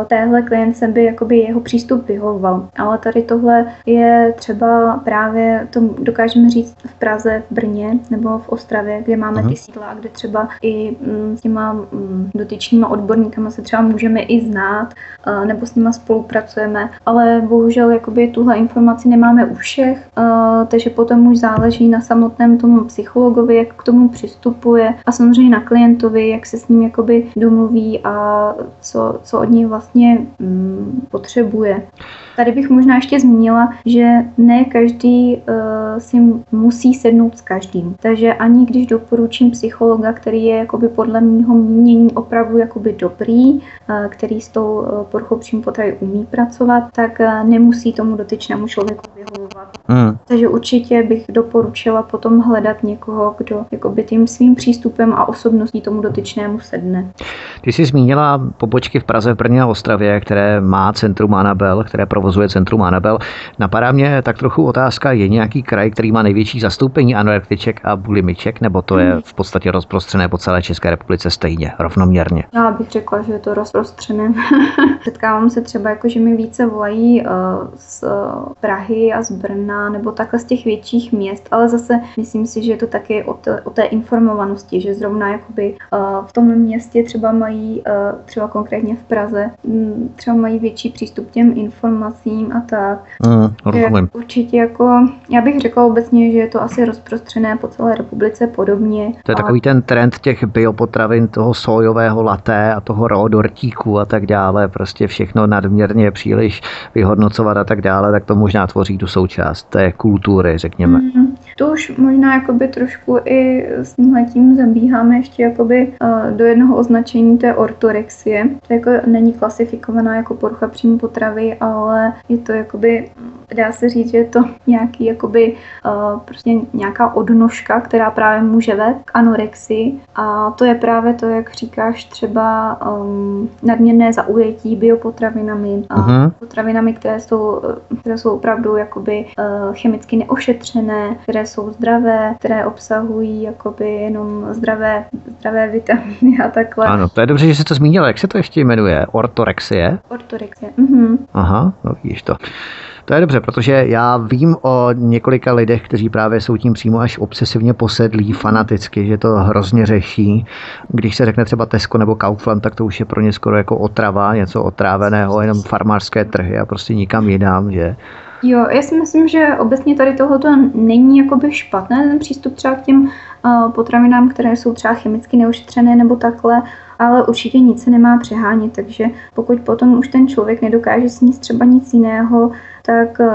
téhle klientce by jakoby jeho přístup vyhovoval. Ale tady tohle je třeba právě, to dokážeme říct v Praze, v Brně nebo v Ostravě, kde máme ty sídla, kde třeba i s těma dotyčnýma odborníkama se třeba můžeme i znát nebo s nima spolupracujeme, ale bohužel jakoby tuhle informaci nemáme u všech. Uh, takže potom už záleží na samotném tomu psychologovi, jak k tomu přistupuje a samozřejmě na klientovi, jak se s ním jakoby domluví a co, co od něj vlastně mm, potřebuje. Tady bych možná ještě zmínila, že ne každý uh, si musí sednout s každým. Takže ani když doporučím psychologa, který je jakoby podle mýho mínění opravdu jakoby dobrý, uh, který s tou uh, poruchou příjmu potravy umí pracovat, tak uh, nemusí tomu dotyčnému člověku vyhovovat. Hmm. Takže určitě bych doporučila potom hledat někoho, kdo jakoby tím svým přístupem a osobností tomu dotyčnému sedne. Ty jsi zmínila pobočky v Praze, v Brně a Ostravě, které má Centrum Anabell, které provozuje Centrum Anabell. Napadá mě tak trochu otázka, je nějaký kraj, který má největší zastoupení anorektiček a bulimiček, nebo to je v podstatě rozprostřené po celé České republice stejně, rovnoměrně? Já bych řekla, že je to rozprostřené. Setkávám se třeba, jako, že mi více volají uh, z uh, Prahy a z Brna, nebo takhle z těch větších měst, ale zase myslím si, že je to taky o, t- o té informovanosti, že zrovna jakoby, uh, v tom městě třeba mají, uh, třeba konkrétně v Praze, m, třeba mají větší přístup těm informacím a tak. Mm, určitě jako, já bych řekla obecně, že je to asi rozprostřené po celé republice podobně. To je a... takový ten trend těch biopotravin, toho sojového laté a toho raw dortíku a tak dále, prostě všechno nadměrně příliš vyhodnocovat a tak dále, tak to možná tvoří tu součást té kultury, řekněme. Mm, to už možná jakoby trošku i s tímhletím zabíháme ještě jakoby uh, do jednoho označení té ortorexie. To jako není klasifikovaná jako porucha příjmu potravy, ale je to jakoby, dá se říct, že je to nějaký jakoby uh, prostě nějaká odnožka, která právě může vést k anorexii a to je právě to, jak říkáš, třeba um, nadměrné zaujetí biopotravinami a uh-huh. potravinami, které jsou, které jsou opravdu jakoby uh, chemicky neošetřené, které jsou zdravé, které obsahují jakoby jenom zdravé, zdravé vitamíny a takhle. Ano, to je dobře, že jsi to zmínila. Jak se to ještě jmenuje? Ortorexie? Ortorexie, mhm. Aha. No, vidíš to. To je dobře, protože já vím o několika lidech, kteří právě jsou tím přímo až obsesivně posedlí, fanaticky, že to hrozně řeší. Když se řekne třeba Tesco nebo Kaufland, tak to už je pro ně skoro jako otrava, něco otráveného, jenom farmářské trhy a prostě nikam jinam, že... Jo, já si myslím, že obecně tady tohoto není jakoby špatné, ten přístup třeba k těm uh, potravinám, které jsou třeba chemicky neošetřené nebo takhle, ale určitě nic se nemá přehánět, takže pokud potom už ten člověk nedokáže sníst třeba nic jiného, tak uh,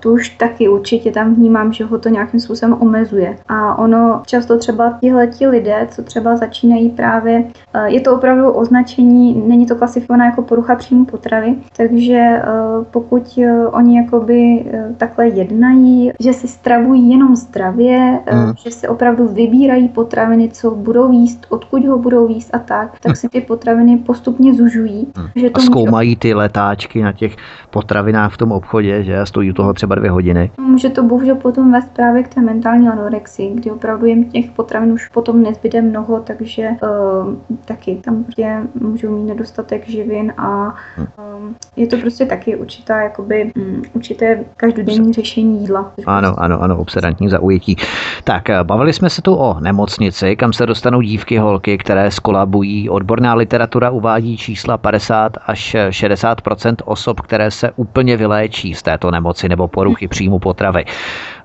tu už taky určitě tam vnímám, že ho to nějakým způsobem omezuje. A ono často třeba tihleti lidé, co třeba začínají právě, uh, je to opravdu označení, není to klasifikovaná jako porucha příjmu potravy, takže uh, pokud uh, oni jakoby uh, takhle jednají, že si stravují jenom zdravě, mm. uh, že si opravdu vybírají potraviny, co budou jíst, odkud ho budou jíst a tak, tak mm. si ty potraviny postupně zužují. Mm. Že to a zkoumají může... ty letáčky na těch potravinách v tom obchodě, že stojí toho třeba dvě hodiny. Může to bohužel potom vést právě k té mentální anorexii, kdy opravdu jim těch potravin už potom nezbyde mnoho, takže uh, taky tam prostě můžou mít nedostatek živin a hmm. um, je to prostě taky určitá, jakoby, um, určité každodenní řešení jídla. Ano, ano, ano, obsedantní zaujetí. Tak, bavili jsme se tu o nemocnici, kam se dostanou dívky holky, které skolabují. Odborná literatura uvádí čísla padesát až šedesát procent osob, které se úplně vyléčí z této nemoci nebo poruchy příjmu potravy.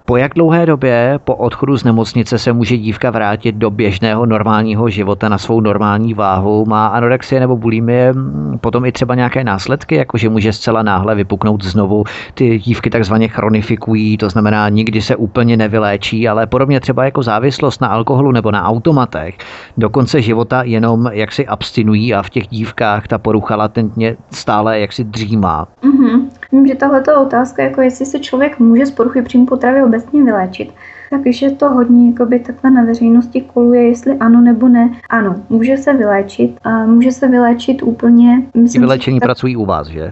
Po jak dlouhé době po odchodu z nemocnice se může dívka vrátit do běžného normálního života na svou normální váhu? Má anorexie nebo bulimie potom i třeba nějaké následky, jakože může zcela náhle vypuknout znovu? Ty dívky takzvaně chronifikují, to znamená nikdy se úplně nevyléčí, ale podobně třeba jako závislost na alkoholu nebo na automatech. Do konce života jenom jak si abstinují a v těch dívkách ta porucha latentně stále jak si dřímá. Mm-hmm. Vím, že tohleto otázka, jako jestli se člověk může z poruchy příjmu potravy obecně vyléčit, takže to hodně jakoby, takhle na veřejnosti koluje, jestli ano nebo ne. Ano, může se vyléčit, a může se vyléčit úplně. Ti vyléčení tak... pracují u vás, že?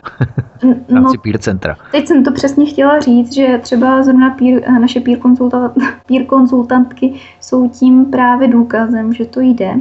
V rámci no, peer centra. Teď jsem to přesně chtěla říct, že třeba zrovna peer, naše peer, konzultant, peer konzultantky jsou tím právě důkazem, že to jde.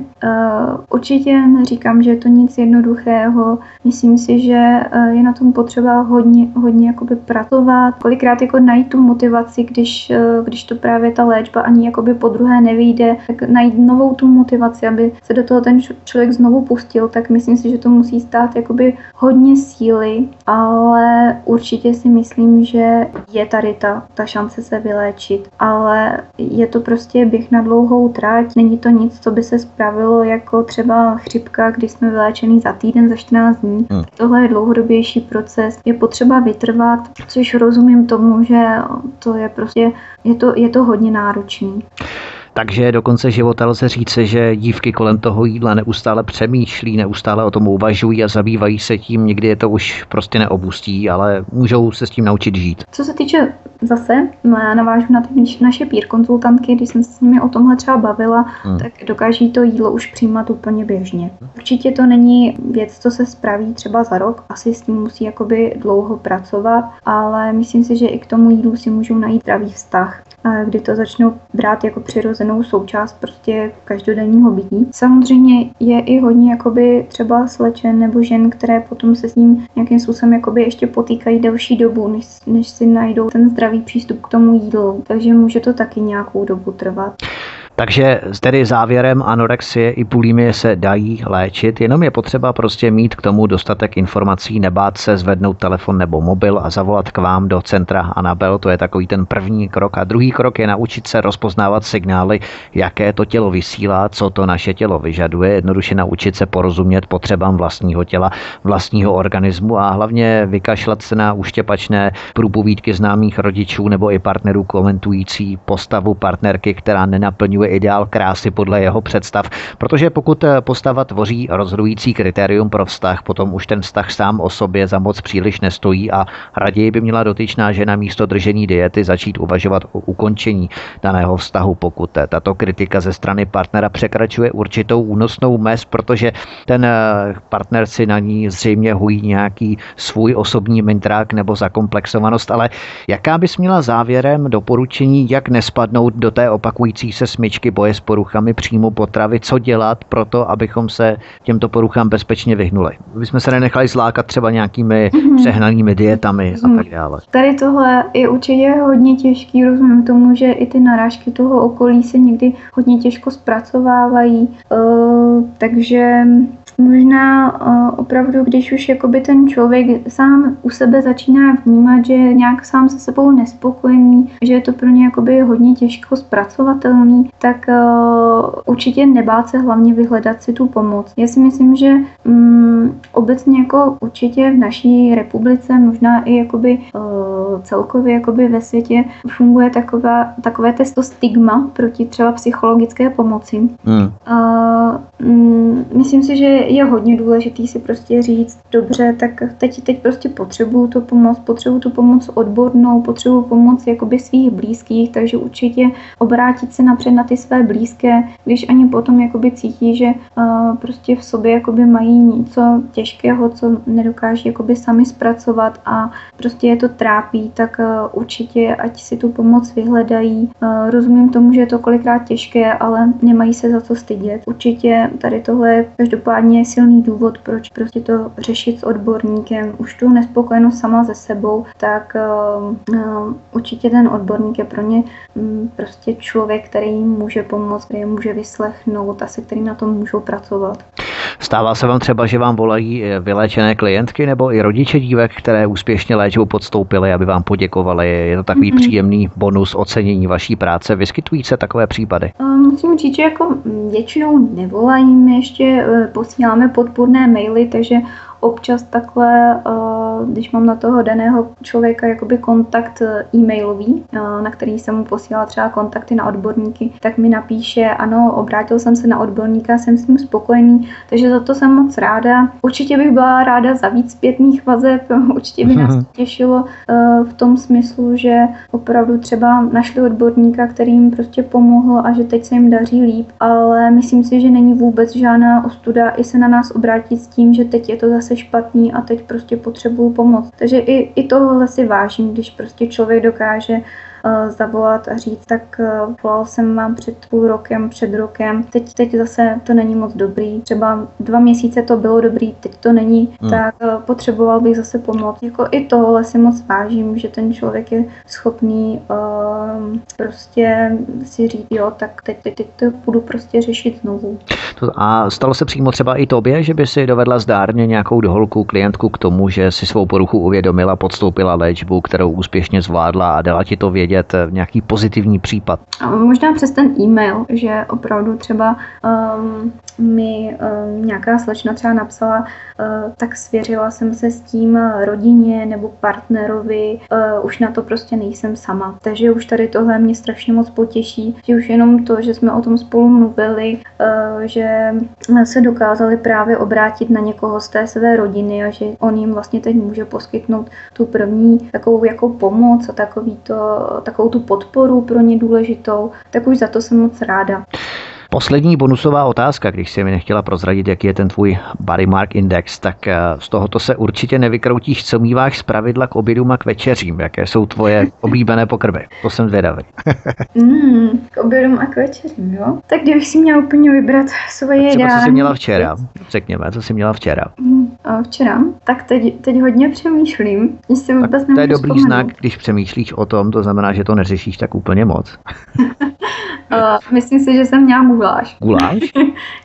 Určitě neříkám, že je to nic jednoduchého. Myslím si, že je na tom potřeba hodně, hodně jakoby pracovat. Kolikrát jako najít tu motivaci, když, když to právě ta léčba ani jakoby po druhé nevyjde, tak najít novou tu motivaci, aby se do toho ten člověk znovu pustil, tak myslím si, že to musí stát jakoby hodně síly, ale určitě si myslím, že je tady ta, ta šance se vyléčit, ale je to prostě běh na dlouhou trať, není to nic, co by se spravilo jako třeba chřipka, když jsme vyléčený za týden, za čtrnáct dní. Hmm. Tohle je dlouhodobější proces, je potřeba vytrvat, což rozumím tomu, že to je prostě, je to, je to hodně náročný. Takže do konce života lze říct, že dívky kolem toho jídla neustále přemýšlí, neustále o tom uvažují a zabývají se tím, někdy je to už prostě neobustí, ale můžou se s tím naučit žít. Co se týče zase, no já navážu na ty naše peer konzultantky, když jsem s nimi o tomhle třeba bavila, hmm. tak dokáží to jídlo už přijímat úplně běžně. Určitě to není věc, co se spraví třeba za rok, asi s tím musí jakoby dlouho pracovat, ale myslím si, že i k tomu jídlu si můžou najít zdravý vztah, kdy to začnou brát jako přirozenou součást prostě každodenního bytí. Samozřejmě je i hodně jakoby třeba slečen nebo žen, které potom se s ním nějakým způsobem jakoby ještě potýkají delší dobu, než, než si najdou ten zdravý přístup k tomu jídlu. Takže může to taky nějakou dobu trvat. Takže tedy závěrem anorexie i bulimie se dají léčit, jenom je potřeba prostě mít k tomu dostatek informací, nebát se zvednout telefon nebo mobil a zavolat k vám do Centra Anabell, to je takový ten první krok. A druhý krok je naučit se rozpoznávat signály, jaké to tělo vysílá, co to naše tělo vyžaduje, jednoduše naučit se porozumět potřebám vlastního těla, vlastního organismu a hlavně vykašlat se na uštěpačné průpovídky známých rodičů nebo i partnerů komentující postavu partnerky, která nenaplňuje ideál krásy podle jeho představ, protože pokud postava tvoří rozhodující kritérium pro vztah, potom už ten vztah sám o sobě za moc příliš nestojí a raději by měla dotyčná žena místo držení diety začít uvažovat o ukončení daného vztahu, pokud tato kritika ze strany partnera překračuje určitou únosnou mez, protože ten partner si na ní zřejmě hují nějaký svůj osobní mintrák nebo zakomplexovanost, ale jaká bys měla závěrem doporučení, jak nespadnout do té opakující se smyčky boje s poruchami příjmu potravy, co dělat pro to, abychom se těmto poruchám bezpečně vyhnuli? Abychom se nenechali zlákat třeba nějakými mm-hmm. přehnanými dietami mm-hmm. a tak dále. Tady tohle je určitě hodně těžký, rozumím tomu, že i ty narážky toho okolí se někdy hodně těžko zpracovávají, uh, takže... Možná uh, opravdu, když už jakoby ten člověk sám u sebe začíná vnímat, že je nějak sám se sebou nespokojený, že je to pro ně jakoby hodně těžko zpracovatelný, tak uh, určitě nebát se hlavně vyhledat si tu pomoc. Já si myslím, že um, obecně jako určitě v naší republice, možná i jakoby uh, celkově jakoby ve světě funguje taková, takové testo stigma proti třeba psychologické pomoci. Hmm. A, mm, myslím si, že je hodně důležitý si prostě říct, dobře, tak teď, teď prostě potřebuju tu pomoc, potřebuju tu pomoc odbornou, potřebuju pomoc jakoby svých blízkých, takže určitě obrátit se napřed na ty své blízké, když ani potom jakoby cítí, že uh, prostě v sobě jakoby mají něco těžkého, co nedokáží jakoby sami zpracovat a prostě je to trápí, tak uh, určitě ať si tu pomoc vyhledají. Uh, rozumím tomu, že je to kolikrát těžké, ale nemají se za co stydět. Určitě tady tohle je každopádně silný důvod, proč prostě to řešit s odborníkem. Už tu nespokojenost sama ze sebou, tak uh, uh, určitě ten odborník je pro ně um, prostě člověk, který jim může pomoct, který jim může vyslechnout a se kterým na tom můžou pracovat. Stává se vám třeba, že vám volají vyléčené klientky nebo i rodiče dívek, které úspěšně léčbu podstoupily, aby vám poděkovali? Je to takový mm-hmm. příjemný bonus ocenění vaší práce? Vyskytují se takové případy? Musím říct, že jako většinou nevolají, my ještě posíláme podpůrné maily, takže občas takhle, když mám na toho daného člověka jakoby kontakt e-mailový, na který jsem mu posílala třeba kontakty na odborníky, tak mi napíše, ano, obrátil jsem se na odborníka, jsem s ním spokojený, takže za to jsem moc ráda. Určitě bych byla ráda za víc zpětných vazeb, určitě by nás těšilo v tom smyslu, že opravdu třeba našli odborníka, který jim prostě pomohl a že teď se jim daří líp, ale myslím si, že není vůbec žádná ostuda i se na nás obrátit s tím, že teď je to zase špatný a teď prostě potřebuju pomoc. Takže i, i tohle si vážím, když prostě člověk dokáže uh, zavolat a říct, tak uh, volal jsem vám před půl rokem, před rokem, teď, teď zase to není moc dobrý, třeba dva měsíce to bylo dobrý, teď to není, hmm. tak uh, potřeboval bych zase pomoct. Jako i tohle si moc vážím, že ten člověk je schopný uh, prostě si říct, jo, tak teď, teď, teď to budu prostě řešit znovu. A stalo se přímo třeba i tobě, že by si dovedla zdárně nějakou doholku klientku k tomu, že si svou poruchu uvědomila, podstoupila léčbu, kterou úspěšně zvládla a dala ti to vědět, nějaký pozitivní případ? A možná přes ten e-mail, že opravdu třeba um, mi um, nějaká slečna třeba napsala, uh, tak svěřila jsem se s tím rodině nebo partnerovi, uh, už na to prostě nejsem sama. Takže už tady tohle mě strašně moc potěší, že už jenom to, že jsme o tom spolu mluvili, uh, že se dokázali právě obrátit na někoho z té své rodiny a že on jim vlastně teď může poskytnout tu první takovou jako pomoc a takový to, takovou tu podporu pro ně důležitou, tak už za to jsem moc ráda. Poslední bonusová otázka, když jsi mi nechtěla prozradit, jaký je ten tvůj bodymark index, tak z tohoto se určitě nevykroutíš, co míváš zpravidla k obědům a k večeřím. Jaké jsou tvoje oblíbené pokrmy? To jsem zvědavý. mm, k obědům a k večeřím, jo? Tak kdybych si měla úplně vybrat svoje jídlo. Co jsi měla včera? Řekněme, co jsi měla včera? Mm, včera? Tak teď, teď hodně přemýšlím. Jsem vůbec to je dobrý vzpomenout. Znak, když přemýšlíš o tom, to znamená, že to neřešíš tak úplně moc. Uh, myslím si, že jsem měla guláš. Guláš?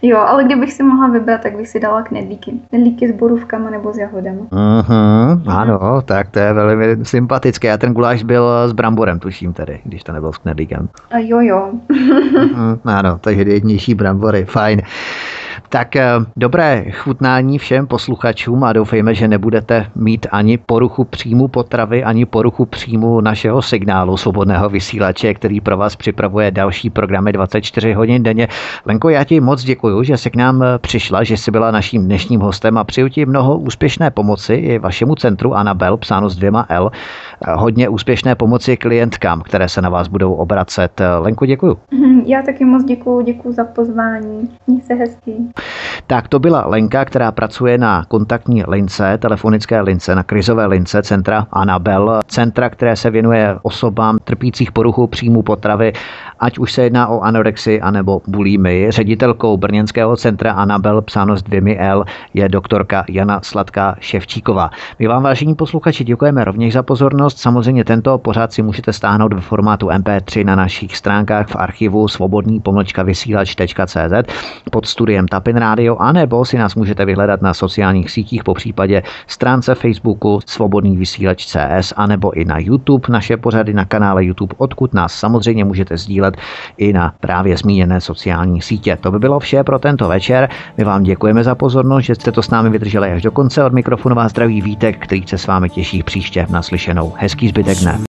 Jo, ale kdybych si mohla vybrat, tak bych si dala knedlíky. Knedlíky s borůvkama nebo s jahodama. Aha, ano, tak to je velmi sympatické. A ten guláš byl s bramborem, tuším tady, když to nebyl s knedlíkem. Uh, jo, jo. uh, ano, takže jednější brambory, fajn. Tak dobré chutnání všem posluchačům a doufejme, že nebudete mít ani poruchu příjmu potravy, ani poruchu příjmu našeho signálu Svobodného vysílače, který pro vás připravuje další programy dvacet čtyři hodin denně. Lenko, já ti moc děkuju, že jsi k nám přišla, že jsi byla naším dnešním hostem a přeju ti mnoho úspěšné pomoci i vašemu centru Anabell, psáno s dvěma L, hodně úspěšné pomoci klientkám, které se na vás budou obracet. Lenko, děkuju. Já taky moc děkuju, děkuju za pozvání. Měj se hezky. Tak to byla Lenka, která pracuje na kontaktní lince, telefonické lince, na krizové lince centra Anabell, centra, které se věnuje osobám trpících poruchou příjmu potravy, ať už se jedná o anorexii anebo bulimii. Ředitelkou brněnského centra Anabell, psáno s dvěmi L, je doktorka Jana Sladká Ševčíková. My vám, vážení posluchači, děkujeme rovněž za pozornost. Samozřejmě tento pořád si můžete stáhnout ve formátu em pé tři na našich stránkách v archivu svobodný pomlčka vysílač tečka cé zet pod studiem Tapin-radio, anebo si nás můžete vyhledat na sociálních sítích, po případě stránce Facebooku Svobodný vysílač C S, anebo i na YouTube, naše pořady na kanále YouTube, odkud nás samozřejmě můžete sdílet sdílet i na právě zmíněné sociální sítě. To by bylo vše pro tento večer. My vám děkujeme za pozornost, že jste to s námi vydrželi až do konce. Od mikrofonu vás zdraví Vítek, který se s vámi těší příště. Naslyšenou. Hezký zbytek dne.